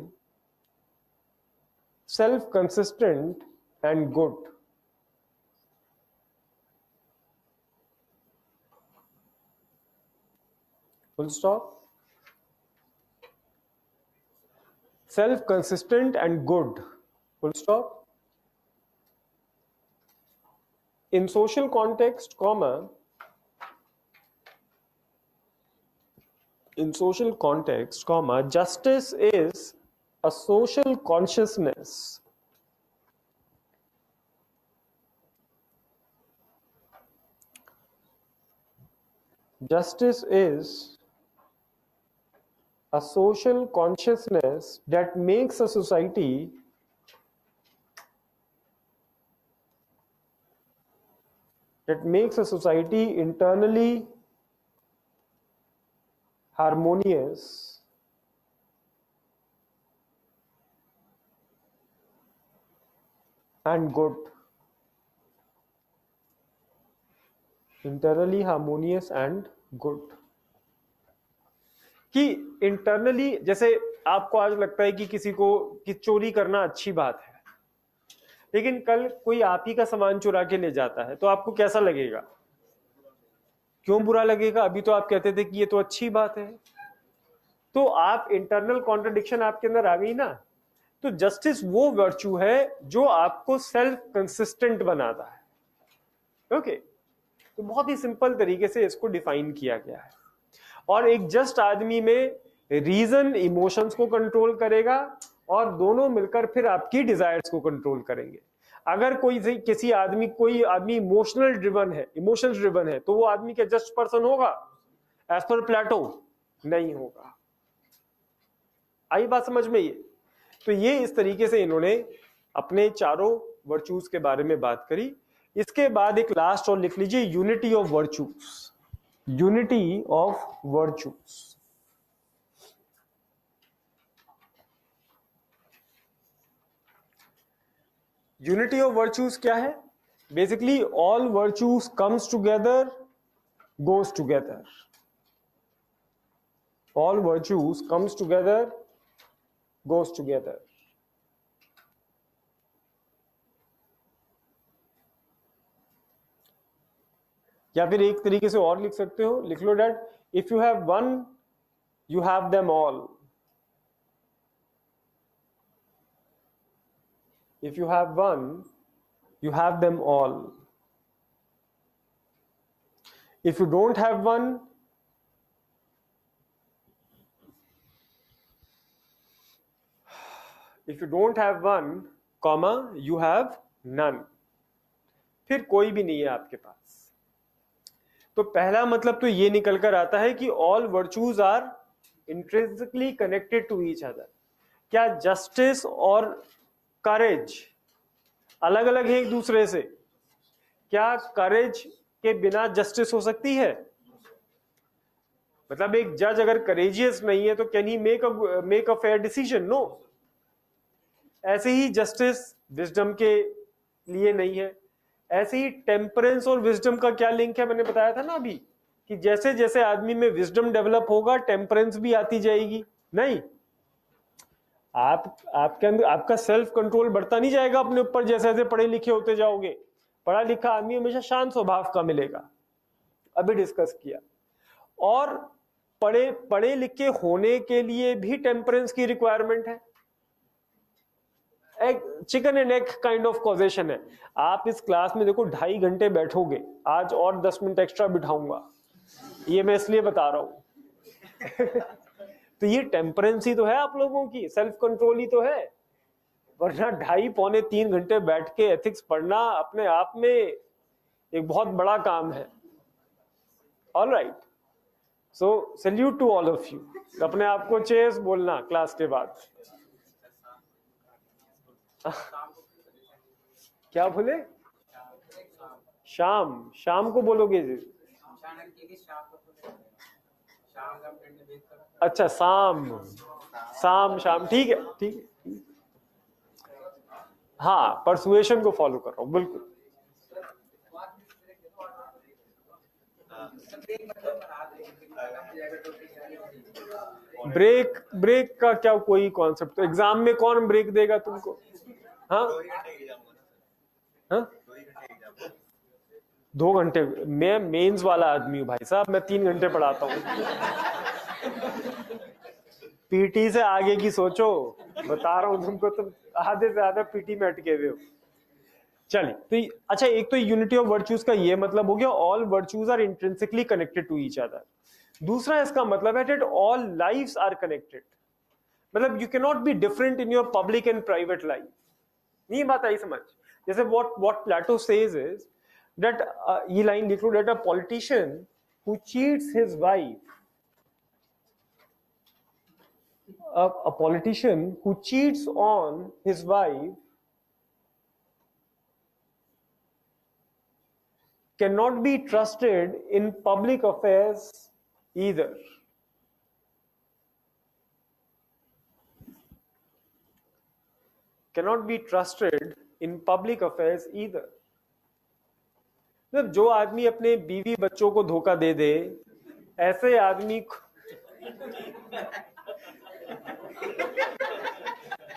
self-consistent and good. Full stop. Self-consistent and good. Full stop. In social context, comma, in social context, comma, justice is a social consciousness. Justice is a social consciousness that makes a society that makes a society internally harmonious and good. Internally harmonious and good. कि इंटरनली, जैसे आपको आज लगता है कि किसी को कि चोरी करना अच्छी बात है, लेकिन कल कोई आप ही का सामान चुरा के ले जाता है तो आपको कैसा लगेगा? क्यों बुरा लगेगा? अभी तो आप कहते थे कि ये तो अच्छी बात है। तो आप इंटरनल कॉन्ट्रडिक्शन आपके अंदर आ गई ना। तो जस्टिस वो वर्च्यू है जो आपको सेल्फ कंसिस्टेंट बनाता है। ओके, तो बहुत ही सिंपल तरीके से इसको डिफाइन किया गया है। और एक जस्ट आदमी में रीजन इमोशंस को कंट्रोल करेगा और दोनों मिलकर फिर आपकी डिजायर्स को कंट्रोल करेंगे। अगर कोई किसी आदमी कोई आदमी इमोशनल ड्रिवन है इमोशनल ड्रिवन है तो वो आदमी क्या जस्ट पर्सन होगा एज पर प्लेटो? नहीं होगा। आई बात समझ में? ये तो ये इस तरीके से इन्होंने अपने चारों वर्चूज के बारे में बात करी। इसके बाद एक लास्ट और लिख लीजिए, unity of virtues. Unity of virtues. Unity of virtues क्या है? Basically all virtues comes together, goes together. All virtues comes together, goes together. या फिर एक तरीके से और लिख सकते हो, लिख लो that if you have one you have them all. If you have one you have them all. If you don't have one if you don't have one comma you have none. फिर कोई भी नहीं है आपके पास। तो पहला मतलब तो ये निकल कर आता है कि all virtues are intrinsically connected to each other. क्या जस्टिस और करेज अलग अलग है एक दूसरे से? क्या करेज के बिना जस्टिस हो सकती है? मतलब एक जज अगर करेजियस नहीं है तो can he make a make a fair decision? No. ऐसे ही जस्टिस विजडम के लिए नहीं है। ऐसे ही टेम्परेंस और विजडम का क्या लिंक है? मैंने बताया था ना अभी कि जैसे जैसे आदमी में विजडम डेवलप होगा टेम्परेंस भी आती जाएगी। नहीं, आप आपके अंदर आपका सेल्फ कंट्रोल बढ़ता नहीं जाएगा अपने ऊपर जैसे जैसे पढ़े लिखे होते जाओगे। पढ़ा लिखा आदमी हमेशा शांत स्वभाव का मिलेगा, अभी डिस्कस किया। और पढ़े पढ़े लिखे होने के लिए भी टेम्परेंस की रिक्वायरमेंट है। Chicken and egg kind of causation है। आप इस क्लास में देखो ढाई घंटे बैठोगे, आज और दस मिनट एक्स्ट्रा बिठाऊंगा, ये मैं इसलिए बता रहा हूं। तो ये टेम्परेंस ही तो है आप लोगों की, सेल्फ कंट्रोल ही तो है। वरना ढाई पौने तीन घंटे बैठ के एथिक्स पढ़ना अपने आप में एक बहुत बड़ा काम है। Alright, so salute to all of you. अपने आप को चेस बोलना क्लास के बाद। क्या बोले? शाम शाम को बोलोगे? अच्छा, शाम शाम शाम, ठीक है ठीक है। हाँ, परसुएशन को फॉलो कर रहा हूँ बिल्कुल। ब्रेक ब्रेक का क्या कोई कॉन्सेप्ट? एग्जाम में कौन ब्रेक देगा तुमको? हाँ? हाँ? दो घंटे? मैं मेंस वाला आदमी हूँ भाई साहब, मैं तीन घंटे पढ़ाता हूँ। पीटी से आगे की सोचो, बता रहा हूँ तुमको, तुम आधे से ज्यादा पीटी में अटके हुए हो। चलिए, तो अच्छा, एक तो यूनिटी ऑफ वर्चूज का ये मतलब हो गया all virtues are intrinsically connected to each other. दूसरा इसका मतलब है that all lives are connected, मतलब you can not be different in your public and private life. ये बात आई समझ? जैसे what what Plato says is that, ये लाइन लिख लो that a politician who cheats his wife, a politician who cheats on his wife cannot be trusted in public affairs either. Cannot be trusted in public affairs either. जो आदमी अपने बीवी बच्चों को धोखा दे दे, ऐसे आदमी को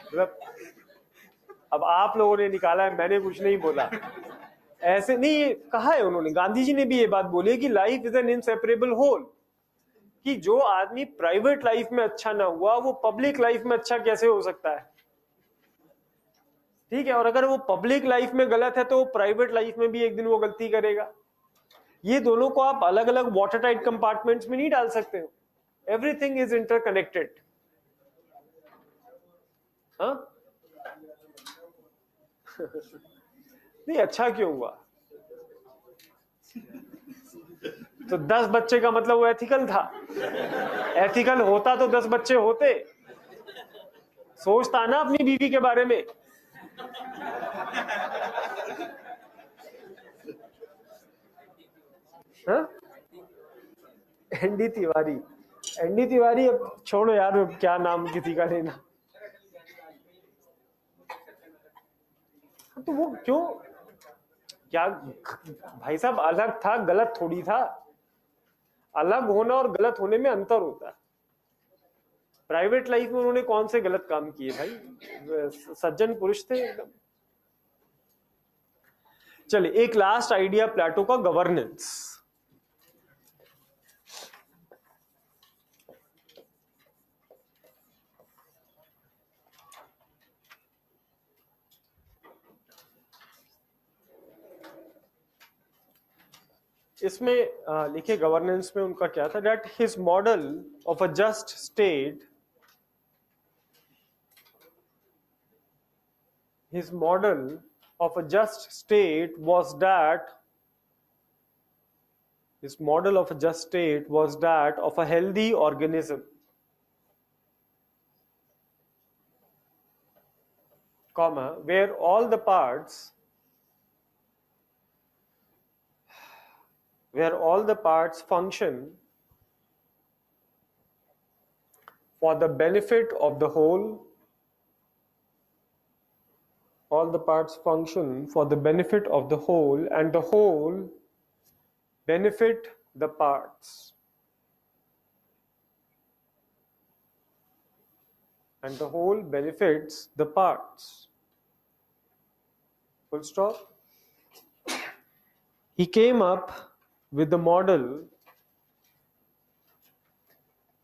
मतलब अब आप लोगों ने निकाला है, मैंने कुछ नहीं बोला, ऐसे नहीं कहा है उन्होंने। गांधी जी ने भी ये बात बोली कि life is an inseparable whole, कि जो आदमी प्राइवेट लाइफ में अच्छा ना हुआ वो पब्लिक लाइफ में अच्छा कैसे हो सकता है। ठीक है, और अगर वो पब्लिक लाइफ में गलत है तो वो प्राइवेट लाइफ में भी एक दिन वो गलती करेगा। ये दोनों को आप अलग अलग वाटर टाइट कंपार्टमेंट्स में नहीं डाल सकते हो। Everything is interconnected. हाँ नहीं अच्छा क्यों हुआ? तो दस बच्चे का मतलब वो एथिकल था। एथिकल होता तो दस बच्चे होते। सोचता ना अपनी बीवी के बारे में। एनडी तिवारी, एनडी तिवारी अब छोड़ो यार, क्या नाम किसी का लेना। तो वो क्यों, क्या भाई साहब, अलग था, गलत थोड़ी था। अलग होना और गलत होने में अंतर होता है। प्राइवेट लाइफ में उन्होंने कौन से गलत काम किए भाई, सज्जन पुरुष थे एकदम। चलिए एक लास्ट आइडिया प्लेटो का, गवर्नेंस। इसमें लिखे गवर्नेंस में उनका क्या था, that his model of a just state, his model of a just state was that, his model of a just state was that of a healthy organism comma where all the parts where all the parts function for the benefit of the whole, all the parts function for the benefit of the whole and the whole benefit the parts, and the whole benefits the parts, full stop. He came up with the model,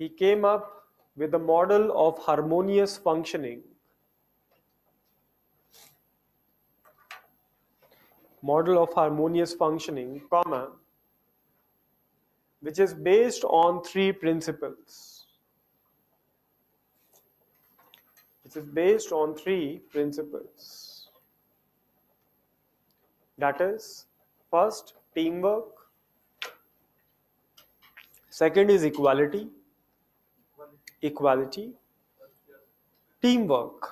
he came up with the model of harmonious functioning, model of harmonious functioning comma which is based on three principles, which is based on three principles, that is first teamwork, second is equality, equality, teamwork,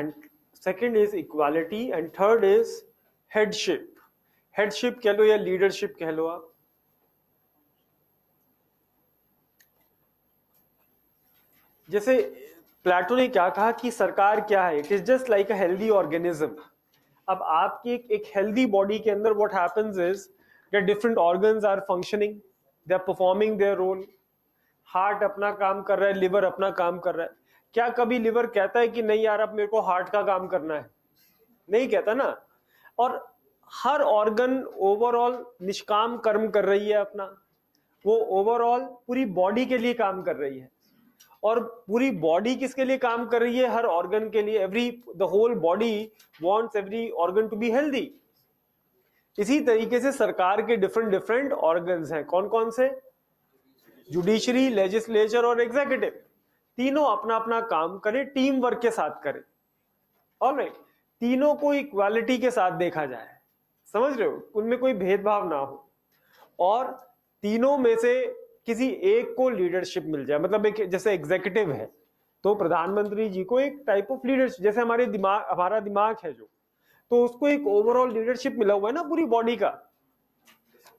and second is equality, and third is headship. Headship कह लो या leadership कह लो आप। जैसे प्लेटो ने क्या कहा कि सरकार क्या है, it is just like a healthy organism. अब आपकी एक हेल्दी बॉडी के अंदर what happens is that different organs are functioning, they are performing their role. Heart अपना काम कर रहा है, लिवर अपना काम कर रहा है। क्या कभी लिवर कहता है कि नहीं यार अब मेरे को हार्ट का काम करना है? नहीं कहता ना। और हर ऑर्गन ओवरऑल निष्काम कर्म कर रही है अपना, वो ओवरऑल पूरी बॉडी के लिए काम कर रही है। और पूरी बॉडी किसके लिए काम कर रही है? हर ऑर्गन के लिए। Every the whole body wants every organ to be healthy. इसी तरीके से सरकार के डिफरेंट डिफरेंट ऑर्गन्स हैं। कौन कौन से? जुडिशरी, लेजिस्लेचर और एग्जीक्यूटिव। तीनों अपना अपना काम करें, टीम वर्क के साथ करें। ऑलराइट, तीनों को इक्वालिटी के साथ देखा जाए, समझ रहे हो, उनमें कोई भेदभाव ना हो। और तीनों में से किसी एक को लीडरशिप मिल जाए, मतलब एक जैसे एग्जीक्यूटिव है तो प्रधानमंत्री जी को एक टाइप ऑफ लीडरशिप, जैसे हमारे दिमाग, हमारा दिमाग है जो, तो उसको एक ओवरऑल लीडरशिप मिला हुआ है ना पूरी बॉडी का,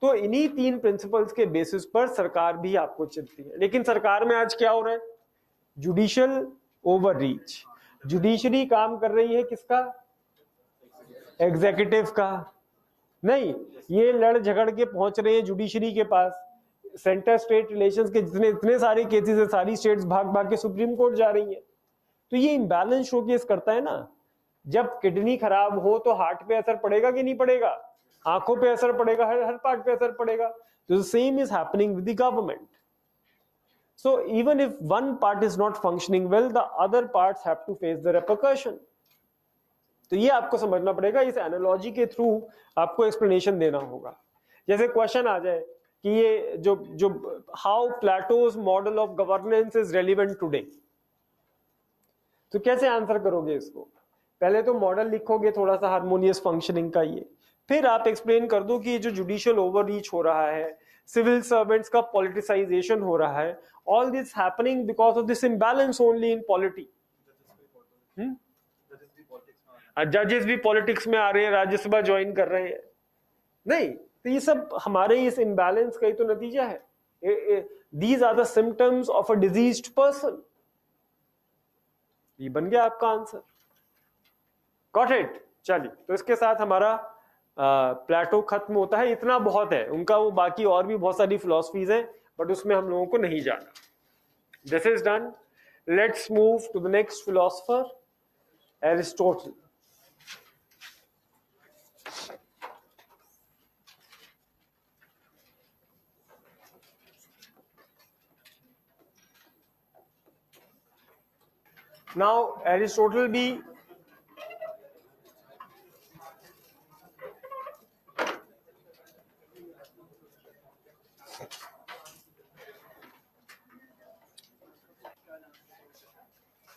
तो इन्हीं तीन प्रिंसिपल्स के बेसिस पर सरकार भी आपको चलती है। लेकिन सरकार में आज क्या हो रहा है? Judicial overreach. जुडिशरी काम कर रही है किसका? एग्जीक्यूटिव का। नहीं, ये लड़ झगड़ के पहुंच रहे हैं जुडिशरी के पास। सेंटर स्टेट रिलेशंस के जितने इतने सारे केसेस है, सारी स्टेट्स भाग भाग के सुप्रीम कोर्ट जा रही है। तो ये इम्बैलेंस शोकेस करता है ना। जब किडनी खराब हो तो हार्ट पे असर पड़ेगा कि नहीं पड़ेगा? आंखों पे असर पड़ेगा, हर हर पार्ट पे असर पड़ेगा। तो the same is happening with the government. So even if one part is not functioning well, the other parts have to face the repercussion. तो ये आपको समझना पड़ेगा, इस एनालॉजी के थ्रू आपको एक्सप्लेनेशन देना होगा। जैसे क्वेश्चन आ जाए कि ये जो जो how Plato's model of governance is relevant today, तो कैसे आंसर करोगे इसको? पहले तो मॉडल लिखोगे थोड़ा सा हार्मोनियस फंक्शनिंग का, ये फिर आप एक्सप्लेन कर दो कि जो जुडिशियल ओवररीच हो रहा है, सिविल सर्वेंट्स का पॉलिटिसाइजेशन हो रहा है, all this happening because of this imbalance only in polity. जजेस भी पॉलिटिक्स में आ रहे हैं, राज्यसभा ज्वाइन कर रहे हैं। नहीं, तो ये सब हमारे इस इम्बैलेंस का ही तो नतीजा है। These are the symptoms of a diseased person. ये बन गया आपका आंसर। Got it? चलिए, तो इसके साथ हमारा प्लेटो uh, खत्म होता है। इतना बहुत है उनका, वो बाकी और भी बहुत सारी फिलोसफीज हैं, बट उसमें हम लोगों को नहीं जाना। This is done. Let's move to the next philosopher, Aristotle. Now Aristotle भी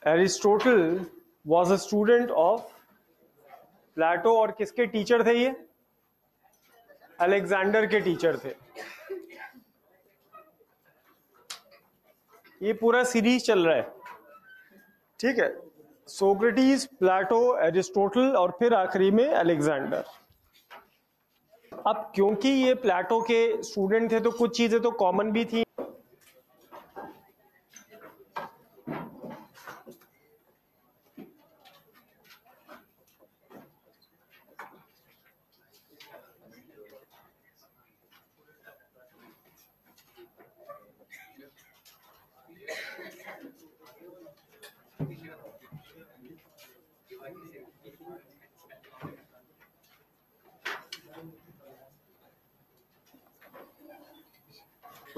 Aristotle was a student of Plato, और किसके टीचर थे ये? अलेक्जेंडर के टीचर थे। ये पूरा सीरीज चल रहा है, ठीक है? सोक्रेटिस, प्लेटो, एरिस्टोटल और फिर आखिरी में अलेक्जेंडर। अब क्योंकि ये प्लेटो के स्टूडेंट थे तो कुछ चीजें तो कॉमन भी थी।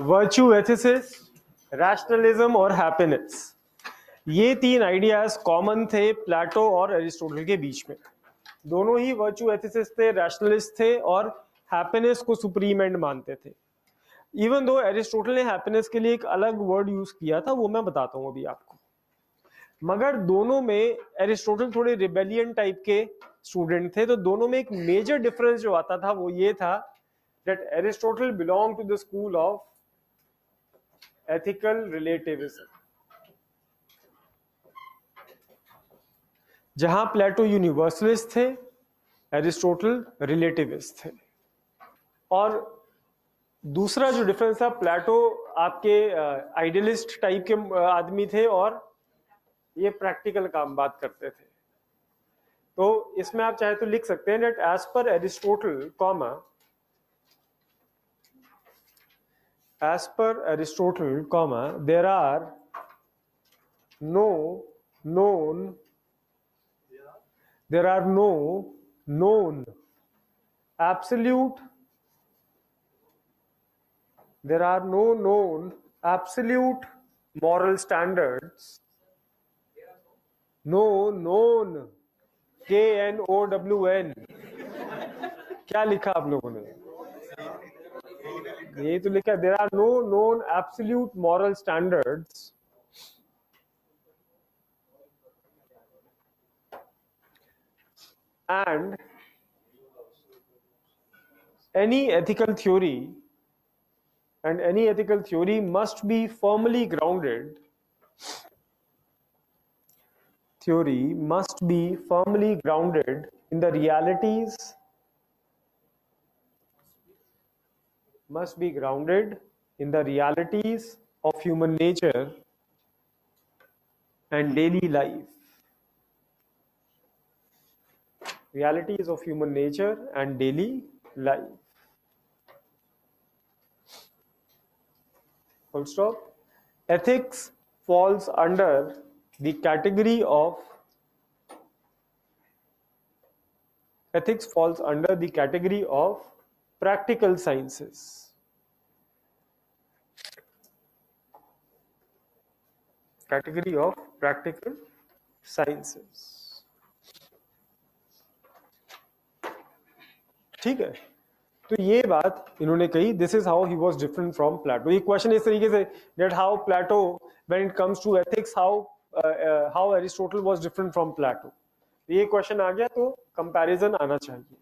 वर्च्यू, एथिसिस, रैशनलिज्म और हैप्पीनेस, ये तीन आइडियाज कॉमन थे प्लेटो और एरिस्टोटल के बीच में। दोनों ही वर्च्यू एथिसिस थे, रैशनलिस्ट थे और हैप्पीनेस को सुप्रीम एंड मानते थे। इवन दो एरिस्टोटल ने हैप्पीनेस के लिए एक अलग वर्ड यूज किया था, वो मैं बताता हूँ अभी आपको। मगर दोनों में, एरिस्टोटल थोड़े रिबेलियन टाइप के स्टूडेंट थे, तो दोनों में एक मेजर डिफरेंस जो आता था वो ये था that Aristotle belong to the school of ethical relativism, जहां प्लेटो यूनिवर्सलिस्ट थे, एरिस्टोटल रिलेटिविस्ट थे। और दूसरा जो डिफरेंस था, प्लेटो आपके आइडियलिस्ट टाइप के आदमी थे और ये प्रैक्टिकल काम बात करते थे। तो इसमें आप चाहे तो लिख सकते हैं that as per Aristotle comma As per Aristotle, comma, there are no known, there are no known absolute, there are no known absolute moral standards, no known, K N O W N, क्या लिखा आप लोगों ने? ये तो लिखा, there are no known absolute moral standards, and any ethical theory and any ethical theory must be firmly grounded, theory must be firmly grounded in the realities must be grounded in the realities of human nature and daily life. Realities of human nature and daily life. Full stop. Ethics falls under the category of ethics falls under the category of practical sciences. Category of practical sciences. ठीक है, तो ये बात इन्होंने कही. This is how he was different from Plato. ये क्वेश्चन इस तरीके से that how Plato when it comes to ethics how how Aristotle was different from Plato. ये क्वेश्चन आ गया तो कंपैरिजन आना चाहिए.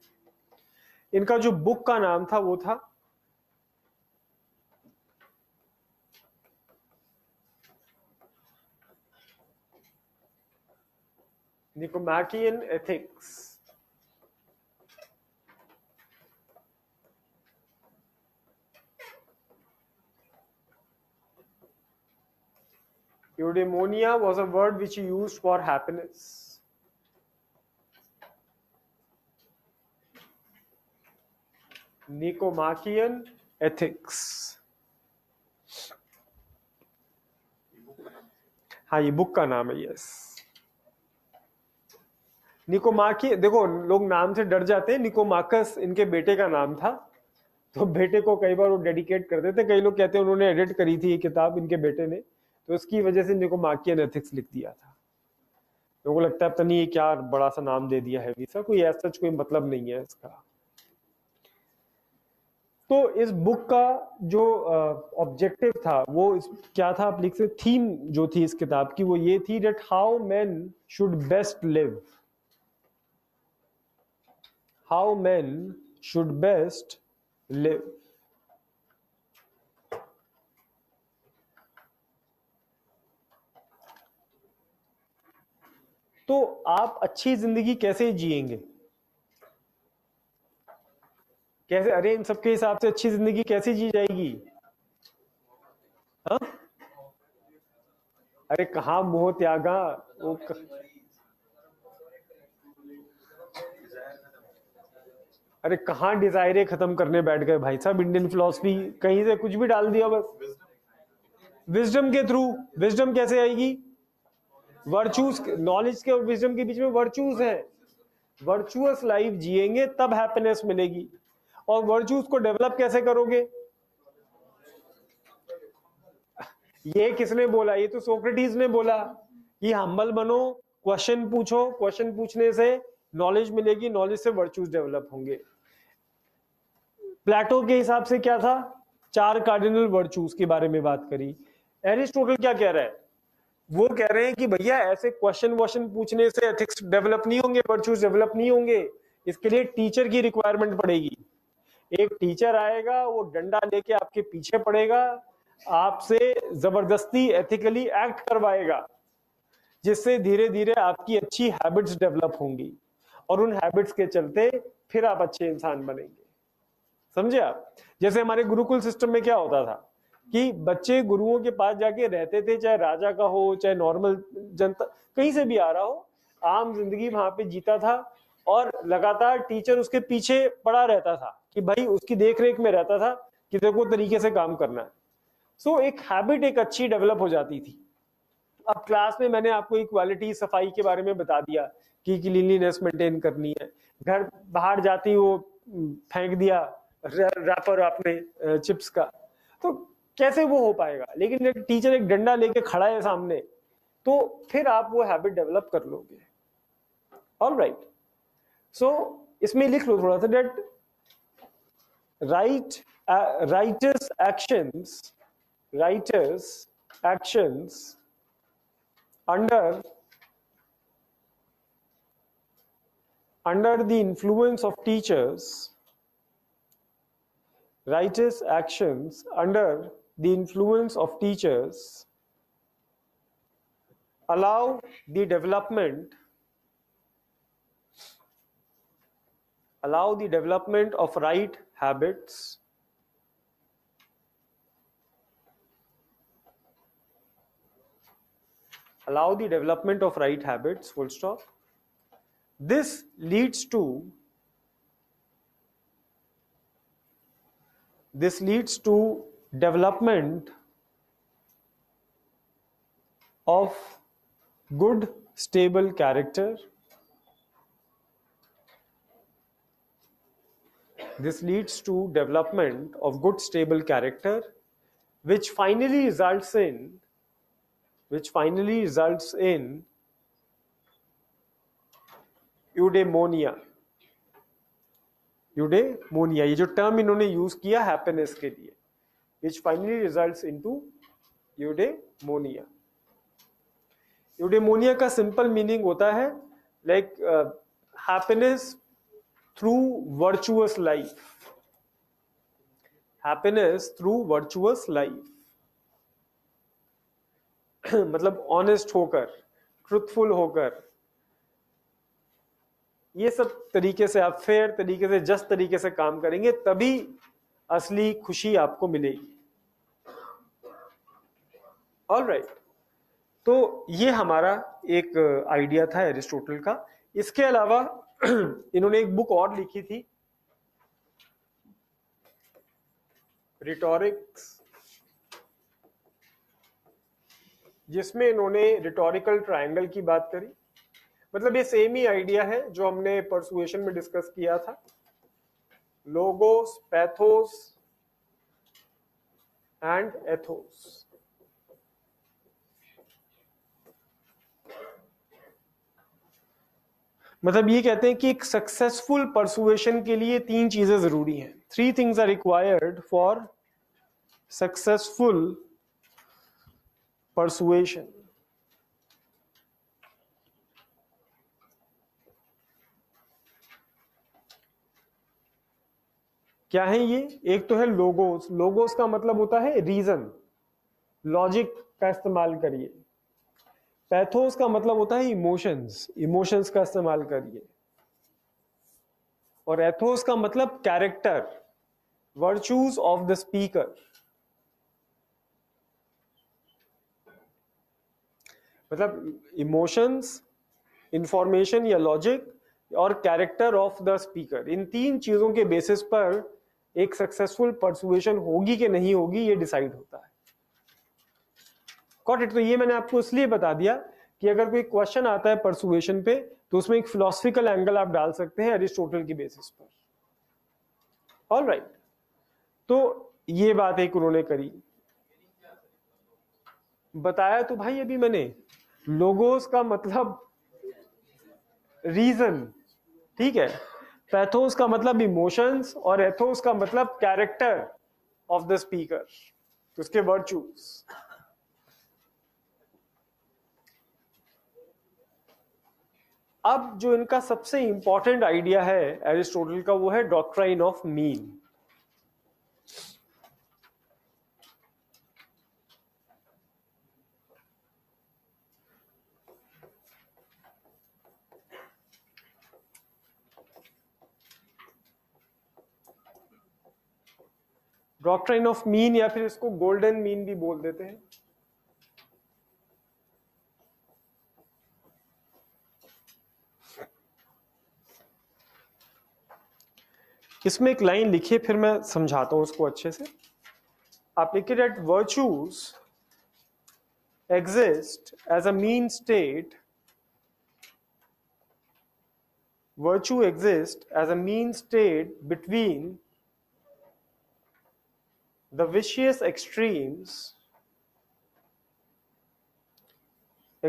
इनका जो बुक का नाम था वो था Nicomachean ethics. Eudaimonia was a word which he used for happiness. Nicomachean ethics. हाँ, ये बुक का नाम है. Yes, Nicomachean. देखो लोग नाम से डर जाते हैं. निकोमाकस इनके बेटे का नाम था, तो बेटे को कई बार वो डेडिकेट कर देते. कई लोग कहते हैं उन्होंने एडिट करी थी ये किताब इनके बेटे ने, तो उसकी वजह से निकोमाकियन एथिक्स लिख दिया था. लोगों को लगता है पता नहीं ये क्या बड़ा सा नाम दे दिया है वीसा, कोई ऐसा कोई मतलब नहीं है इसका. तो इस बुक का जो ऑब्जेक्टिव uh, था वो इस, क्या था आप लिख सकते. थीम जो थी इस किताब की वो ये थी that how men should best live. How men should best live. तो आप अच्छी जिंदगी कैसे जिएंगे, कैसे, अरे इन सबके हिसाब से अच्छी जिंदगी कैसे जी जाएगी? हाँ, अरे कहाँ मोह त्यागा वो क... अरे कहाँ डिजायरे खत्म करने बैठ गए भाई साहब. इंडियन फिलॉसफी कहीं से कुछ भी डाल दिया बस. विजडम के थ्रू. विजडम कैसे आएगी? वर्चूस, नॉलेज के और विजडम के बीच में वर्चूस है. वर्चुअस लाइफ जिएंगे तब हैप्पीनेस मिलेगी. और वर्चूस को डेवलप कैसे करोगे? ये किसने बोला? ये तो सोक्रेटिस ने बोला कि हम्बल बनो, क्वेश्चन पूछो, क्वेश्चन पूछने से नॉलेज मिलेगी, नॉलेज से वर्चूस डेवलप होंगे. प्लेटो के हिसाब से क्या था? चार कार्डिनल वर्चूस के बारे में बात करी. एरिस्टोटल क्या कह रहा है? वो कह रहे हैं कि भैया ऐसे क्वेश्चन वोशन पूछने से एथिक्स डेवलप नहीं होंगे, वर्चूस डेवलप नहीं होंगे. इसके लिए टीचर की रिक्वायरमेंट पड़ेगी. एक टीचर आएगा, वो डंडा लेके आपके पीछे पड़ेगा, आपसे जबरदस्ती एथिकली एक्ट करवाएगा, जिससे धीरे धीरे आपकी अच्छी हैबिट्स डेवलप होंगी और उन हैबिट्स के चलते फिर आप अच्छे इंसान बनेंगे. समझे आप? जैसे हमारे गुरुकुल सिस्टम में क्या होता था कि बच्चे गुरुओं के पास जाके रहते थे, चाहे राजा का हो, चाहे नॉर्मल जनता कहीं से भी आ रहा हो, आम जिंदगी वहां पे जीता था और लगातार टीचर उसके पीछे पड़ा रहता था कि भाई उसकी देखरेख में रहता था कि देखो तरीके से काम करना है. सो एक हैबिट एक अच्छी डेवलप हो जाती थी. अब क्लास में मैंने आपको इक्वालिटी, सफाई के बारे में बता दिया कि क्लीनलीनेस मेंटेन करनी है. घर बाहर जाती वो फेंक दिया रैपर आपने चिप्स का, तो कैसे वो हो पाएगा? लेकिन एक टीचर एक डंडा लेके खड़ा है सामने, तो फिर आप वो हैबिट डेवलप कर लोगे. ऑलराइट, सो इसमें लिख लो थोड़ा सा that right righteous actions righteous actions under under the influence of teachers. Righteous actions under the influence of teachers allow the development allow the development of right habits allow the development of right habits, full stop. This leads to, this leads to development of good, stable character. This leads to development of good, stable character, which finally results in, which finally results in eudaimonia. Eudaimonia, ये जो term इन्होंने use किया happiness के लिए, which finally results into eudaimonia. Eudaimonia का simple meaning होता है like uh, happiness through virtuous life. Happiness through virtuous life. मतलब honest होकर, truthful होकर, ये सब तरीके से आप फेयर तरीके से, जस्ट तरीके से काम करेंगे तभी असली खुशी आपको मिलेगी. ऑल राइट, तो ये हमारा एक आइडिया था एरिस्टोटल का. इसके अलावा इन्होंने एक बुक और लिखी थी, रिटोरिक्स, जिसमें इन्होंने रिटोरिकल ट्रायंगल की बात करी. मतलब ये सेम ही आइडिया है जो हमने परसुएशन में डिस्कस किया था, लोगोस, पैथोस एंड एथोस. मतलब ये कहते हैं कि एक सक्सेसफुल परसुएशन के लिए तीन चीजें जरूरी हैं. Three things are required for successful persuasion. क्या है ये? एक तो है लोगोस. लोगोस का मतलब होता है रीजन, लॉजिक का इस्तेमाल करिए. पैथोस का मतलब होता है इमोशंस, इमोशंस का इस्तेमाल करिए. और एथोस का मतलब character, virtues of the speaker. मतलब इमोशंस, इंफॉर्मेशन या लॉजिक और कैरेक्टर ऑफ द स्पीकर, इन तीन चीजों के बेसिस पर एक सक्सेसफुल परसुएशन होगी कि नहीं होगी ये डिसाइड होता है. Got it? तो ये मैंने आपको इसलिए बता दिया कि अगर कोई क्वेश्चन आता है परसुएशन पे तो उसमें एक फिलोसफिकल एंगल आप डाल सकते हैं एरिस्टोटल की बेसिस पर. ऑल राइट, तो ये बात एक उन्होंने करी, बताया तो भाई अभी मैंने. लोगोस का मतलब रीजन, ठीक है. पैथोस का मतलब इमोशंस और एथोस का मतलब कैरेक्टर ऑफ द स्पीकर, उसके वर्चूज. अब जो इनका सबसे इंपॉर्टेंट आइडिया है एरिस्टोटल का वो है doctrine of mean. Doctrine of mean या फिर इसको गोल्डन मीन भी बोल देते हैं. इसमें एक लाइन लिखिए, फिर मैं समझाता हूं उसको अच्छे से. आप लिखिए that virtues exist as a mean state, virtue exist as a mean state between the vicious extremes,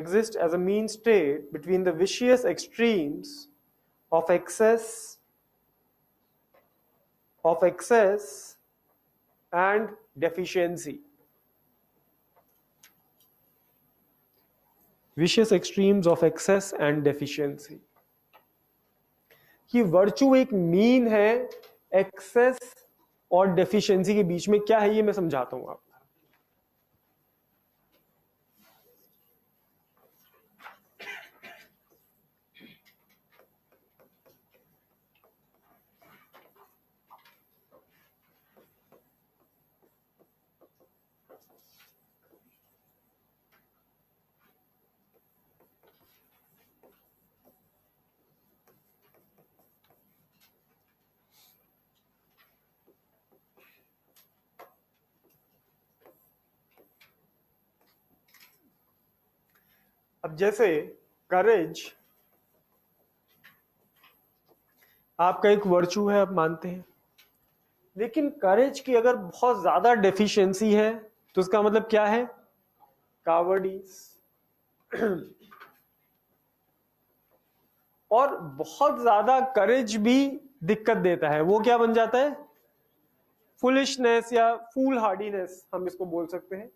exist as a mean state between the vicious extremes of excess, of excess and deficiency. Vicious extremes of excess and deficiency. कि virtue एक mean है excess और डेफिशिएंसी के बीच में. क्या है ये मैं समझाता हूं आपको. अब जैसे करेज आपका एक वर्चू है, आप मानते हैं, लेकिन करेज की अगर बहुत ज्यादा डेफिशिएंसी है तो उसका मतलब क्या है? कावर्डिस। और बहुत ज्यादा करेज भी दिक्कत देता है, वो क्या बन जाता है? फुलिशनेस या फूल हार्डीनेस हम इसको बोल सकते हैं।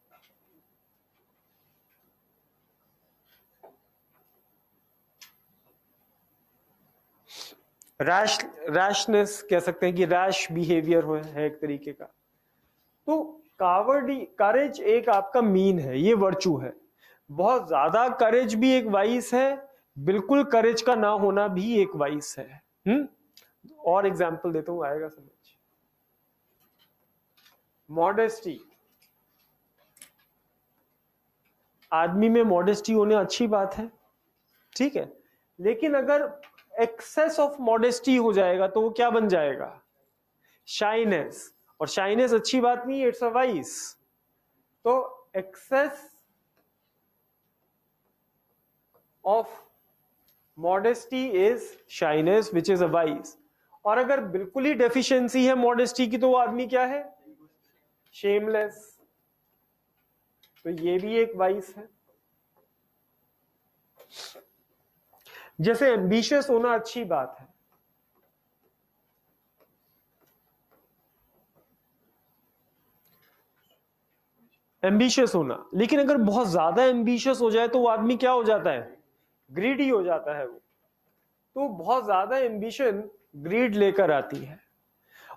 रैश रैशनेस कह सकते हैं कि रैश बिहेवियर है एक तरीके का। तो कावर्डी करेज एक आपका मीन है, ये वर्चू है। बहुत ज्यादा करेज भी एक वाइस है, बिल्कुल करेज का ना होना भी एक वाइस है। हम्म और एग्जाम्पल देता हूं, आएगा समझ। मॉडेस्टी, आदमी में मॉडेस्टी होना अच्छी बात है, ठीक है, लेकिन अगर एक्सेस ऑफ मॉडेस्टी हो जाएगा तो वो क्या बन जाएगा? शाइनेस। और शाइनेस अच्छी बात नहीं है, इट्स अ वाइस। तो excess of modesty is shyness which is a vice. और अगर बिल्कुल ही डेफिशिएंसी है मॉडेस्टी की तो वो आदमी क्या है? शेमलेस। तो ये भी एक वाइस है। जैसे एम्बिशियस होना अच्छी बात है, एम्बिशियस होना, लेकिन अगर बहुत ज्यादा एम्बिशियस हो जाए तो वो आदमी क्या हो जाता है? ग्रीडी हो जाता है वो। तो बहुत ज्यादा एम्बिशन ग्रीड लेकर आती है,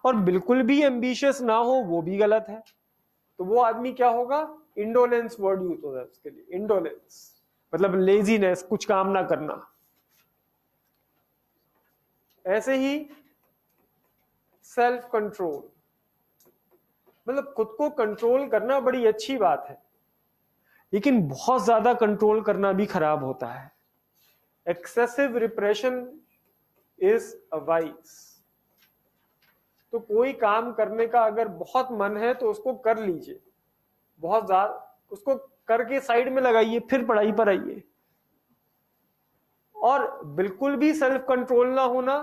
और बिल्कुल भी एम्बिशियस ना हो वो भी गलत है। तो वो आदमी क्या होगा? इंडोलेंस वर्ड यूज होता है उसके लिए। इंडोलेंस मतलब लेजीनेस, कुछ काम ना करना। ऐसे ही सेल्फ कंट्रोल, मतलब खुद को कंट्रोल करना बड़ी अच्छी बात है, लेकिन बहुत ज्यादा कंट्रोल करना भी खराब होता है। Excessive repression is a vice. तो कोई काम करने का अगर बहुत मन है तो उसको कर लीजिए, बहुत ज्यादा उसको करके साइड में लगाइए, फिर पढ़ाई पर आइए। और बिल्कुल भी सेल्फ कंट्रोल ना होना,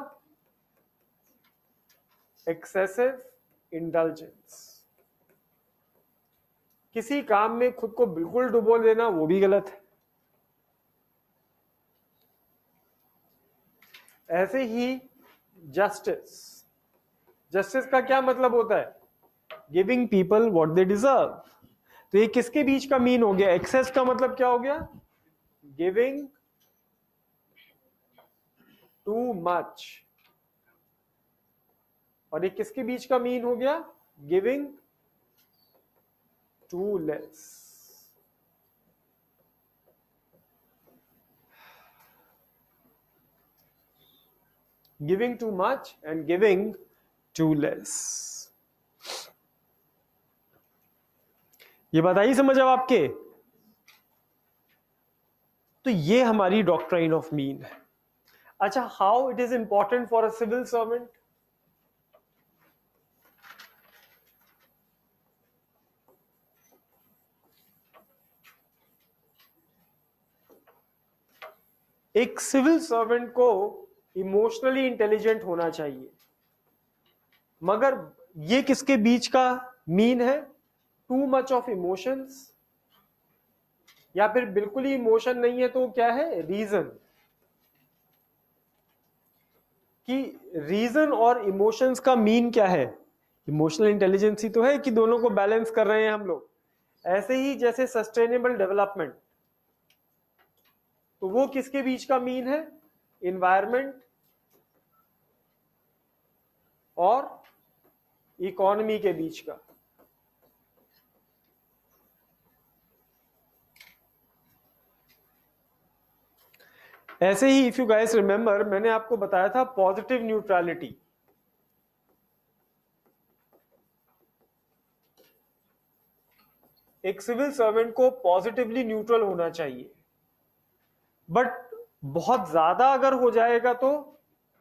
एक्सेसिव इंडल्जेंस। किसी काम में खुद को बिल्कुल डुबो लेना वो भी गलत है। ऐसे ही जस्टिस, जस्टिस का क्या मतलब होता है? Giving people what they deserve. तो ये किसके बीच का मीन हो गया? एक्सेस का मतलब क्या हो गया? Giving too much. और ये किसके बीच का मीन हो गया? Giving too less. Giving too much and giving too less. ये बात आई समझ अब आपके? तो ये हमारी डॉक्ट्राइन ऑफ मीन है। अच्छा, how it is important for a civil servant? एक सिविल सर्वेंट को इमोशनली इंटेलिजेंट होना चाहिए, मगर ये किसके बीच का मीन है? टू मच ऑफ इमोशंस, या फिर बिल्कुल ही इमोशन नहीं है तो क्या है? रीजन। कि रीजन और इमोशंस का मीन क्या है? इमोशनल इंटेलिजेंस ही तो है कि दोनों को बैलेंस कर रहे हैं हम लोग। ऐसे ही जैसे सस्टेनेबल डेवलपमेंट, तो वो किसके बीच का मीन है? एनवायरनमेंट और इकोनॉमी के बीच का। ऐसे ही इफ यू गाइस रिमेंबर, मैंने आपको बताया था पॉजिटिव न्यूट्रलिटी। एक सिविल सर्वेंट को पॉजिटिवली न्यूट्रल होना चाहिए, बट बहुत ज्यादा अगर हो जाएगा तो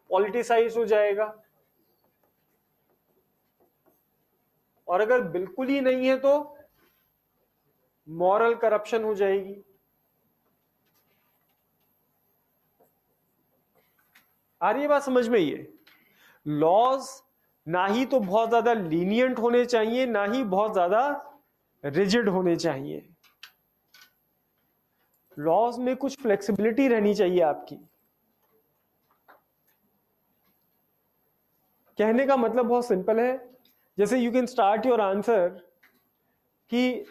पॉलिटिसाइज हो जाएगा, और अगर बिल्कुल ही नहीं है तो मॉरल करप्शन हो जाएगी। आ रही है बात समझ में? ये लॉज ना ही तो बहुत ज्यादा लीनियंट होने चाहिए, ना ही बहुत ज्यादा रिजिड होने चाहिए। लॉज में कुछ फ्लेक्सिबिलिटी रहनी चाहिए आपकी। कहने का मतलब बहुत सिंपल है, जैसे you can start your answer कि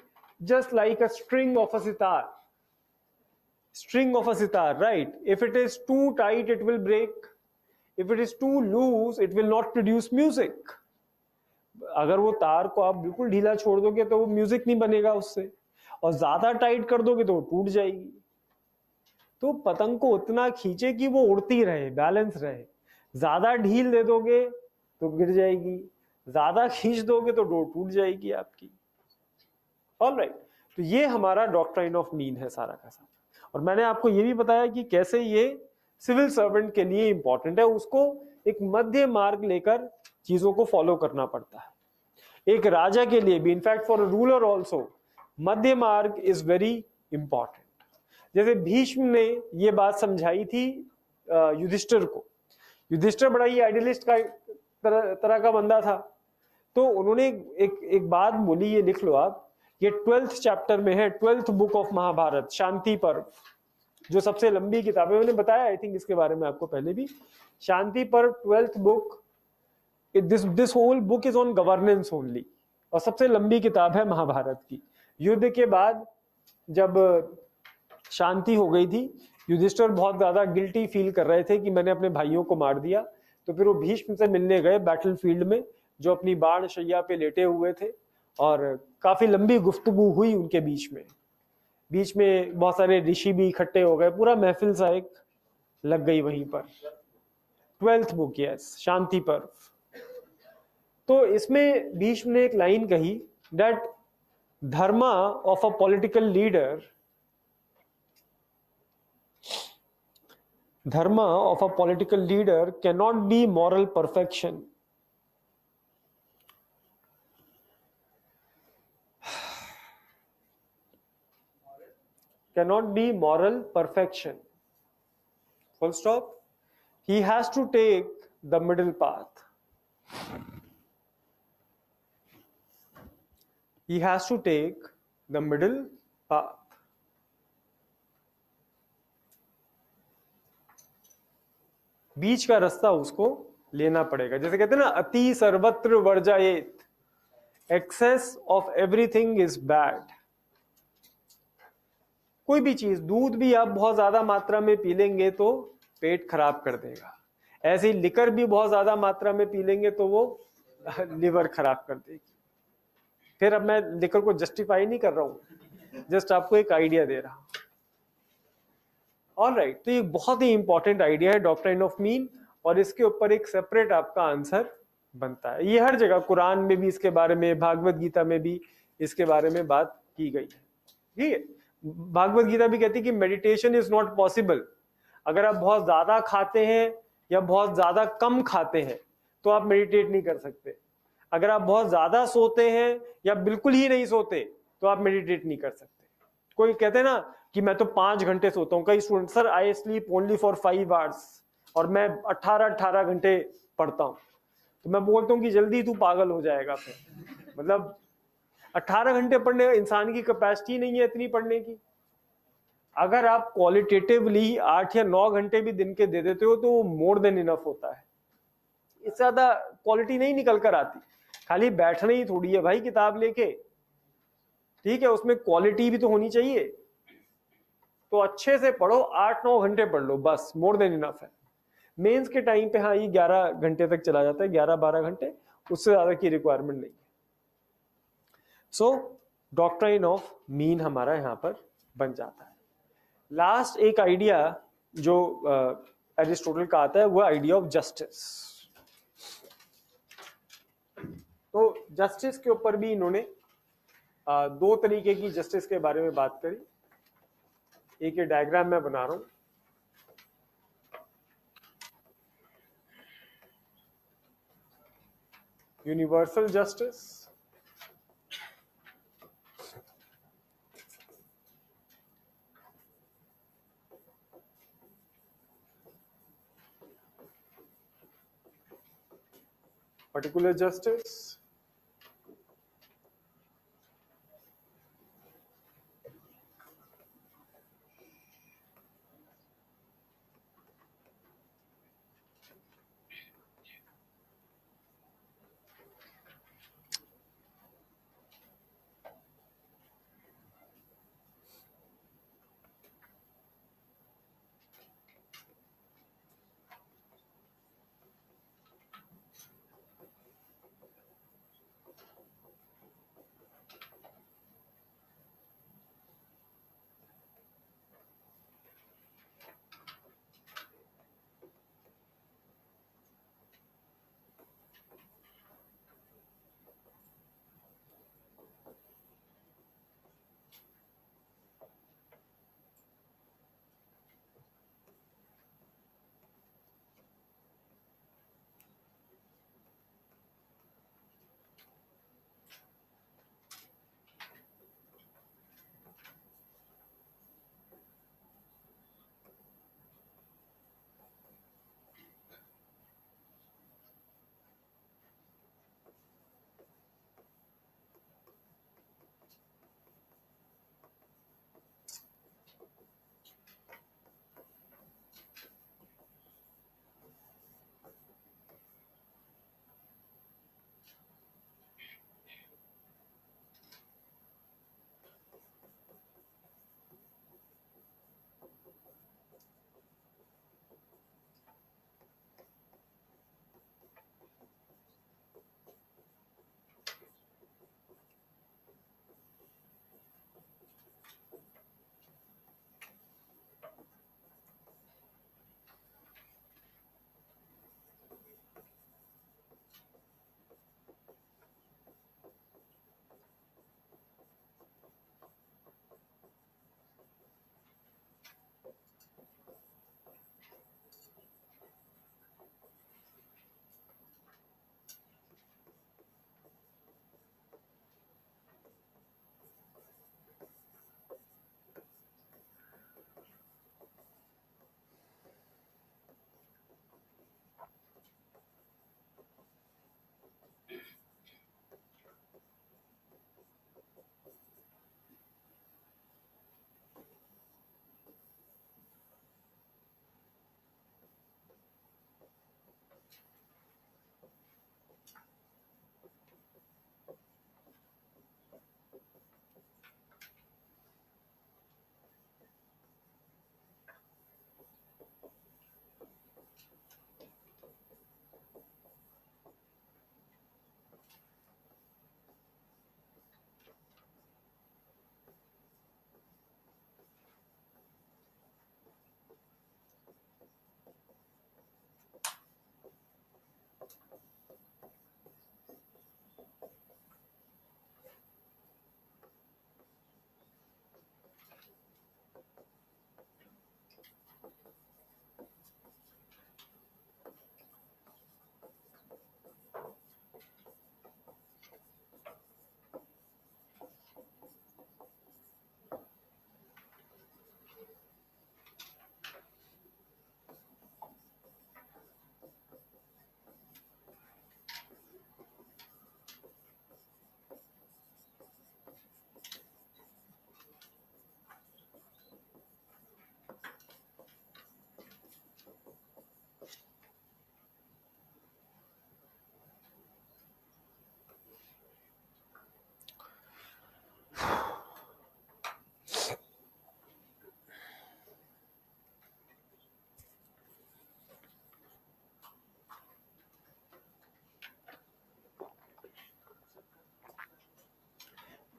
just like a string of a sitar, string of a sitar, right? If it is too tight it will break, if it is too loose it will not produce music. अगर वो तार को आप बिल्कुल ढीला छोड़ दोगे तो वो म्यूजिक नहीं बनेगा उससे, और ज्यादा टाइट कर दोगे तो वो टूट जाएगी। तो पतंग को उतना खींचे कि वो उड़ती रहे, बैलेंस रहे। ज्यादा ढील दे दोगे तो गिर जाएगी, ज्यादा खींच दोगे तो डोर टूट जाएगी आपकी। ऑलराइट, तो ये हमारा डॉक्ट्राइन ऑफ मीन है सारा का सारा। और मैंने आपको ये भी बताया कि कैसे ये सिविल सर्वेंट के लिए इंपॉर्टेंट है। उसको एक मध्य मार्ग लेकर चीजों को फॉलो करना पड़ता है, एक राजा के लिए भी। In fact for a ruler also मध्य मार्ग इज वेरी इंपॉर्टेंट। जैसे भीष्म ने ये बात समझाई थी युधिष्ठिर को। युधिष्ठिर बड़ा ही आइडियलिस्ट का तरह, तरह का बंदा था। तो उन्होंने एक एक बात बोली, ये लिख लो आप, ये ट्वेल्थ चैप्टर में है, twelfth book of Mahabharata, Shanti Parva, जो सबसे लंबी किताब है। मैंने बताया आई थिंक इसके बारे में आपको पहले भी। Shanti Parva twelfth book, this this whole book is on governance only, और सबसे लंबी किताब है महाभारत की। युद्ध के बाद जब शांति हो गई थी, युधिष्ठिर बहुत ज्यादा गिल्टी फील कर रहे थे कि मैंने अपने भाइयों को मार दिया। तो फिर वो भीष्म से मिलने गए बैटलफील्ड में, जो अपनी बाण शैया पे लेटे हुए थे, और काफी लंबी गुफ्तगू हुई उनके बीच में। बीच में बहुत सारे ऋषि भी इकट्ठे हो गए, पूरा महफिल सा एक लग गई वहीं पर। ट्वेल्थ बुक, यस, शांति पर्व। तो इसमें भीष्म ने एक लाइन कही that dharma of a political leader, dharma of a political leader can not be moral perfection. Can not be moral perfection, full stop. He has to take the middle path, he has to take the middle path. बीच का रास्ता उसको लेना पड़ेगा। जैसे कहते हैं ना, अति सर्वत्र वर्जयेत, excess of everything is bad. कोई भी चीज, दूध भी आप बहुत ज्यादा मात्रा में पी लेंगे तो पेट खराब कर देगा। ऐसी लिकर भी बहुत ज्यादा मात्रा में पी लेंगे तो वो लिवर खराब कर देगी। फिर अब मैं लिकर को जस्टिफाई नहीं कर रहा हूं, जस्ट आपको एक आइडिया दे रहा हूं। ऑल राइट, तो ये बहुत ही इंपॉर्टेंट आइडिया है डॉक्ट्राइन ऑफ मीन, और इसके ऊपर एक सेपरेट आपका आंसर बनता है। ये हर जगह, कुरान में भी इसके बारे में, भागवत गीता में भी इसके बारे में बात की गई है। ठीक है, भागवत गीता भी कहती है कि मेडिटेशन इज नॉट पॉसिबल। अगर आप बहुत ज्यादा खाते हैं या बहुत ज्यादा कम खाते हैं तो आप मेडिटेट नहीं कर सकते। अगर आप बहुत ज्यादा सोते हैं या बिल्कुल ही नहीं सोते तो आप मेडिटेट नहीं कर सकते। कोई कहते हैं ना कि मैं तो पांच घंटे सोता हूँ, कई student, sir I sleep only for five hours और मैं अट्ठारह अट्ठारह घंटे पढ़ता हूँ। तो मैं बोलता हूँ कि जल्दी तू पागल हो जाएगा फिर। मतलब अट्ठारह घंटे पढ़ने, इंसान की कैपेसिटी नहीं है इतनी पढ़ने की। अगर आप क्वालिटेटिवली आठ या नौ घंटे भी दिन के दे देते हो तो वो मोर देन इनफ होता है। इससे ज्यादा क्वालिटी नहीं निकल कर आती। खाली बैठना ही थोड़ी है भाई किताब लेके, ठीक है, उसमें क्वालिटी भी तो होनी चाहिए। तो अच्छे से पढ़ो, आठ नौ घंटे पढ़ लो, बस मोर देन इनफ है। मेंस के टाइम पे हाँ ये ग्यारह घंटे तक चला जाता है, ग्यारह बारह घंटे, उससे ज्यादा की रिक्वायरमेंट नहीं है। सो डॉक्ट्राइन ऑफ मीन हमारा यहाँ पर बन जाता है। लास्ट एक आइडिया जो एरिस्टोटल का आता है वह आइडिया ऑफ जस्टिस। तो जस्टिस के ऊपर भी इन्होंने दो तरीके की जस्टिस के बारे में बात करी। एक ये डायग्राम मैं बना रहा हूं, universal justice, particular justice.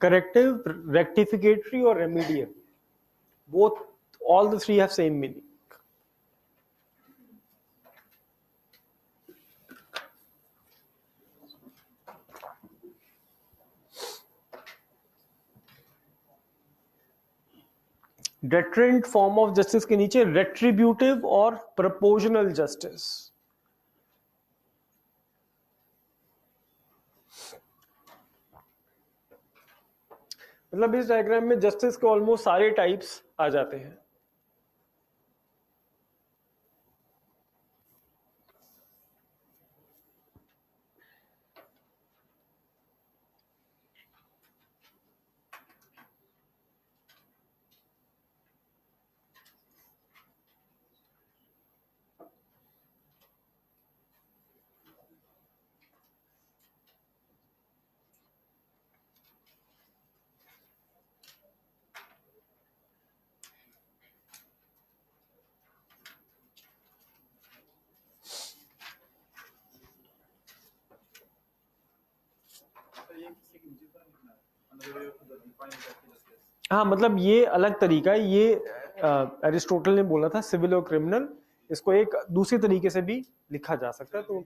Corrective, rectificatory or remedial, both, all the three have same meaning. Deterrent form of justice के नीचे retributive और proportional justice. मतलब इस डायग्राम में जस्टिस के ऑलमोस्ट सारे टाइप्स आ जाते हैं. हाँ मतलब ये अलग तरीका है, ये अरिस्टोटल ने बोला था सिविल और क्रिमिनल, इसको एक दूसरे तरीके से भी लिखा जा सकता है। तो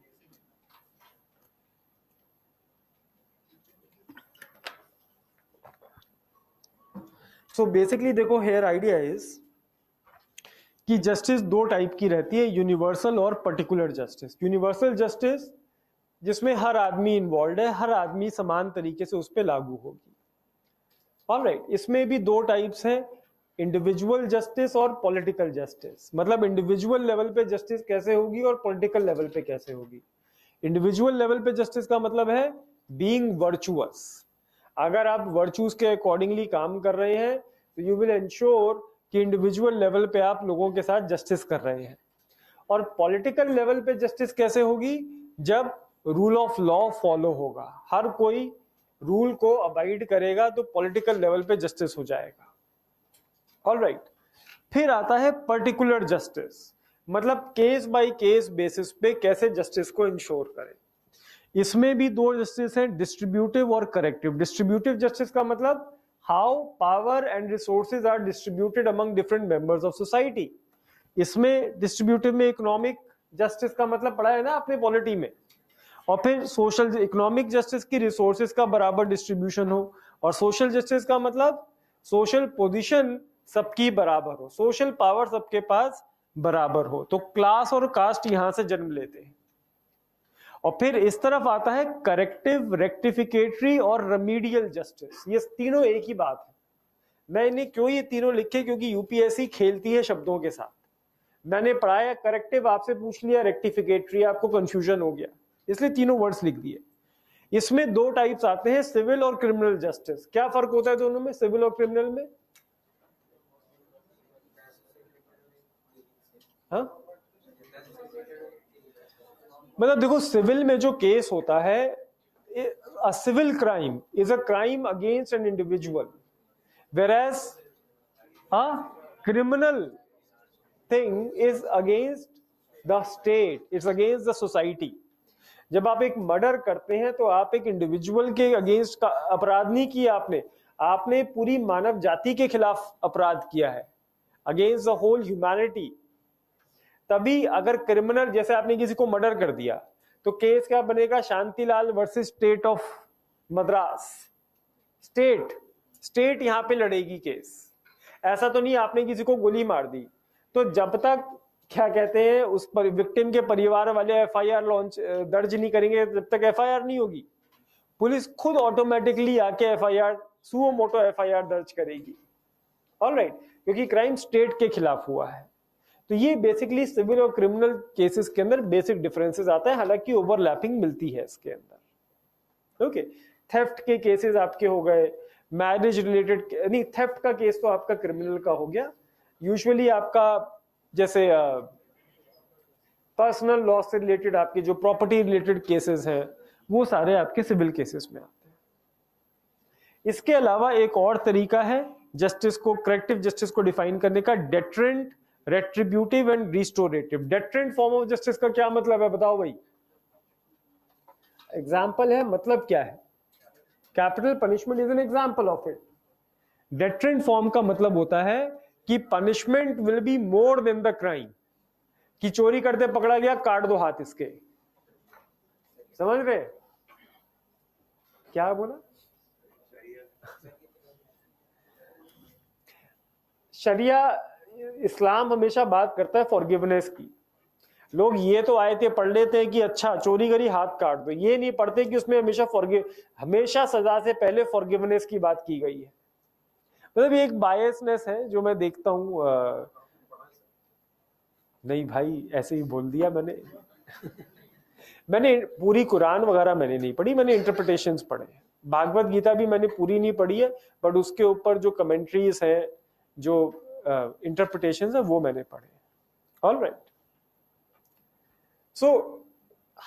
सो बेसिकली देखो हेयर आइडिया इज कि जस्टिस दो टाइप की रहती है, यूनिवर्सल और पर्टिकुलर जस्टिस। यूनिवर्सल जस्टिस जिसमें हर आदमी इन्वॉल्व है, हर आदमी समान तरीके से उस पर लागू होगी। ऑलराइट, इसमें भी दो टाइप्स हैं, इंडिविजुअल जस्टिस और पॉलिटिकल जस्टिस। मतलब इंडिविजुअल लेवल पे जस्टिस कैसे होगी और पॉलिटिकल लेवल पे कैसे होगी। इंडिविजुअल लेवल पे जस्टिस का मतलब है बीइंग वर्चुअस। अगर आप वर्चुअस के अकॉर्डिंगली काम कर रहे हैं तो यू विल एंश्योर कि इंडिविजुअल लेवल पे आप लोगों के साथ जस्टिस कर रहे हैं। और पॉलिटिकल लेवल पे जस्टिस कैसे होगी, जब रूल ऑफ लॉ फॉलो होगा, हर कोई रूल को अबाइड करेगा तो पॉलिटिकल लेवल पे जस्टिस हो जाएगा। Alright right. फिर आता है पर्टिकुलर जस्टिस, मतलब केस बाय केस बेसिस पे कैसे जस्टिस को इंश्योर करें। इसमें भी दो जस्टिस हैं, डिस्ट्रीब्यूटिव और करेक्टिव। डिस्ट्रीब्यूटिव जस्टिस का मतलब how power and resources are distributed among different members of society. इसमें डिस्ट्रीब्यूटिव में इकोनॉमिक जस्टिस का मतलब पढ़ा है ना आपने पॉलिटी में। और फिर सोशल इकोनॉमिक जस्टिस की रिसोर्सेज का बराबर डिस्ट्रीब्यूशन हो, और सोशल जस्टिस का मतलब सोशल पोजीशन सबकी बराबर हो, सोशल पावर सबके पास बराबर हो। तो क्लास और कास्ट यहां से जन्म लेते हैं। और फिर इस तरफ आता है करेक्टिव, रेक्टिफिकेटरी और रेमेडियल जस्टिस। ये तीनों एक ही बात है। मैं इन्हें क्यों ये तीनों लिखे, क्योंकि यूपीएससी खेलती है शब्दों के साथ। मैंने पढ़ाया करेक्टिव, आपसे पूछ लिया रेक्टिफिकेटरी, आपको कंफ्यूजन हो गया, इसलिए तीनों वर्ड्स लिख दिए। इसमें दो टाइप्स आते हैं, सिविल और क्रिमिनल जस्टिस। क्या फर्क होता है दोनों में, सिविल और क्रिमिनल में? हाँ? मतलब देखो सिविल में जो केस होता है, a civil crime is a crime against an individual, whereas a criminal thing is against the state, it's against the society. जब आप एक मर्डर करते हैं तो आप एक इंडिविजुअल के अगेंस्ट अपराध नहीं किया, आपने आपने पूरी मानव जाति के खिलाफ अपराध किया है, अगेंस्ट द होल ह्यूमैनिटी। तभी अगर क्रिमिनल, जैसे आपने किसी को मर्डर कर दिया तो केस क्या बनेगा, Shantilal versus state of Madras, state state यहां पे लड़ेगी केस। ऐसा तो नहीं आपने किसी को गोली मार दी, तो जब तक क्या कहते हैं उस पर विक्टिम के परिवार वाले एफआईआर लॉन्च दर्ज नहीं करेंगे, जब तक एफआईआर नहीं होगी, पुलिस खुद ऑटोमेटिकली आके एफआईआर, सुओ मोटो एफआईआर दर्ज करेगी। ऑलराइट, क्योंकि क्राइम स्टेट के खिलाफ हुआ है। तो ये बेसिकली सिविल और क्रिमिनल केसेस के अंदर बेसिक डिफरेंसेस आते हैं, हालांकि ओवरलैपिंग मिलती है इसके अंदर। ओके, थेफ्ट के केसेस आपके हो गए, मैरिज रिलेटेड नहीं, थेफ्ट का केस तो आपका क्रिमिनल का हो गया। यूजुअली आपका जैसे पर्सनल लॉस से रिलेटेड, आपके जो प्रॉपर्टी रिलेटेड केसेस हैं, वो सारे आपके सिविल केसेस में आते हैं। इसके अलावा एक और तरीका है जस्टिस को, करेक्टिव जस्टिस को डिफाइन करने का, deterrent, retributive and restorative. Deterrent form of justice का क्या मतलब है बताओ भाई, एग्जाम्पल है, मतलब क्या है? Capital punishment is an example of it. Deterrent form का मतलब होता है कि punishment will be more than the crime, कि चोरी करते पकड़ा गया, काट दो हाथ इसके, समझ रहे क्या बोला? शरिया इस्लाम हमेशा बात करता है फॉरगिवनेस की। लोग ये तो आयतें पढ़ लेते हैं कि अच्छा चोरी करी हाथ काट दो, ये नहीं पढ़ते कि उसमें हमेशा फॉरगिव, हमेशा सजा से पहले फॉरगिवनेस की बात की गई है। मतलब ये एक बायसनेस है जो मैं देखता हूँ। नहीं भाई, ऐसे ही बोल दिया मैंने मैंने पूरी कुरान वगैरह मैंने नहीं पढ़ी, मैंने इंटरप्रिटेशंस पढ़े। भागवत गीता भी मैंने पूरी नहीं पढ़ी है, बट उसके ऊपर जो कमेंट्रीज हैं, जो इंटरप्रिटेशंस uh, है, वो मैंने पढ़े। ऑल राइट, सो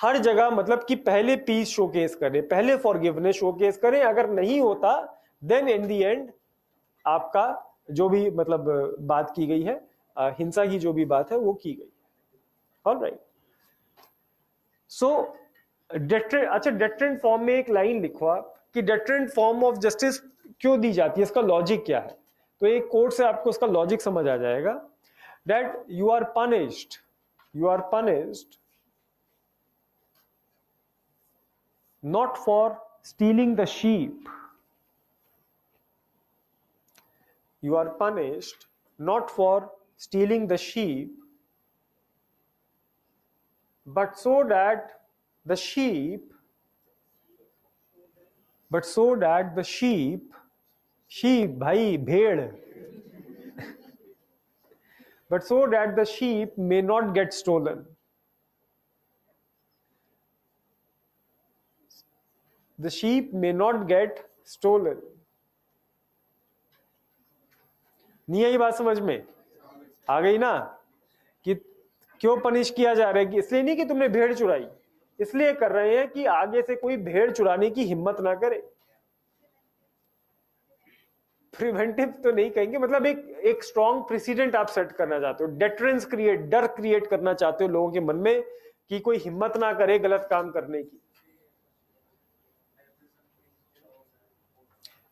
हर जगह मतलब कि पहले पीस शोकेस करें, पहले फॉरगिवनेस शोकेस करें। अगर नहीं होता देन इन दी एंड आपका जो भी मतलब बात की गई है, हिंसा की जो भी बात है वो की गई है। ऑल राइट, सो डेटरेंट, अच्छा डेटरेंट फॉर्म में एक लाइन लिखो आप, कि डिफरेंट फॉर्म ऑफ जस्टिस क्यों दी जाती है, इसका लॉजिक क्या है। तो एक कोर्ट से आपको इसका लॉजिक समझ आ जाएगा that you are punished you are punished not for stealing the sheep, you are punished not for stealing the sheep but so that the sheep but so that the sheep sheep bhai bhed but so that the sheep may not get stolen, the sheep may not get stolen। नहीं आई बात समझ में? आ गई ना कि क्यों पनिश किया जा रहा है, कि इसलिए नहीं कि तुमने भेड़ चुराई, इसलिए कर रहे हैं कि आगे से कोई भेड़ चुराने की हिम्मत ना करे। प्रिवेंटिव तो नहीं कहेंगे, मतलब एक एक स्ट्रॉन्ग प्रेसिडेंट आप सेट करना चाहते हो, डेटरेंस क्रिएट, डर क्रिएट करना चाहते हो लोगों के मन में कि कोई हिम्मत ना करे गलत काम करने की।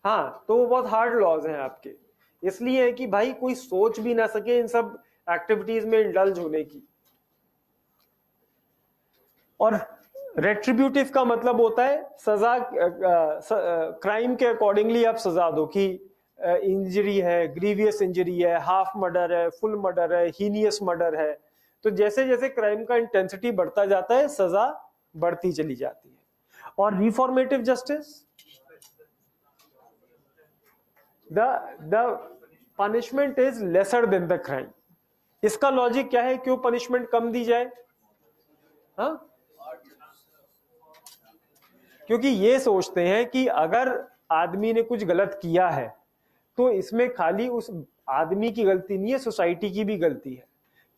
हाँ, तो वो बहुत हार्ड लॉज हैं आपके, इसलिए है कि भाई कोई सोच भी ना सके इन सब एक्टिविटीज में इंडल्ज होने की। और रेट्रीब्यूटिव का मतलब होता है सजा, क्राइम के अकॉर्डिंगली आप सजा दो कि इंजरी है, ग्रीवियस इंजरी है, हाफ मर्डर है, फुल मर्डर है, हीनियस मर्डर है। तो जैसे जैसे क्राइम का इंटेंसिटी बढ़ता जाता है सजा बढ़ती चली जाती है। और reformative justice, The, the punishment is lesser than the crime। इसका लॉजिक क्या है, क्यों पनिशमेंट कम दी जाए? हा? क्योंकि ये सोचते हैं कि अगर आदमी ने कुछ गलत किया है तो इसमें खाली उस आदमी की गलती नहीं है, सोसाइटी की भी गलती है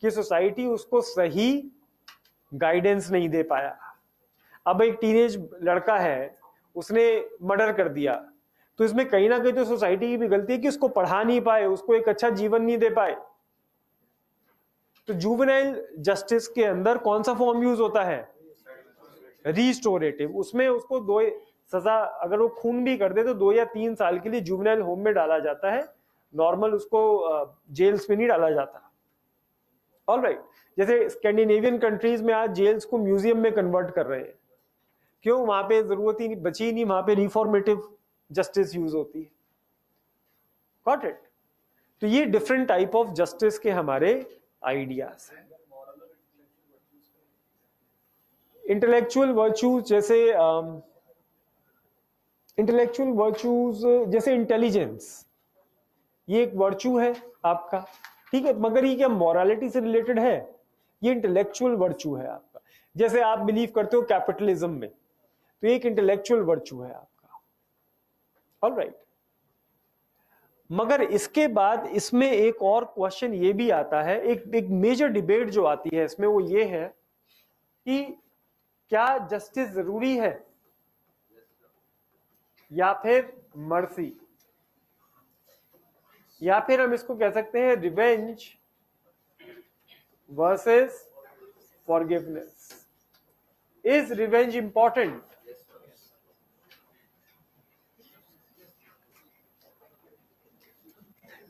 कि सोसाइटी उसको सही गाइडेंस नहीं दे पाया। अब एक टीनेज लड़का है, उसने मर्डर कर दिया, तो इसमें कहीं ना कहीं तो सोसाइटी की भी गलती है कि उसको पढ़ा नहीं पाए, उसको एक अच्छा जीवन नहीं दे पाए। तो जुवेनाइल जस्टिस के अंदर कौन सा फॉर्म यूज होता है? रिस्टोरेटिव। उसमें उसको दो सजा, अगर वो खून भी कर दे तो दो या तीन साल के लिए जुवेनाइल होम में डाला जाता है, नॉर्मल उसको जेल्स में नहीं डाला जाता। ऑलराइट, जैसे स्कैंडिनेवियन कंट्रीज में आज जेल्स को म्यूजियम में कन्वर्ट कर रहे हैं, क्यों? वहां पे जरूरत ही बची नहीं, वहां पे रिफॉर्मेटिव जस्टिस यूज होती है। Got it? तो ये डिफरेंट टाइप ऑफ जस्टिस के हमारे आइडियाज हैं। इंटेलेक्चुअल वर्च्यूज जैसे इंटेलेक्चुअल वर्च्यूज जैसे इंटेलिजेंस, ये एक वर्च्यू है आपका, ठीक है, मगर ये क्या मॉरालिटी से रिलेटेड है? ये इंटेलेक्चुअल वर्च्यू है आपका। जैसे आप बिलीव करते हो कैपिटलिज्म में, तो ये एक इंटेलेक्चुअल वर्च्यू है आप। All right. मगर इसके बाद इसमें एक और क्वेश्चन ये भी आता है, एक एक मेजर डिबेट जो आती है इसमें, वो ये है कि क्या जस्टिस जरूरी है या फिर मर्सी, या फिर हम इसको कह सकते हैं revenge versus forgiveness. Is revenge important?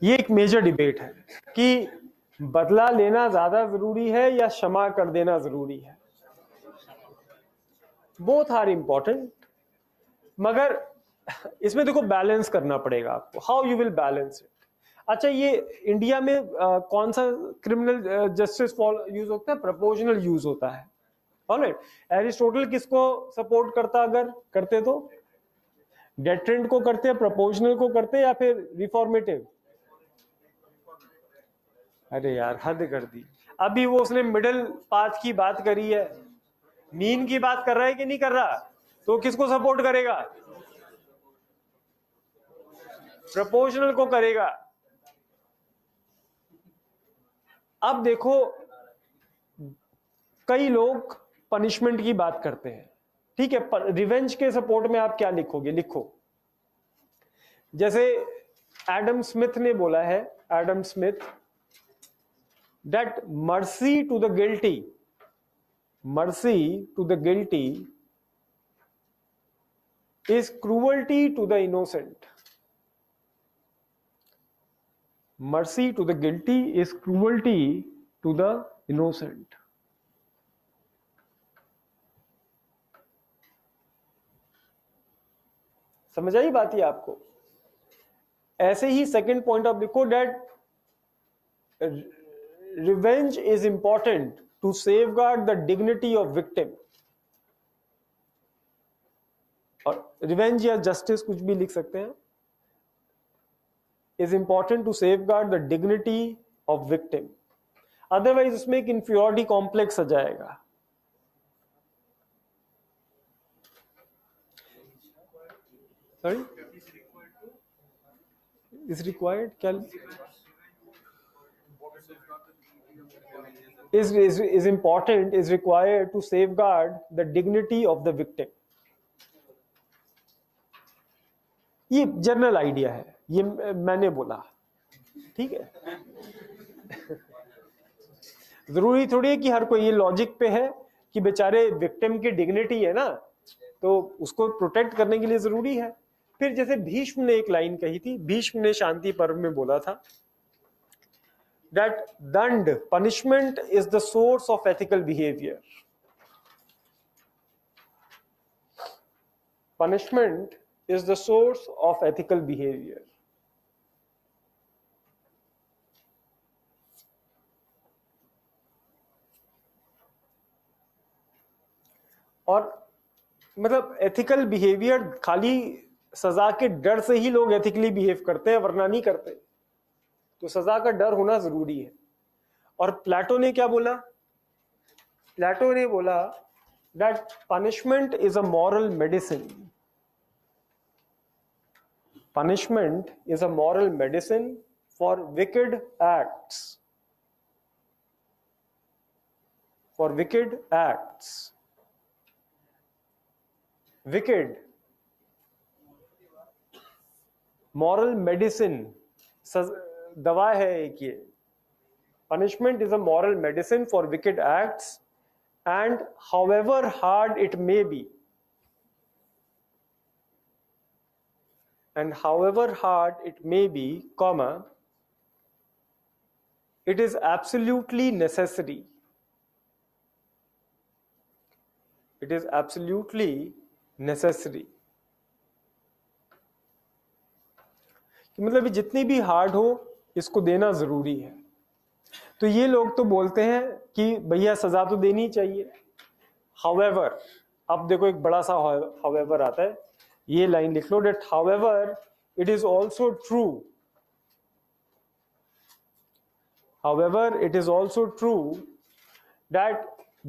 ये एक मेजर डिबेट है कि बदला लेना ज्यादा जरूरी है या क्षमा कर देना जरूरी है। बोथ आर इंपॉर्टेंट, मगर इसमें देखो बैलेंस करना पड़ेगा आपको, how you will balance it. अच्छा, ये इंडिया में आ, कौन सा क्रिमिनल जस्टिस फॉल यूज होता है? प्रोपोर्शनल यूज होता है। ऑलराइट, एरिस्टोटल किसको सपोर्ट करता, अगर करते तो? डेटरेंट को करते, प्रोपोर्शनल को करते, या फिर रिफॉर्मेटिव? अरे यार, हद कर दी। अभी वो उसने मिडिल पाथ की बात करी है, मीन की बात कर रहा है कि नहीं कर रहा? तो किसको सपोर्ट करेगा? प्रोपोर्शनल को करेगा। अब देखो, कई लोग पनिशमेंट की बात करते हैं, ठीक है, रिवेंज के सपोर्ट में आप क्या लिखोगे? लिखो जैसे एडम स्मिथ ने बोला है, Adam Smith, that mercy to the guilty, mercy to the guilty is cruelty to the innocent. Mercy to the guilty is cruelty to the innocent. समझ आई बात ही आपको? ऐसे ही सेकेंड पॉइंट आप लिखो that revenge is important to safeguard the dignity of victim. और रिवेंज या जस्टिस कुछ भी लिख सकते हैं. Is important to safeguard the dignity of victim. Otherwise उसमें एक इंफीरियरिटी कॉम्प्लेक्स आ जाएगा. Sorry? Is required? Can is, is is important? Is required to safeguard the dignity of the victim. ये जनरल आइडिया है, ये मैंने बोला, ठीक है. जरूरी थोड़ी है कि हर कोई, ये लॉजिक पे है कि बेचारे विक्टिम की डिग्निटी है ना, तो उसको प्रोटेक्ट करने के लिए जरूरी है. फिर जैसे भीष्म ने एक लाइन कही थी, भीष्म ने शांति पर्व में बोला था that danda punishment is the source of ethical behaviour. Punishment is the source of ethical behaviour. और मतलब एथिकल बिहेवियर, खाली सजा के डर से ही लोग एथिकली बिहेव करते हैं, वरना नहीं करते. तो सजा का डर होना जरूरी है. और प्लेटो ने क्या बोला? प्लेटो ने बोला that punishment is a moral medicine. Punishment is a moral medicine for wicked acts. For wicked acts. Wicked moral medicine दवा है एक. ये punishment is a moral medicine for wicked acts and however hard it may be. And however hard it may be comma it is absolutely necessary. It is absolutely necessary. मतलब ये जितनी भी हार्ड हो इसको देना जरूरी है. तो ये लोग तो बोलते हैं कि भैया सजा तो देनी चाहिए. हाउएवर, अब देखो एक बड़ा सा हाउएवर आता है. ये लाइन लिख लो that however it is also true. However it is also true that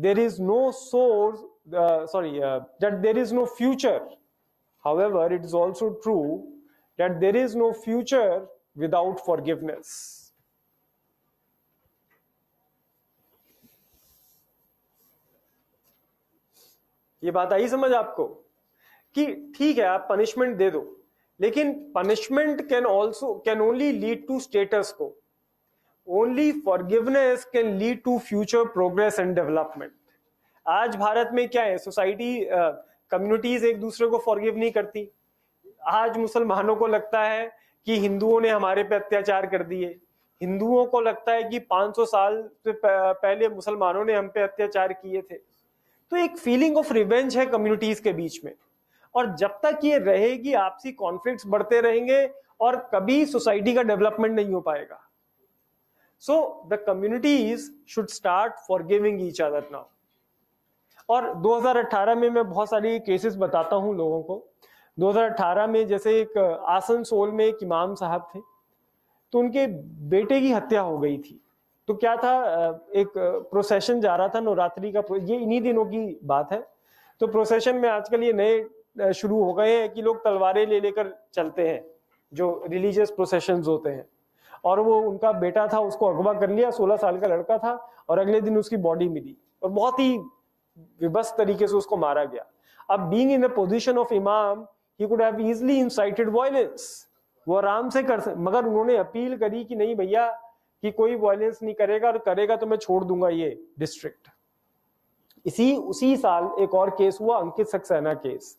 there is no source sorry that there is no future. However it is also true that there is no future without forgiveness. ये बात आई समझ आपको कि ठीक है आप पनिशमेंट दे दो, लेकिन punishment can also can only lead to status quo. Only forgiveness can lead to future progress and development. आज भारत में क्या है, सोसाइटी कम्युनिटीज एक दूसरे को फॉरगिव नहीं करती. आज मुसलमानों को लगता है कि हिंदुओं ने हमारे पे अत्याचार कर दिए. हिंदुओं को लगता है कि पाँच सौ साल से पहले मुसलमानों ने हम पे अत्याचार किए थे. तो एक फीलिंग ऑफ रिवेंज है कम्युनिटीज के बीच में. और जब तक ये रहेगी आपसी कॉन्फ्लिक्ट्स बढ़ते रहेंगे और कभी सोसाइटी का डेवलपमेंट नहीं हो पाएगा. So the communities should start forgiving each other now. और दो हज़ार अठारह में मैं बहुत सारे केसेस बताता हूँ लोगों को. दो हज़ार अठारह में जैसे एक आसनसोल में एक इमाम साहब थे, तो उनके बेटे की हत्या हो गई थी. तो क्या था, एक प्रोसेशन जा रहा था नवरात्रि का, ये इन्हीं दिनों की बात है. तो प्रोसेशन में आजकल ये नए शुरू हो गए हैं कि लोग तलवारें ले लेकर चलते हैं, जो रिलीजियस प्रोसेशंस होते हैं. और वो उनका बेटा था, उसको अगवा कर लिया, सोलह साल का लड़का था, और अगले दिन उसकी बॉडी मिली और बहुत ही विभत्स तरीके से उसको मारा गया. अब being in the position of imam he could have easily incited violence. वो आराम से कर, मगर उन्होंने अपील करी कि नहीं भैया कि कोई वायलेंस नहीं करेगा, और करेगा तो मैं छोड़ दूंगा ये डिस्ट्रिक्ट. इसी उसी साल एक और केस हुआ, अंकित सक्सेना केस.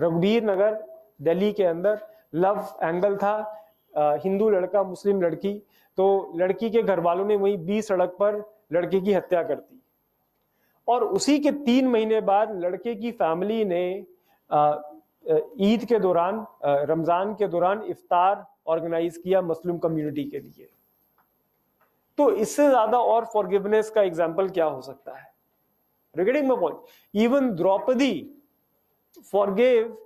रघुबीर नगर दिल्ली के अंदर लव एंगल था, हिंदू लड़का मुस्लिम लड़की, तो लड़की के घर वालों ने वही बी सड़क पर लड़के की हत्या कर दी। और उसी के तीन महीने बाद लड़के की फैमिली ने ईद के दौरान, रमजान के दौरान इफ्तार ऑर्गेनाइज किया मुस्लिम कम्युनिटी के लिए। तो इससे ज्यादा और फॉरगिवनेस का एग्जाम्पल क्या हो सकता है? Regarding my point, even Draupadi forgive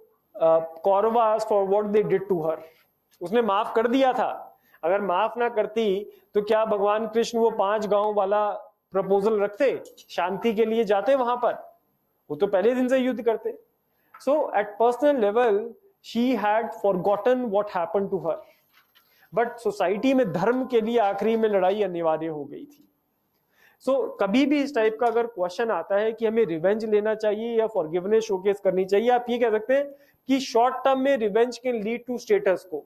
Kauravas for what they did to her, उसने माफ कर दिया था। अगर माफ ना करती तो क्या भगवान कृष्ण वो पांच गांव वाला प्रपोजल रखते, शांति के लिए जाते वहां पर? वो तो पहले दिन से युद्ध करते। So at personal level she had forgotten what happened to her, but society में धर्म के लिए आखिरी में लड़ाई अनिवार्य हो गई थी। सो so, कभी भी इस टाइप का अगर क्वेश्चन आता है कि हमें रिवेंज लेना चाहिए या फॉरगिवनेस शोकेस करनी चाहिए, आप ये कह सकते हैं कि शॉर्ट टर्म में revenge can lead to status quo,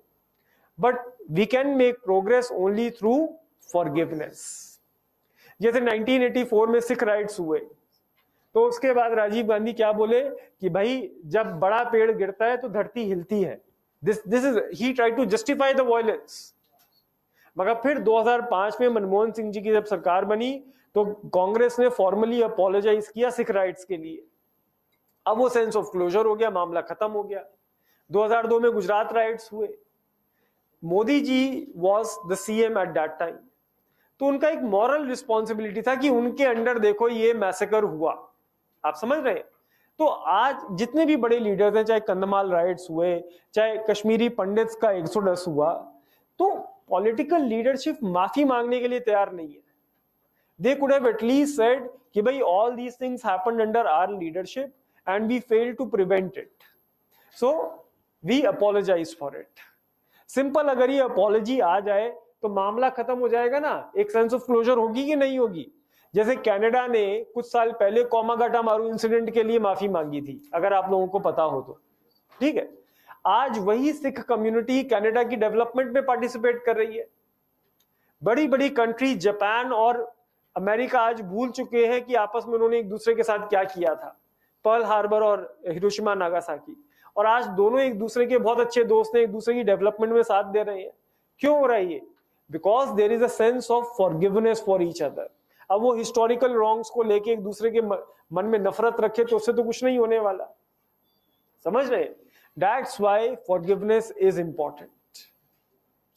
but we can make progress only through forgiveness. जैसे नाइनटीन एटी फोर में सिख राइट्स हुए, तो उसके बाद राजीव गांधी क्या बोले कि भाई जब बड़ा पेड़ गिरता है तो धरती हिलती है। This this is he tried to justify the violence. मगर फिर दो हज़ार पाँच में मनमोहन सिंह जी की जब सरकार बनी तो कांग्रेस ने फॉर्मली अपॉलोजाइज किया सिख राइट्स के लिए। अब वो सेंस ऑफ क्लोजर हो गया, मामला खत्म हो गया। दो हज़ार दो में गुजरात राइट्स हुए। Modi ji was the CM at that time, तो उनका एक मॉरल रिस्पॉन्सिबिलिटी था कि उनके अंडर देखो ये मैसेकर हुआ। आप समझ रहे हैं? तो आज जितने भी बड़े लीडर्स हैं, चाहे कंधमाल राइट्स हुए, चाहे कश्मीरी पंडित्स का एक्सोडस हुआ, तो पॉलिटिकल लीडरशिप माफी मांगने के लिए तैयार नहीं है। They could have at least said कि भाई all these things happened under our leadership and we fail to prevent it, so we apologise for it. Simple, अगर ये अपॉलोजी आ जाए तो मामला खत्म हो जाएगा ना। एक सेंस ऑफ क्लोजर होगी कि नहीं होगी? जैसे कनाडा ने कुछ साल पहले कोमागाटा मारू इंसिडेंट के लिए माफी मांगी थी, अगर आप लोगों को पता हो तो। ठीक है, आज वही सिख कम्युनिटी कनाडा की डेवलपमेंट में पार्टिसिपेट कर रही है। बड़ी बड़ी कंट्री जापान और अमेरिका आज भूल चुके हैं कि आपस में उन्होंने एक दूसरे के साथ क्या किया था, पर्ल हार्बर और हिरोशिमा नागासाकी, और आज दोनों एक दूसरे के बहुत अच्छे दोस्त हैं, एक दूसरे की डेवलपमेंट में साथ दे रहे हैं। क्यों हो रहा है ये? Because there is a sense of forgiveness for each other. अब वो हिस्टोरिकल रॉन्ग्स को लेके एक दूसरे के मन में नफरत रखे तो उससे तो कुछ नहीं होने वाला। समझ रहे? That's why forgiveness is important.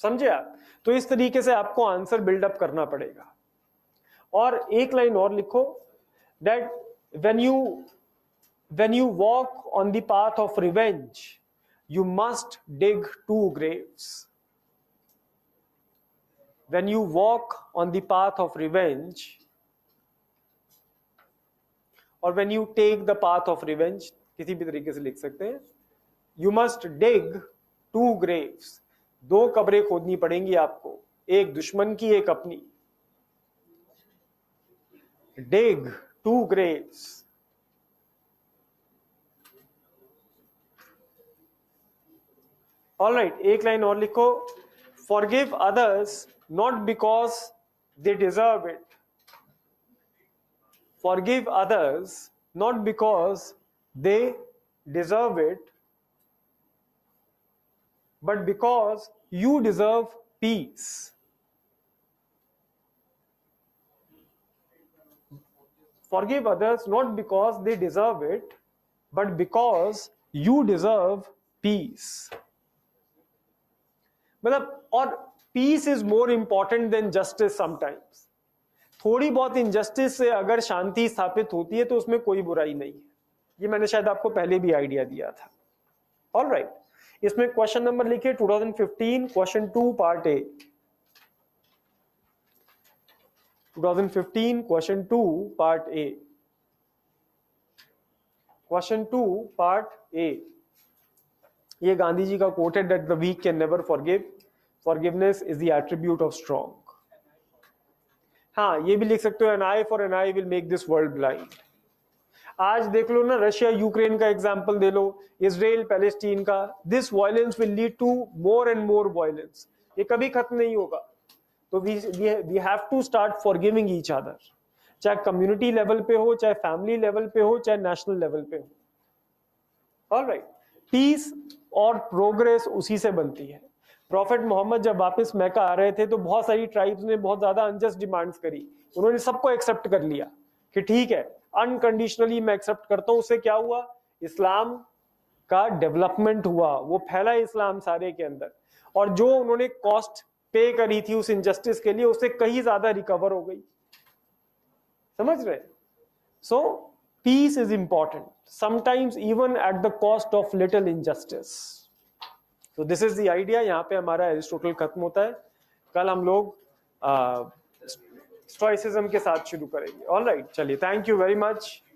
समझे आप? तो इस तरीके से आपको आंसर बिल्डअप करना पड़ेगा। और एक लाइन और लिखो, that when you when you walk on the path of revenge you must dig two graves. When you walk on the path of revenge, or when you take the path of revenge, किसी भी तरीके से लिख सकते हैं, you must dig two graves. दो कब्रें खोदनी पड़ेंगी आपको, एक दुश्मन की एक अपनी। Dig two graves. All right, एक लाइन और लिखो, forgive others not because they deserve it. Forgive others not because they deserve it, but because you deserve peace. Forgive others not because they deserve it, but because you deserve peace. मतलब, और peace is more important than justice sometimes. थोड़ी बहुत इनजस्टिस से अगर शांति स्थापित होती है तो उसमें कोई बुराई नहीं है। ये मैंने शायद आपको पहले भी आइडिया दिया था। ऑलराइट, इसमें क्वेश्चन नंबर लिखिए twenty fifteen, question two part A. Twenty fifteen question two part A. Question two part A, ये गांधी जी का कोट है, that the weak can never forgive, Forgiveness is the attribute of strong. हाँ, ये भी लिख सकते हो, an eye for an eye will make this world blind. आज देख लो ना, रशिया यूक्रेन का एग्जाम्पल दे लो, इसराइल पैलेस्टीन का, this violence will lead to more and more violence. ये कभी खत्म नहीं होगा। तो we we have to start forgiving each other. चाहे कम्युनिटी लेवल पे हो, चाहे फैमिली लेवल पे हो, चाहे नेशनल लेवल पे हो। All right. पीस और प्रोग्रेस उसी से बनती है। प्रॉफिट मोहम्मद जब वापस मैका आ रहे थे तो बहुत सारी ट्राइब्स ने बहुत ज्यादा अनजस्ट डिमांड्स करी, उन्होंने सबको एक्सेप्ट कर लिया कि ठीक है अनकंडीशनली मैं एक्सेप्ट करता हूँ। उससे क्या हुआ, इस्लाम का डेवलपमेंट हुआ, वो फैला इस्लाम सारे के अंदर, और जो उन्होंने कॉस्ट पे करी थी उस इनजस्टिस के लिए उससे कहीं ज्यादा रिकवर हो गई। समझ रहे? So peace is important sometimes even at the cost of little injustice. तो दिस इज द आइडिया। यहाँ पे हमारा एरिस्टोटल खत्म होता है। कल हम लोग स्टोइसिज्म के साथ शुरू करेंगे। ऑल राइट, चलिए, थैंक यू वेरी मच।